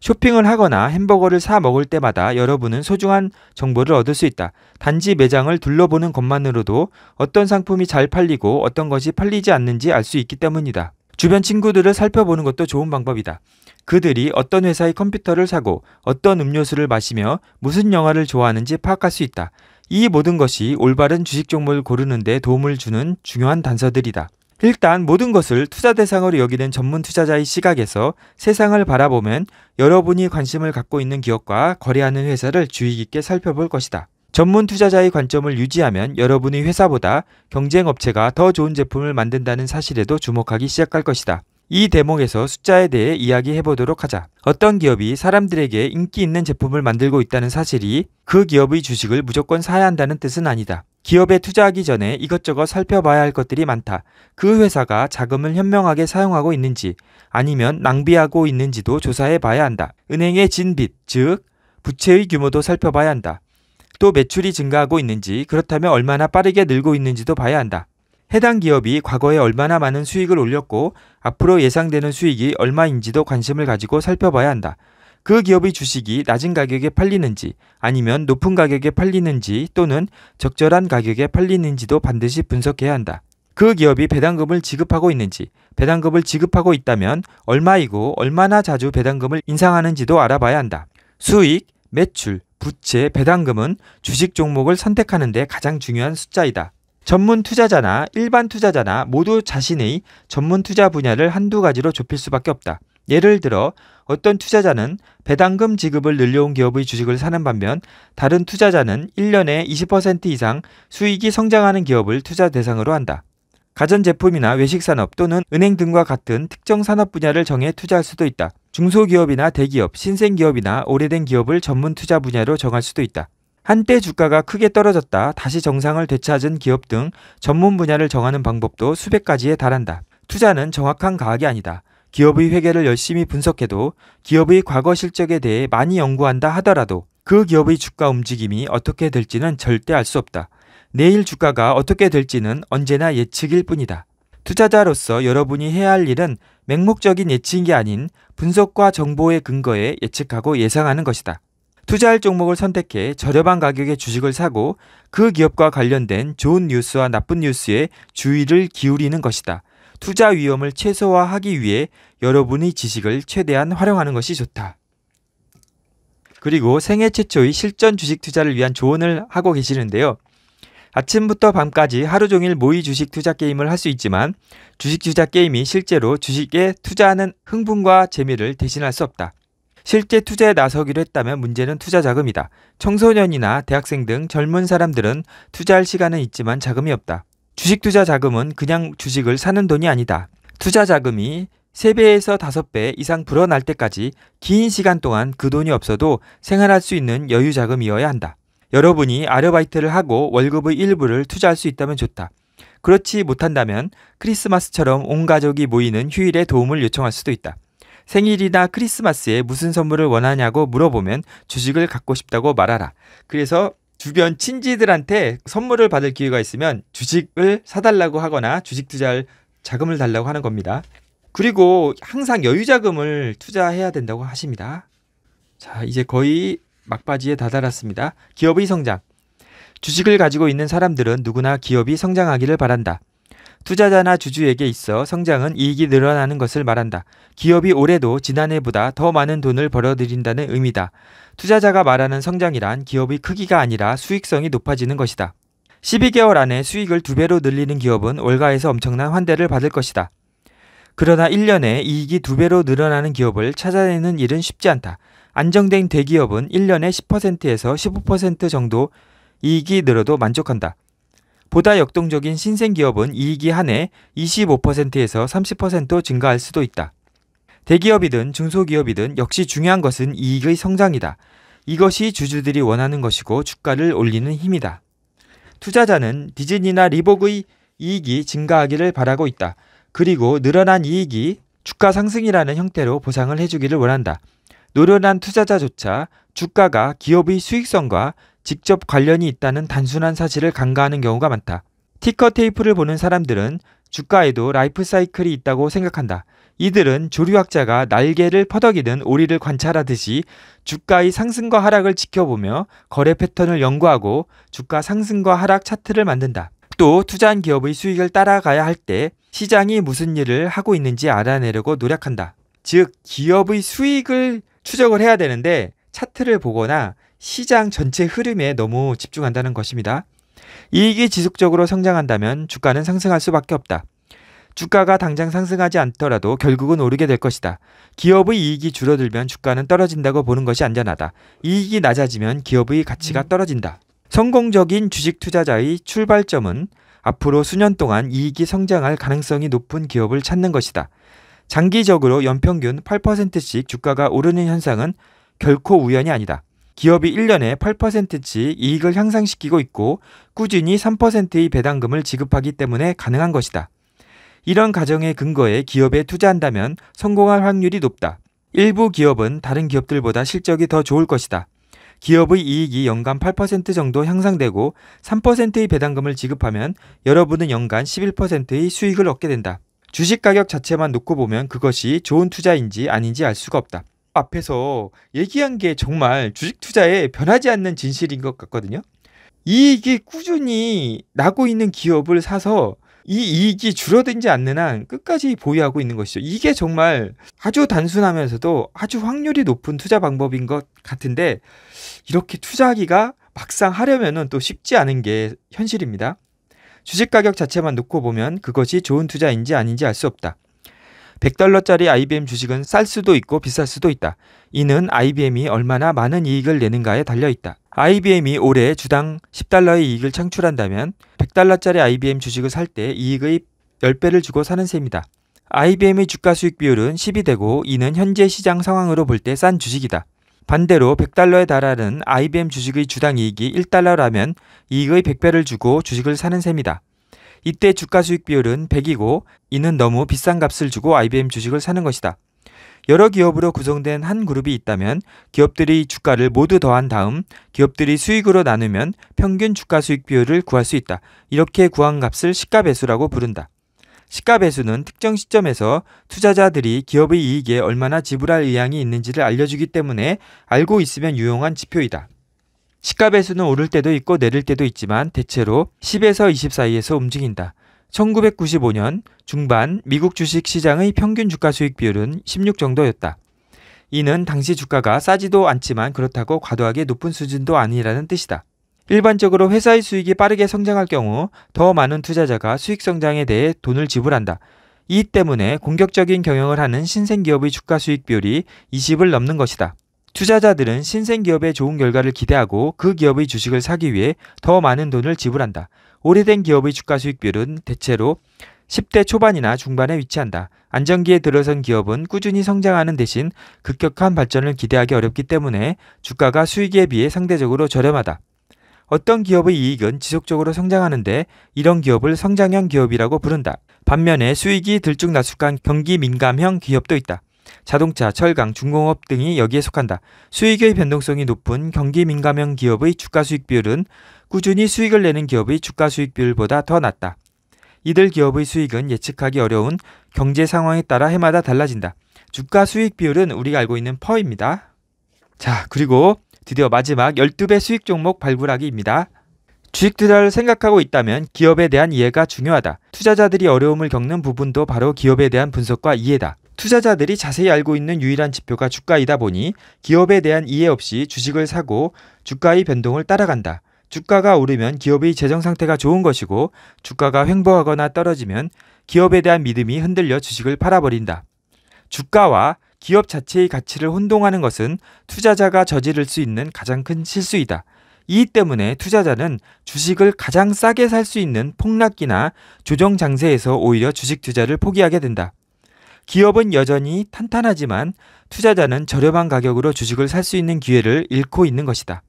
쇼핑을 하거나 햄버거를 사 먹을 때마다 여러분은 소중한 정보를 얻을 수 있다. 단지 매장을 둘러보는 것만으로도 어떤 상품이 잘 팔리고 어떤 것이 팔리지 않는지 알 수 있기 때문이다. 주변 친구들을 살펴보는 것도 좋은 방법이다. 그들이 어떤 회사의 컴퓨터를 사고 어떤 음료수를 마시며 무슨 영화를 좋아하는지 파악할 수 있다. 이 모든 것이 올바른 주식 종목을 고르는 데 도움을 주는 중요한 단서들이다. 일단 모든 것을 투자 대상으로 여기는 전문 투자자의 시각에서 세상을 바라보면 여러분이 관심을 갖고 있는 기업과 거래하는 회사를 주의 깊게 살펴볼 것이다. 전문 투자자의 관점을 유지하면 여러분의 회사보다 경쟁업체가 더 좋은 제품을 만든다는 사실에도 주목하기 시작할 것이다. 이 대목에서 숫자에 대해 이야기해보도록 하자. 어떤 기업이 사람들에게 인기 있는 제품을 만들고 있다는 사실이 그 기업의 주식을 무조건 사야 한다는 뜻은 아니다. 기업에 투자하기 전에 이것저것 살펴봐야 할 것들이 많다. 그 회사가 자금을 현명하게 사용하고 있는지 아니면 낭비하고 있는지도 조사해봐야 한다. 은행의 진빚, 즉 부채의 규모도 살펴봐야 한다. 또 매출이 증가하고 있는지, 그렇다면 얼마나 빠르게 늘고 있는지도 봐야 한다. 해당 기업이 과거에 얼마나 많은 수익을 올렸고 앞으로 예상되는 수익이 얼마인지도 관심을 가지고 살펴봐야 한다. 그 기업의 주식이 낮은 가격에 팔리는지 아니면 높은 가격에 팔리는지 또는 적절한 가격에 팔리는지도 반드시 분석해야 한다. 그 기업이 배당금을 지급하고 있는지, 배당금을 지급하고 있다면 얼마이고 얼마나 자주 배당금을 인상하는지도 알아봐야 한다. 수익, 매출, 부채, 배당금은 주식 종목을 선택하는 데 가장 중요한 숫자이다. 전문 투자자나 일반 투자자나 모두 자신의 전문 투자 분야를 한두 가지로 좁힐 수밖에 없다. 예를 들어 어떤 투자자는 배당금 지급을 늘려온 기업의 주식을 사는 반면 다른 투자자는 일 년에 이십 퍼센트 이상 수익이 성장하는 기업을 투자 대상으로 한다. 가전제품이나 외식산업 또는 은행 등과 같은 특정 산업 분야를 정해 투자할 수도 있다. 중소기업이나 대기업, 신생기업이나 오래된 기업을 전문 투자 분야로 정할 수도 있다. 한때 주가가 크게 떨어졌다 다시 정상을 되찾은 기업 등 전문 분야를 정하는 방법도 수백 가지에 달한다. 투자는 정확한 과학이 아니다. 기업의 회계를 열심히 분석해도 기업의 과거 실적에 대해 많이 연구한다 하더라도 그 기업의 주가 움직임이 어떻게 될지는 절대 알 수 없다. 내일 주가가 어떻게 될지는 언제나 예측일 뿐이다. 투자자로서 여러분이 해야 할 일은 맹목적인 예측이 아닌 분석과 정보의 근거에 예측하고 예상하는 것이다. 투자할 종목을 선택해 저렴한 가격에 주식을 사고 그 기업과 관련된 좋은 뉴스와 나쁜 뉴스에 주의를 기울이는 것이다. 투자 위험을 최소화하기 위해 여러분의 지식을 최대한 활용하는 것이 좋다. 그리고 생애 최초의 실전 주식 투자를 위한 조언을 하고 계시는데요. 아침부터 밤까지 하루 종일 모의 주식 투자 게임을 할 수 있지만 주식 투자 게임이 실제로 주식에 투자하는 흥분과 재미를 대신할 수 없다. 실제 투자에 나서기로 했다면 문제는 투자 자금이다. 청소년이나 대학생 등 젊은 사람들은 투자할 시간은 있지만 자금이 없다. 주식 투자 자금은 그냥 주식을 사는 돈이 아니다. 투자 자금이 세 배에서 다섯 배 이상 불어날 때까지 긴 시간 동안 그 돈이 없어도 생활할 수 있는 여유 자금이어야 한다. 여러분이 아르바이트를 하고 월급의 일부를 투자할 수 있다면 좋다. 그렇지 못한다면 크리스마스처럼 온 가족이 모이는 휴일에 도움을 요청할 수도 있다. 생일이나 크리스마스에 무슨 선물을 원하냐고 물어보면 주식을 갖고 싶다고 말하라. 그래서 주변 친지들한테 선물을 받을 기회가 있으면 주식을 사달라고 하거나 주식 투자할 자금을 달라고 하는 겁니다. 그리고 항상 여유자금을 투자해야 된다고 하십니다. 자, 이제 거의 막바지에 다다랐습니다. 기업의 성장. 주식을 가지고 있는 사람들은 누구나 기업이 성장하기를 바란다. 투자자나 주주에게 있어 성장은 이익이 늘어나는 것을 말한다. 기업이 올해도 지난해보다 더 많은 돈을 벌어들인다는 의미다. 투자자가 말하는 성장이란 기업의 크기가 아니라 수익성이 높아지는 것이다. 십이 개월 안에 수익을 두 배로 늘리는 기업은 월가에서 엄청난 환대를 받을 것이다. 그러나 일 년에 이익이 두 배로 늘어나는 기업을 찾아내는 일은 쉽지 않다. 안정된 대기업은 일 년에 십 퍼센트에서 십오 퍼센트 정도 이익이 늘어도 만족한다. 보다 역동적인 신생기업은 이익이 한 해 이십오 퍼센트에서 삼십 퍼센트 증가할 수도 있다. 대기업이든 중소기업이든 역시 중요한 것은 이익의 성장이다. 이것이 주주들이 원하는 것이고 주가를 올리는 힘이다. 투자자는 디즈니나 리복의 이익이 증가하기를 바라고 있다. 그리고 늘어난 이익이 주가 상승이라는 형태로 보상을 해주기를 원한다. 노련한 투자자조차 주가가 기업의 수익성과 직접 관련이 있다는 단순한 사실을 간과하는 경우가 많다. 티커 테이프를 보는 사람들은 주가에도 라이프 사이클이 있다고 생각한다. 이들은 조류학자가 날개를 퍼덕이는 오리를 관찰하듯이 주가의 상승과 하락을 지켜보며 거래 패턴을 연구하고 주가 상승과 하락 차트를 만든다. 또 투자한 기업의 수익을 따라가야 할 때 시장이 무슨 일을 하고 있는지 알아내려고 노력한다. 즉, 기업의 수익을 추적을 해야 되는데 차트를 보거나 시장 전체 흐름에 너무 집중한다는 것입니다. 이익이 지속적으로 성장한다면 주가는 상승할 수밖에 없다. 주가가 당장 상승하지 않더라도 결국은 오르게 될 것이다. 기업의 이익이 줄어들면 주가는 떨어진다고 보는 것이 안전하다. 이익이 낮아지면 기업의 가치가 떨어진다. 성공적인 주식 투자자의 출발점은 앞으로 수년 동안 이익이 성장할 가능성이 높은 기업을 찾는 것이다. 장기적으로 연평균 팔 퍼센트씩 주가가 오르는 현상은 결코 우연이 아니다. 기업이 일 년에 팔 퍼센트씩 이익을 향상시키고 있고 꾸준히 삼 퍼센트의 배당금을 지급하기 때문에 가능한 것이다. 이런 가정의 근거에 기업에 투자한다면 성공할 확률이 높다. 일부 기업은 다른 기업들보다 실적이 더 좋을 것이다. 기업의 이익이 연간 팔 퍼센트 정도 향상되고 삼 퍼센트의 배당금을 지급하면 여러분은 연간 십일 퍼센트의 수익을 얻게 된다. 주식 가격 자체만 놓고 보면 그것이 좋은 투자인지 아닌지 알 수가 없다. 앞에서 얘기한 게 정말 주식 투자에 변하지 않는 진실인 것 같거든요. 이익이 꾸준히 나고 있는 기업을 사서 이 이익이 줄어들지 않는 한 끝까지 보유하고 있는 것이죠. 이게 정말 아주 단순하면서도 아주 확률이 높은 투자 방법인 것 같은데 이렇게 투자하기가 막상 하려면은 또 쉽지 않은 게 현실입니다. 주식 가격 자체만 놓고 보면 그것이 좋은 투자인지 아닌지 알 수 없다. 백 달러짜리 아이비엠 주식은 쌀 수도 있고 비쌀 수도 있다. 이는 아이비엠이 얼마나 많은 이익을 내는가에 달려있다. 아이비엠이 올해 주당 십 달러의 이익을 창출한다면 백 달러짜리 아이비엠 주식을 살 때 이익의 십 배를 주고 사는 셈이다. 아이비엠의 주가 수익 비율은 십이 되고 이는 현재 시장 상황으로 볼 때 싼 주식이다. 반대로 백 달러에 달하는 아이비엠 주식의 주당 이익이 일 달러라면 이익의 백 배를 주고 주식을 사는 셈이다. 이때 주가 수익 비율은 백이고 이는 너무 비싼 값을 주고 아이비엠 주식을 사는 것이다. 여러 기업으로 구성된 한 그룹이 있다면 기업들이 주가를 모두 더한 다음 기업들이 수익으로 나누면 평균 주가 수익 비율을 구할 수 있다. 이렇게 구한 값을 시가배수라고 부른다. 시가배수는 특정 시점에서 투자자들이 기업의 이익에 얼마나 지불할 의향이 있는지를 알려주기 때문에 알고 있으면 유용한 지표이다. 시가배수는 오를 때도 있고 내릴 때도 있지만 대체로 십에서 이십 사이에서 움직인다. 천구백구십오 년 중반 미국 주식시장의 평균 주가 수익 비율은 십육 정도였다. 이는 당시 주가가 싸지도 않지만 그렇다고 과도하게 높은 수준도 아니라는 뜻이다. 일반적으로 회사의 수익이 빠르게 성장할 경우 더 많은 투자자가 수익 성장에 대해 돈을 지불한다. 이 때문에 공격적인 경영을 하는 신생기업의 주가 수익 비율이 이십을 넘는 것이다. 투자자들은 신생기업의 좋은 결과를 기대하고 그 기업의 주식을 사기 위해 더 많은 돈을 지불한다. 오래된 기업의 주가 수익 비율은 대체로 십 대 초반이나 중반에 위치한다. 안정기에 들어선 기업은 꾸준히 성장하는 대신 급격한 발전을 기대하기 어렵기 때문에 주가가 수익에 비해 상대적으로 저렴하다. 어떤 기업의 이익은 지속적으로 성장하는데 이런 기업을 성장형 기업이라고 부른다. 반면에 수익이 들쭉날쭉한 경기 민감형 기업도 있다. 자동차, 철강, 중공업 등이 여기에 속한다. 수익의 변동성이 높은 경기 민감형 기업의 주가 수익 비율은 꾸준히 수익을 내는 기업의 주가 수익 비율보다 더 낮다. 이들 기업의 수익은 예측하기 어려운 경제 상황에 따라 해마다 달라진다. 주가 수익 비율은 우리가 알고 있는 퍼입니다. 자, 그리고 드디어 마지막 열두 배 수익 종목 발굴하기입니다. 주식 투자를 생각하고 있다면 기업에 대한 이해가 중요하다. 투자자들이 어려움을 겪는 부분도 바로 기업에 대한 분석과 이해다. 투자자들이 자세히 알고 있는 유일한 지표가 주가이다 보니 기업에 대한 이해 없이 주식을 사고 주가의 변동을 따라간다. 주가가 오르면 기업의 재정 상태가 좋은 것이고 주가가 횡보하거나 떨어지면 기업에 대한 믿음이 흔들려 주식을 팔아버린다. 주가와 기업 자체의 가치를 혼동하는 것은 투자자가 저지를 수 있는 가장 큰 실수이다. 이 때문에 투자자는 주식을 가장 싸게 살 수 있는 폭락기나 조정 장세에서 오히려 주식 투자를 포기하게 된다. 기업은 여전히 탄탄하지만 투자자는 저렴한 가격으로 주식을 살 수 있는 기회를 잃고 있는 것이다.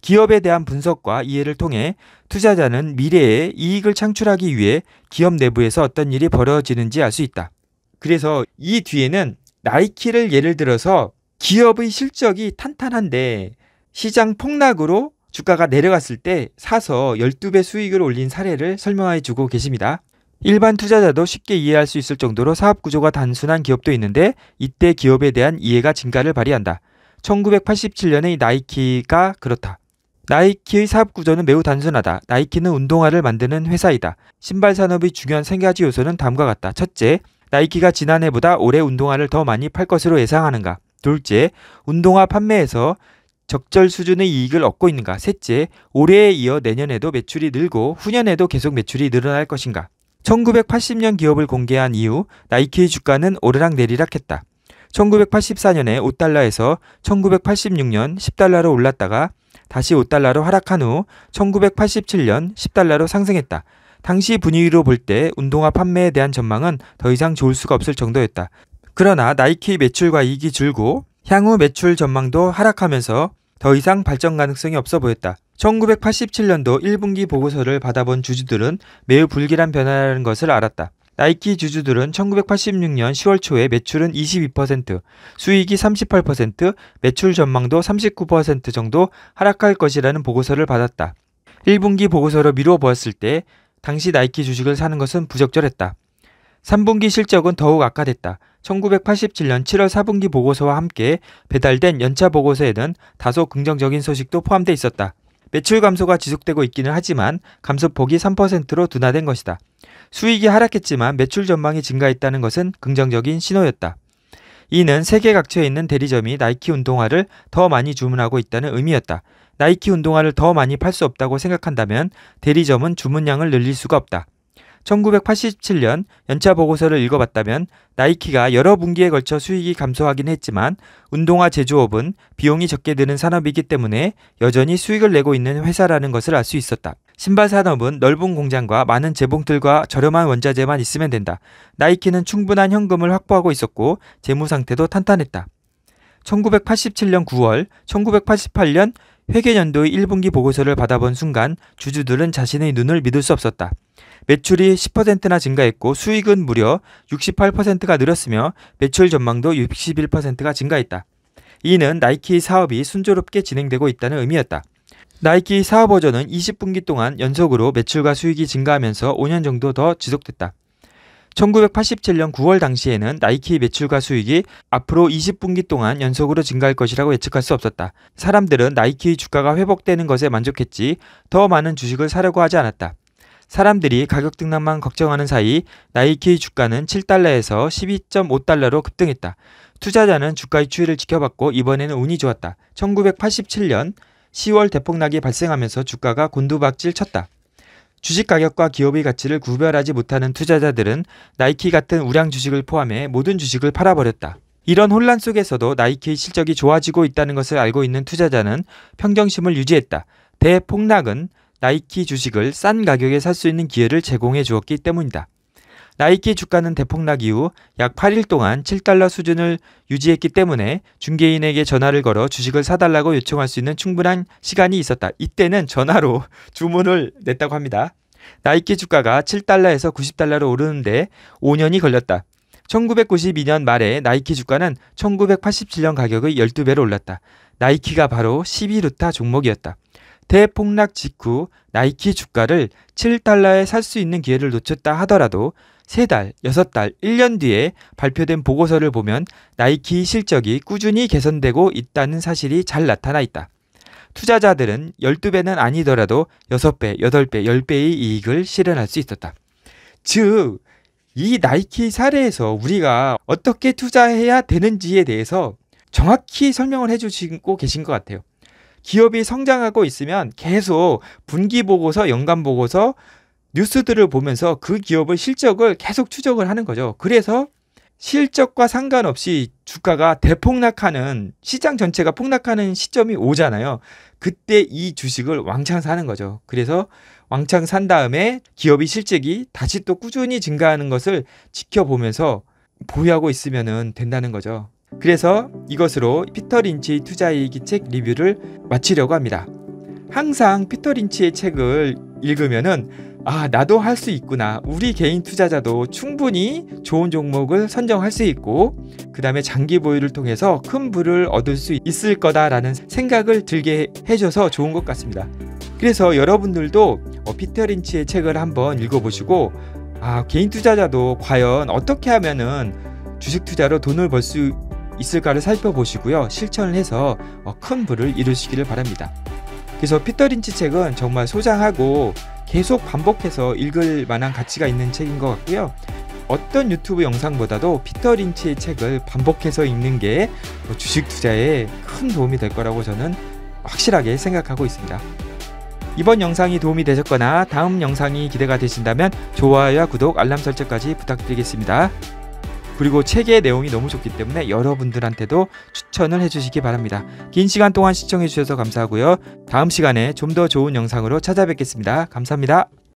기업에 대한 분석과 이해를 통해 투자자는 미래에 이익을 창출하기 위해 기업 내부에서 어떤 일이 벌어지는지 알 수 있다. 그래서 이 뒤에는 나이키를 예를 들어서 기업의 실적이 탄탄한데 시장 폭락으로 주가가 내려갔을 때 사서 열두 배 수익을 올린 사례를 설명해 주고 계십니다. 일반 투자자도 쉽게 이해할 수 있을 정도로 사업 구조가 단순한 기업도 있는데 이때 기업에 대한 이해가 증가를 발휘한다. 천구백팔십칠 년의 나이키가 그렇다. 나이키의 사업 구조는 매우 단순하다. 나이키는 운동화를 만드는 회사이다. 신발 산업의 중요한 세 가지 요소는 다음과 같다. 첫째, 나이키가 지난해보다 올해 운동화를 더 많이 팔 것으로 예상하는가? 둘째, 운동화 판매에서 적절 수준의 이익을 얻고 있는가? 셋째, 올해에 이어 내년에도 매출이 늘고 후년에도 계속 매출이 늘어날 것인가? 천구백팔십 년 기업을 공개한 이후 나이키의 주가는 오르락내리락했다. 천구백팔십사 년에 오 달러에서 천구백팔십육 년 십 달러로 올랐다가 다시 오 달러로 하락한 후 천구백팔십칠 년 십 달러로 상승했다. 당시 분위기로 볼 때 운동화 판매에 대한 전망은 더 이상 좋을 수가 없을 정도였다. 그러나 나이키 매출과 이익이 줄고 향후 매출 전망도 하락하면서 더 이상 발전 가능성이 없어 보였다. 천구백팔십칠 년도 일 분기 보고서를 받아본 주주들은 매우 불길한 변화라는 것을 알았다. 나이키 주주들은 천구백팔십육 년 시월 초에 매출은 이십이 퍼센트, 수익이 삼십팔 퍼센트, 매출 전망도 삼십구 퍼센트 정도 하락할 것이라는 보고서를 받았다. 일 분기 보고서로 미루어 보았을 때 당시 나이키 주식을 사는 것은 부적절했다. 삼 분기 실적은 더욱 악화됐다. 천구백팔십칠 년 칠월 사 분기 보고서와 함께 배달된 연차 보고서에는 다소 긍정적인 소식도 포함돼 있었다. 매출 감소가 지속되고 있기는 하지만 감소폭이 삼 퍼센트로 둔화된 것이다. 수익이 하락했지만 매출 전망이 증가했다는 것은 긍정적인 신호였다. 이는 세계 각처에 있는 대리점이 나이키 운동화를 더 많이 주문하고 있다는 의미였다. 나이키 운동화를 더 많이 팔 수 없다고 생각한다면 대리점은 주문량을 늘릴 수가 없다. 천구백팔십칠 년 연차 보고서를 읽어봤다면 나이키가 여러 분기에 걸쳐 수익이 감소하긴 했지만 운동화 제조업은 비용이 적게 드는 산업이기 때문에 여전히 수익을 내고 있는 회사라는 것을 알 수 있었다. 신발 산업은 넓은 공장과 많은 재봉틀과 저렴한 원자재만 있으면 된다. 나이키는 충분한 현금을 확보하고 있었고 재무 상태도 탄탄했다. 천구백팔십칠 년 구월, 천구백팔십팔 년 회계연도의 일 분기 보고서를 받아본 순간 주주들은 자신의 눈을 믿을 수 없었다. 매출이 십 퍼센트나 증가했고 수익은 무려 육십팔 퍼센트가 늘었으며 매출 전망도 육십일 퍼센트가 증가했다. 이는 나이키 사업이 순조롭게 진행되고 있다는 의미였다. 나이키 사업 버전은 이십 분기 동안 연속으로 매출과 수익이 증가하면서 오 년 정도 더 지속됐다. 천구백팔십칠 년 구월 당시에는 나이키 매출과 수익이 앞으로 이십 분기 동안 연속으로 증가할 것이라고 예측할 수 없었다. 사람들은 나이키의 주가가 회복되는 것에 만족했지 더 많은 주식을 사려고 하지 않았다. 사람들이 가격 등락만 걱정하는 사이 나이키의 주가는 칠 달러에서 십이 점 오 달러로 급등했다. 투자자는 주가의 추이를 지켜봤고 이번에는 운이 좋았다. 천구백팔십칠 년 시월 대폭락이 발생하면서 주가가 곤두박질쳤다. 주식 가격과 기업의 가치를 구별하지 못하는 투자자들은 나이키 같은 우량 주식을 포함해 모든 주식을 팔아버렸다. 이런 혼란 속에서도 나이키의 실적이 좋아지고 있다는 것을 알고 있는 투자자는 평정심을 유지했다. 대폭락은 나이키 주식을 싼 가격에 살 수 있는 기회를 제공해 주었기 때문이다. 나이키 주가는 대폭락 이후 약 팔 일 동안 칠 달러 수준을 유지했기 때문에 중개인에게 전화를 걸어 주식을 사달라고 요청할 수 있는 충분한 시간이 있었다. 이때는 전화로 주문을 냈다고 합니다. 나이키 주가가 칠 달러에서 구십 달러로 오르는데 오 년이 걸렸다. 천구백구십이 년 말에 나이키 주가는 천구백팔십칠 년 가격의 십이 배로 올랐다. 나이키가 바로 십이 루타 종목이었다. 대폭락 직후 나이키 주가를 칠 달러에 살 수 있는 기회를 놓쳤다 하더라도 세 달, 여섯 달, 일 년 뒤에 발표된 보고서를 보면 나이키 실적이 꾸준히 개선되고 있다는 사실이 잘 나타나 있다. 투자자들은 십이 배는 아니더라도 여섯 배, 여덟 배, 십 배의 이익을 실현할 수 있었다. 즉, 이 나이키 사례에서 우리가 어떻게 투자해야 되는지에 대해서 정확히 설명을 해주시고 계신 것 같아요. 기업이 성장하고 있으면 계속 분기보고서, 연간보고서, 뉴스들을 보면서 그 기업의 실적을 계속 추적을 하는 거죠. 그래서 실적과 상관없이 주가가 대폭락하는, 시장 전체가 폭락하는 시점이 오잖아요. 그때 이 주식을 왕창 사는 거죠. 그래서 왕창 산 다음에 기업이 실적이 다시 또 꾸준히 증가하는 것을 지켜보면서 보유하고 있으면 된다는 거죠. 그래서 이것으로 피터 린치의 투자이기 책 리뷰를 마치려고 합니다. 항상 피터 린치의 책을 읽으면은 아, 나도 할 수 있구나. 우리 개인 투자자도 충분히 좋은 종목을 선정할 수 있고 그 다음에 장기 보유를 통해서 큰 부를 얻을 수 있을 거다라는 생각을 들게 해줘서 좋은 것 같습니다. 그래서 여러분들도 피터 린치의 책을 한번 읽어보시고 아, 개인 투자자도 과연 어떻게 하면은 주식 투자로 돈을 벌 수 있을까를 살펴보시고요. 실천을 해서 큰 부를 이루시기를 바랍니다. 그래서 피터 린치 책은 정말 소장하고 계속 반복해서 읽을 만한 가치가 있는 책인 것 같고요. 어떤 유튜브 영상보다도 피터 린치의 책을 반복해서 읽는 게 주식 투자에 큰 도움이 될 거라고 저는 확실하게 생각하고 있습니다. 이번 영상이 도움이 되셨거나 다음 영상이 기대가 되신다면 좋아요와 구독, 알람 설정까지 부탁드리겠습니다. 그리고 책의 내용이 너무 좋기 때문에 여러분들한테도 추천을 해주시기 바랍니다. 긴 시간 동안 시청해주셔서 감사하고요. 다음 시간에 좀 더 좋은 영상으로 찾아뵙겠습니다. 감사합니다.